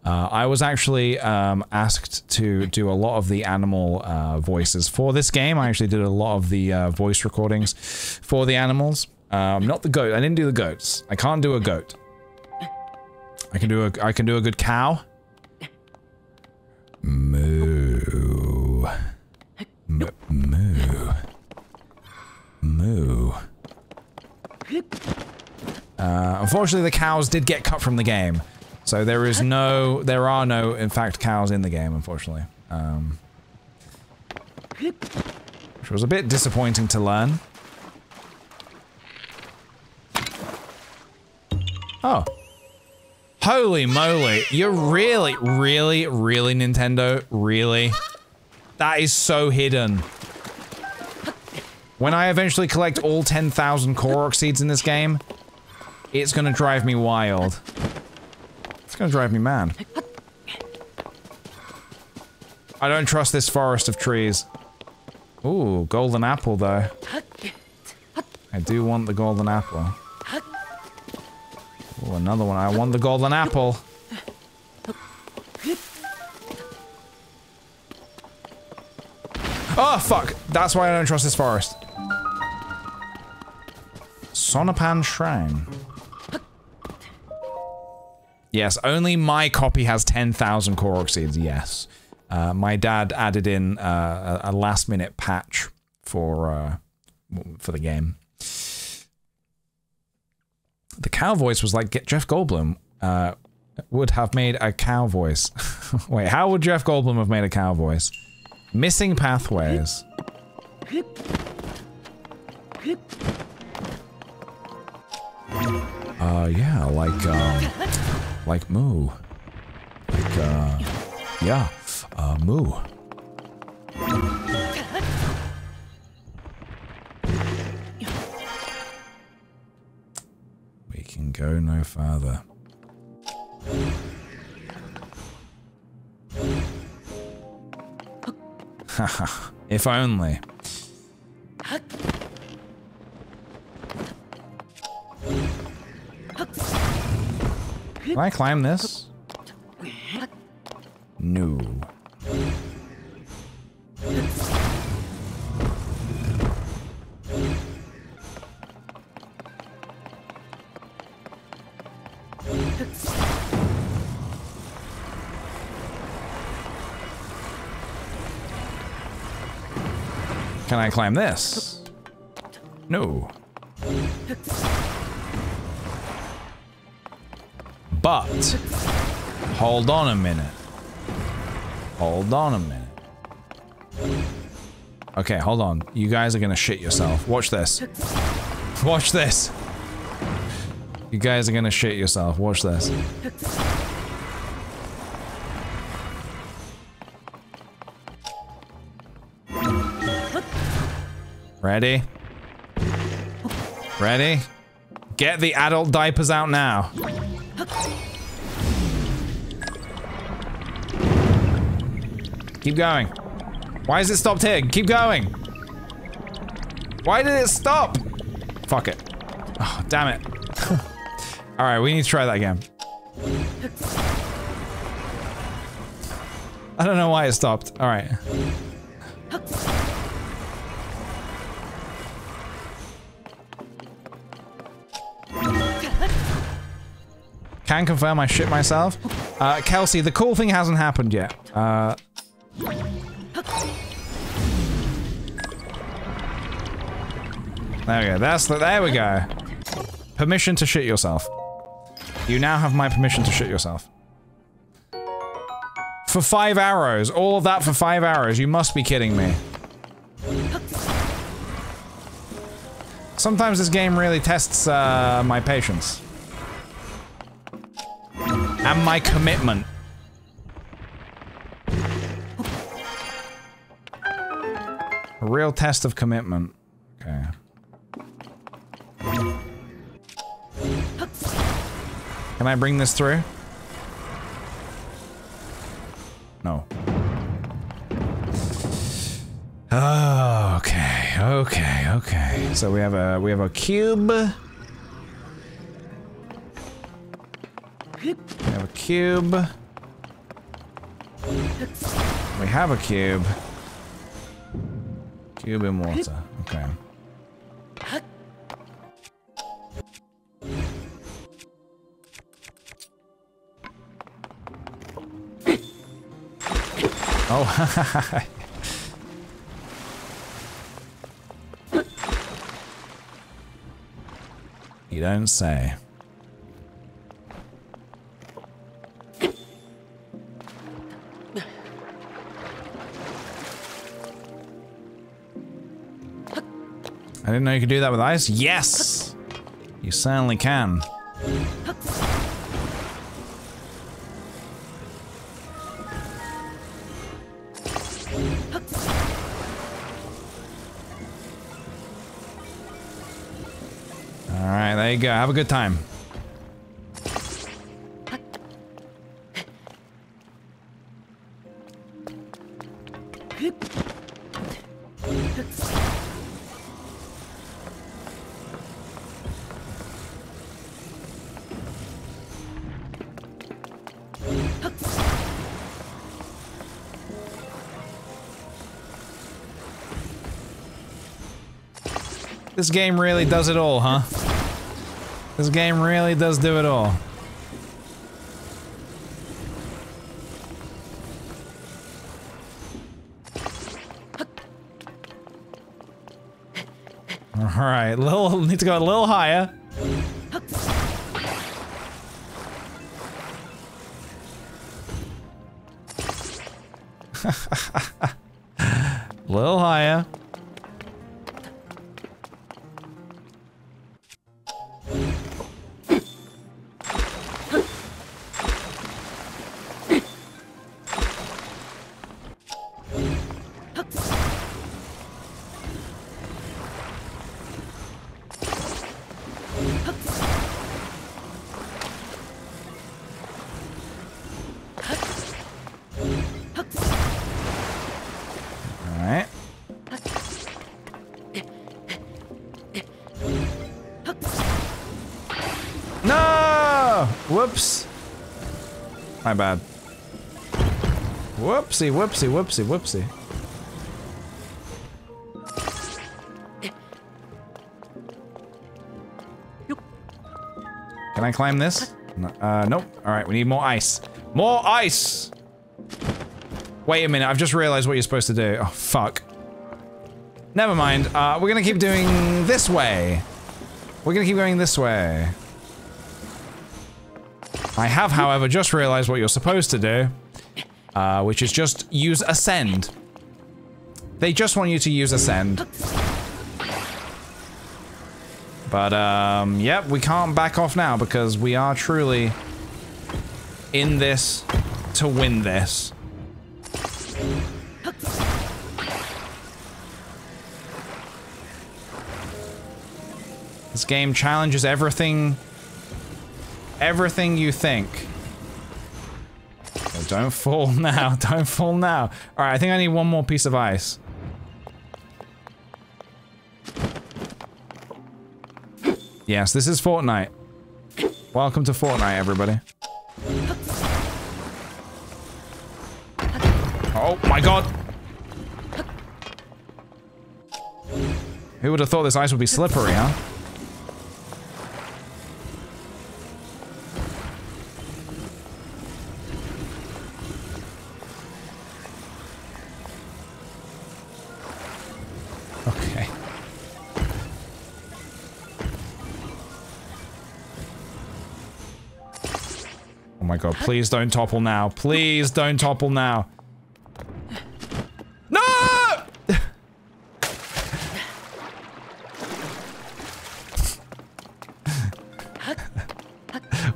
I was actually asked to do a lot of the animal voices for this game. I actually did a lot of the voice recordings for the animals. Not the goat. I didn't do the goats. I can't do a goat. I can do a. I can do a good cow. Moo. Moo. Moo. Unfortunately, the cows did get cut from the game, so there is no. There are no, in fact, cows in the game, unfortunately. Which was a bit disappointing to learn. Oh. Holy moly, you're really, really, really, Nintendo, really? That is so hidden. When I eventually collect all 10,000 Korok seeds in this game, it's gonna drive me wild. It's gonna drive me mad. I don't trust this forest of trees. Ooh, golden apple though. I do want the golden apple. Oh, another one. I want the golden apple. Oh, fuck! That's why I don't trust this forest. Sonopan Shrine. Yes, only my copy has 10,000 Korok seeds, yes. My dad added in a last-minute patch for the game. The cow voice was like Jeff Goldblum would have made a cow voice. Wait, how would Jeff Goldblum have made a cow voice? Missing pathways. Yeah, like moo. Like, yeah, moo. Can go no further. Haha, if only. Can I climb this? No. Can I climb this? No. But hold on a minute. Hold on a minute. Okay, hold on. You guys are gonna shit yourself. Watch this. Watch this. You guys are gonna shit yourself. Watch this. Ready? Ready? Get the adult diapers out now. Keep going. Why has it stopped here? Keep going. Why did it stop? Fuck it. Oh, damn it. Alright, we need to try that again. I don't know why it stopped. Alright. can confirm I shit myself. Kelsey, the cool thing hasn't happened yet. There we go. There we go. Permission to shit yourself. You now have my permission to shit yourself. For 5 arrows. All of that for 5 arrows. You must be kidding me. Sometimes this game really tests my patience. And my commitment. A real test of commitment. Okay. Can I bring this through? No. Oh, okay, okay, okay. So we have a cube. We have a cube. Cube in water. Okay. Oh, haha. You don't say. I didn't know you could do that with ice. Yes! You certainly can. Alright, there you go. Have a good time. This game really does it all, huh? This game really does do it all. Alright, need to go a little higher. Little higher. My bad. Whoopsie, whoopsie, whoopsie, whoopsie. Can I climb this? No, nope. Alright, we need more ice. More ice! Wait a minute, I've just realized what you're supposed to do. Oh, fuck. Never mind. We're gonna keep doing this way. We're gonna keep going this way. I have, however, just realized what you're supposed to do, which is just use ascend. They just want you to use ascend. But, yep, we can't back off now because we are truly in this to win this. This game challenges everything. Everything you think. So don't fall now. Don't fall now. Alright, I think I need one more piece of ice. Yes, this is Fortnite. Welcome to Fortnite, everybody. Oh my god! Who would have thought this ice would be slippery, huh? Okay. Oh my god, please don't topple now. Please don't topple now. No!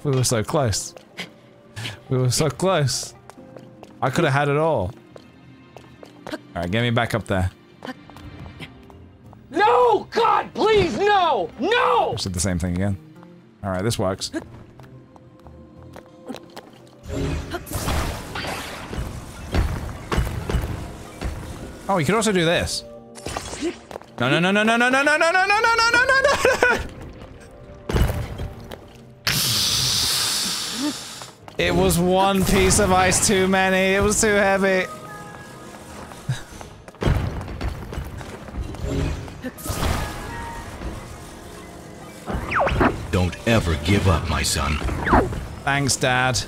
We were so close. We were so close. I could have had it all. Alright, get me back up there. No! God, please, no! No! I said the same thing again. Alright, this works. Oh, you could also do this. No, no, no, no, no, no, no, no, no, no, no, no, no, no, no, no! It was one piece of ice too many. It was too heavy. Don't ever give up, my son. Thanks, Dad.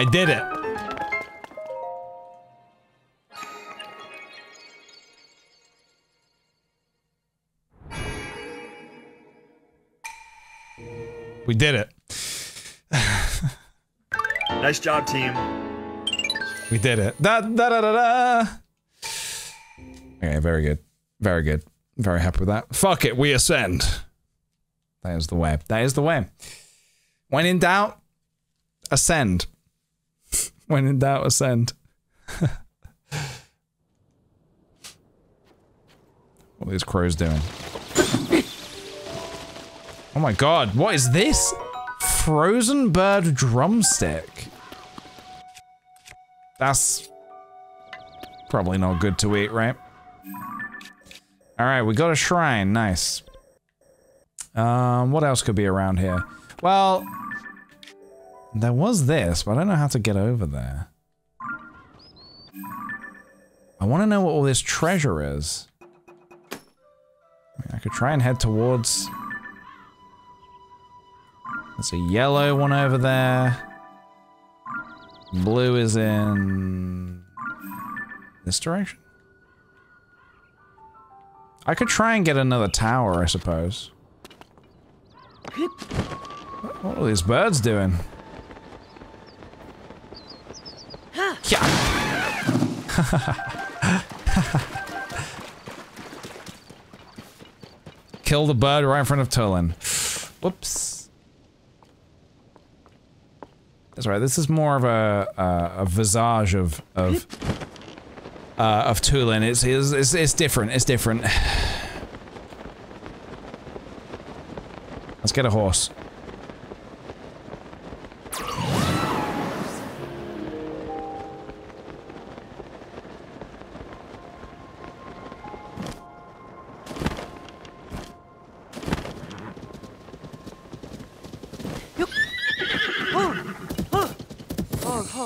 I did it. We did it. Nice job, team. We did it. Da, da, da, da, da. Okay, very good. Very good. Very happy with that. Fuck it, we ascend. That is the way. That is the way. When in doubt, ascend. When in doubt, ascend. What are these crows doing? Oh my god, what is this? Frozen bird drumstick. That's probably not good to eat, right? Alright, we got a shrine, nice. What else could be around here? Well... there was this, but I don't know how to get over there. I want to know what all this treasure is. I mean, I could try and head towards... there's a yellow one over there. Blue is in... this direction? I could try and get another tower, I suppose. What are these birds doing? Yeah. Kill the bird right in front of Tulin. Whoops. That's right. This is more of a visage of Tulin. It's different. It's different. Let's get a horse.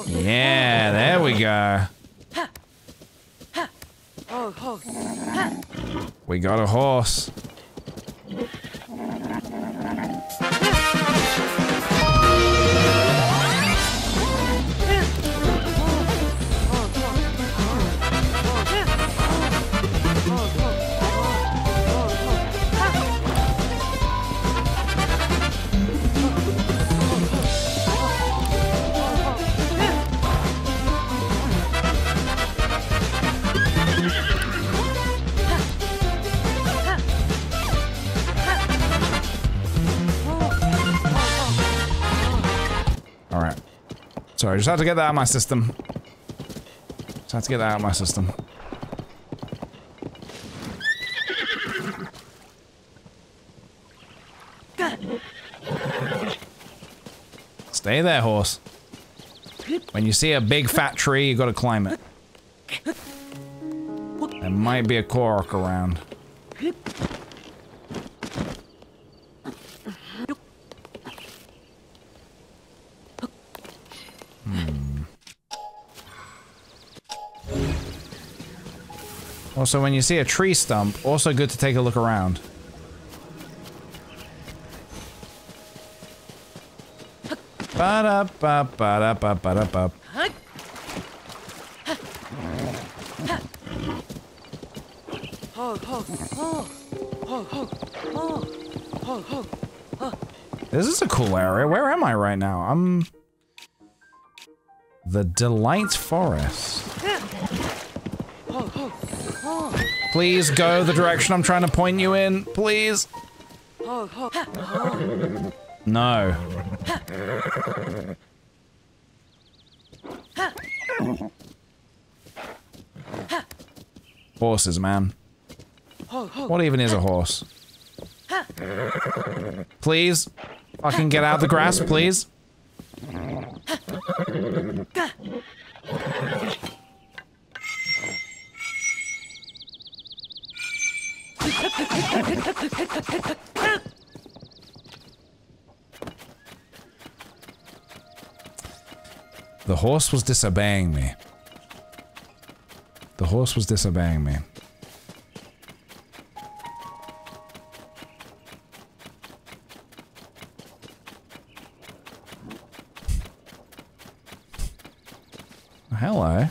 Yeah, there we go. We got a horse. Sorry, I just had to get that out of my system. Just had to get that out of my system. Stay there, horse. When you see a big fat tree, you gotta climb it. There might be a Korok around. Also, when you see a tree stump, also good to take a look around. Ba-da-ba-ba-da-ba-ba-da-ba. This is a cool area. Where am I right now? I'm... the Delight Forest. Please go the direction I'm trying to point you in. Please. No. Horses, man. What even is a horse? Please. Fucking get out of the grass, please. The horse was disobeying me. The horse was disobeying me. Hello.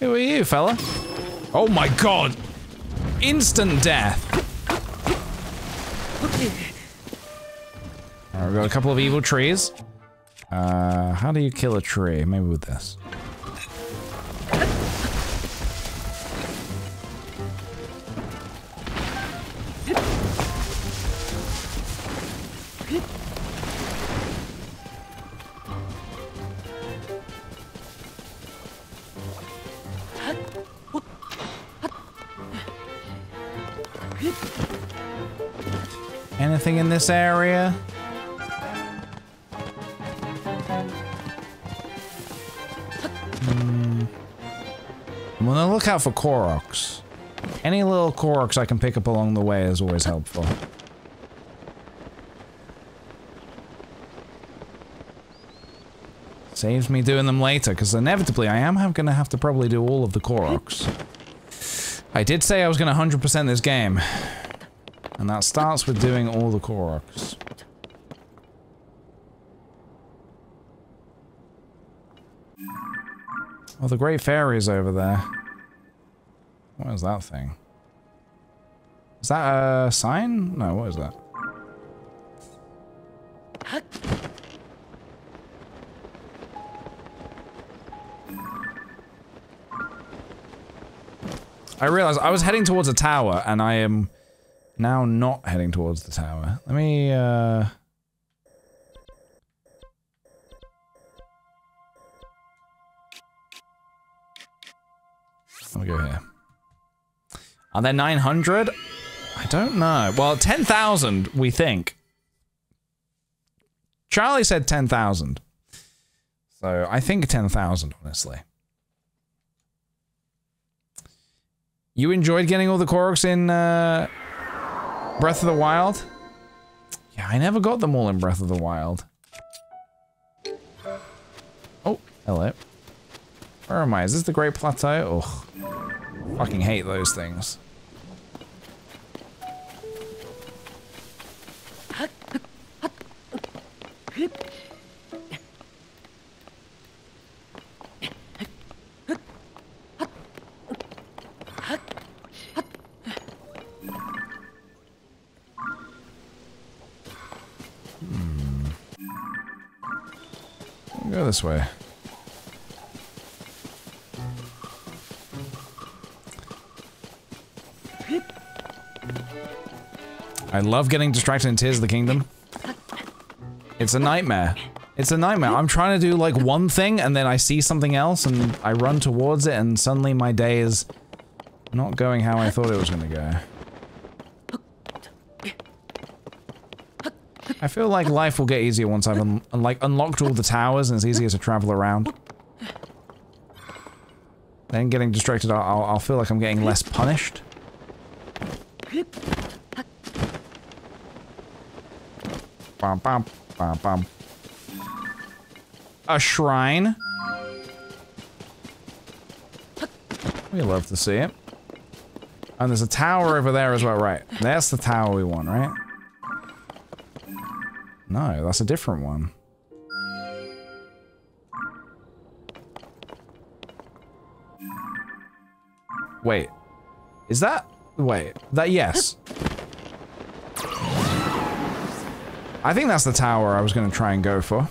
Who are you, fella? Oh my god! Instant death! Alright, we've got a couple of evil trees. How do you kill a tree? Maybe with this. Anything in this area? I'm gonna look out for Koroks. Any little Koroks I can pick up along the way is always helpful. Saves me doing them later, because inevitably I am gonna have to probably do all of the Koroks. I did say I was gonna 100% this game. And that starts with doing all the Koroks. Oh, the Great Fairy's over there. What is that thing? Is that a sign? No, what is that? I realized I was heading towards a tower, and I am now not heading towards the tower. Let me, let me go here. Are there 900? I don't know. Well, 10,000, we think. Charlie said 10,000. So, I think 10,000, honestly. You enjoyed getting all the Koroks in, Breath of the Wild? Yeah, I never got them all in Breath of the Wild. Oh, hello. Where am I? Is this the Great Plateau? Ugh. Fucking hate those things. Hmm. Go this way. I love getting distracted in Tears of the Kingdom. It's a nightmare. It's a nightmare. I'm trying to do like one thing and then I see something else and I run towards it and suddenly my day is not going how I thought it was going to go. I feel like life will get easier once I've unlocked all the towers and it's easier to travel around. Then getting distracted, I'll feel like I'm getting less punished. Bum, bum, bum, bum. A shrine. We love to see it. And there's a tower over there as well, right? That's the tower we want, right? No, that's a different one. Wait. Is that... Wait. That... Yes. I think that's the tower I was going to try and go for.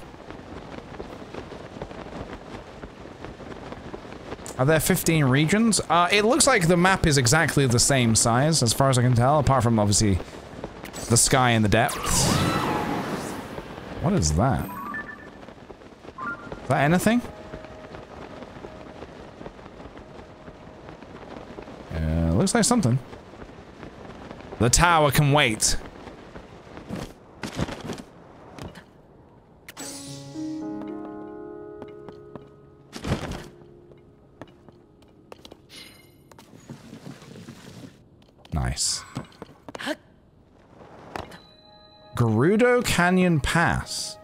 Are there 15 regions? It looks like the map is exactly the same size, as far as I can tell, apart from, obviously, the sky and the depths. What is that? Is that anything? Looks like something. The tower can wait. Nice. Gerudo Canyon Pass.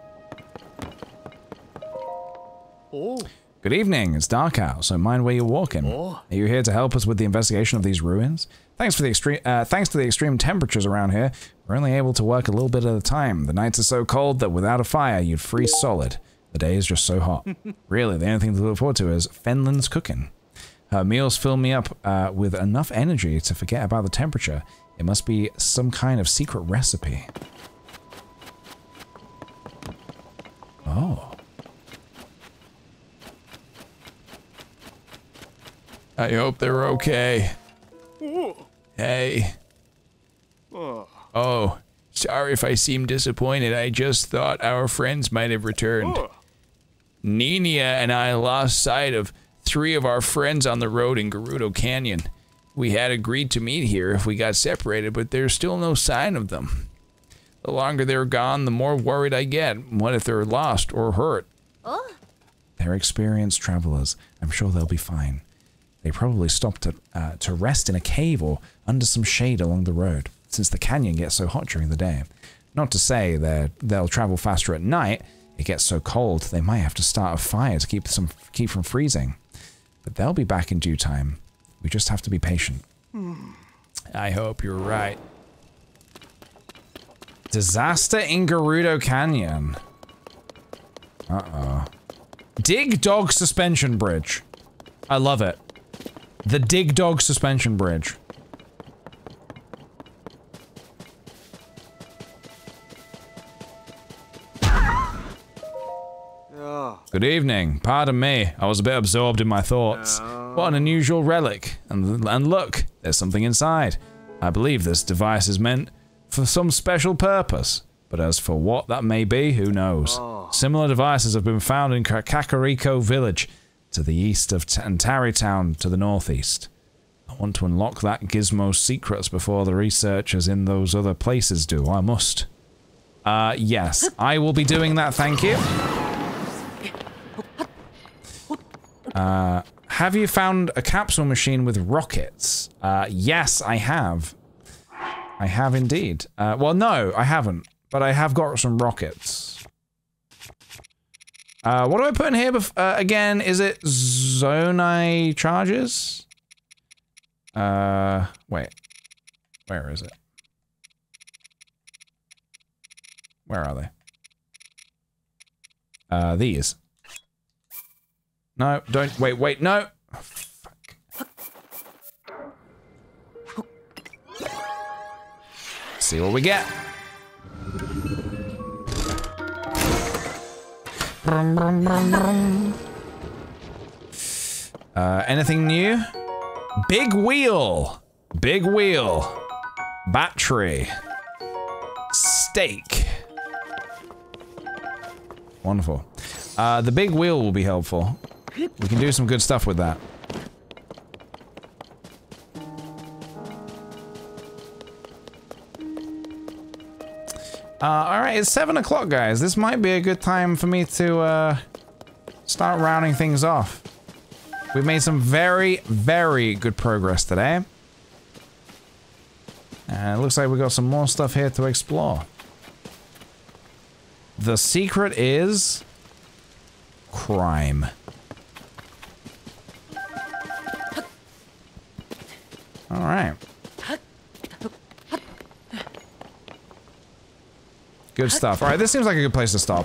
Oh. Good evening, it's dark out, so mind where you're walking. Oh. Are you here to help us with the investigation of these ruins? Thanks for the extreme, thanks to the extreme temperatures around here, we're only able to work a little bit at a time. The nights are so cold that without a fire, you'd freeze solid. The day is just so hot. Really, the only thing to look forward to is Fenlin's cooking. Her meals fill me up with enough energy to forget about the temperature. It must be some kind of secret recipe. Oh. I hope they're okay. Hey. Oh, sorry if I seem disappointed. I just thought our friends might have returned. Nina and I lost sight of 3 of our friends on the road in Gerudo Canyon. We had agreed to meet here if we got separated, but there's still no sign of them. The longer they're gone, the more worried I get. What if they're lost or hurt? They're experienced travelers. I'm sure they'll be fine. They probably stopped to rest in a cave or under some shade along the road, since the canyon gets so hot during the day. Not to say that they'll travel faster at night. It gets so cold they might have to start a fire to keep from freezing. But they'll be back in due time. We just have to be patient. I hope you're right. Disaster in Gerudo Canyon. Uh-oh. Dig Dog Suspension Bridge. I love it. The Dig Dog Suspension Bridge. Good evening. Pardon me. I was a bit absorbed in my thoughts. What an unusual relic. And look, there's something inside. I believe this device is meant for some special purpose. But as for what that may be, who knows? Similar devices have been found in Kakariko Village, to the east of Tarrytown to the northeast. I want to unlock that gizmo's secrets before the researchers in those other places do. I must. Yes, I will be doing that, thank you. Have you found a capsule machine with rockets? Yes, I have. I have indeed. Well, no, I haven't. But I have got some rockets. What do I put in here again? Is it Zonai charges? Wait. Where is it? Where are they? These. No, don't, wait, no! Oh, fuck. See what we get. Anything new? Big wheel. Battery. Stake. Wonderful. The big wheel will be helpful. We can do some good stuff with that. Alright, it's 7 o'clock, guys. This might be a good time for me to, start rounding things off. We've made some very, very good progress today. And it looks like we've got some more stuff here to explore. The secret is... crime. Alright. Good stuff. All right, this seems like a good place to stop.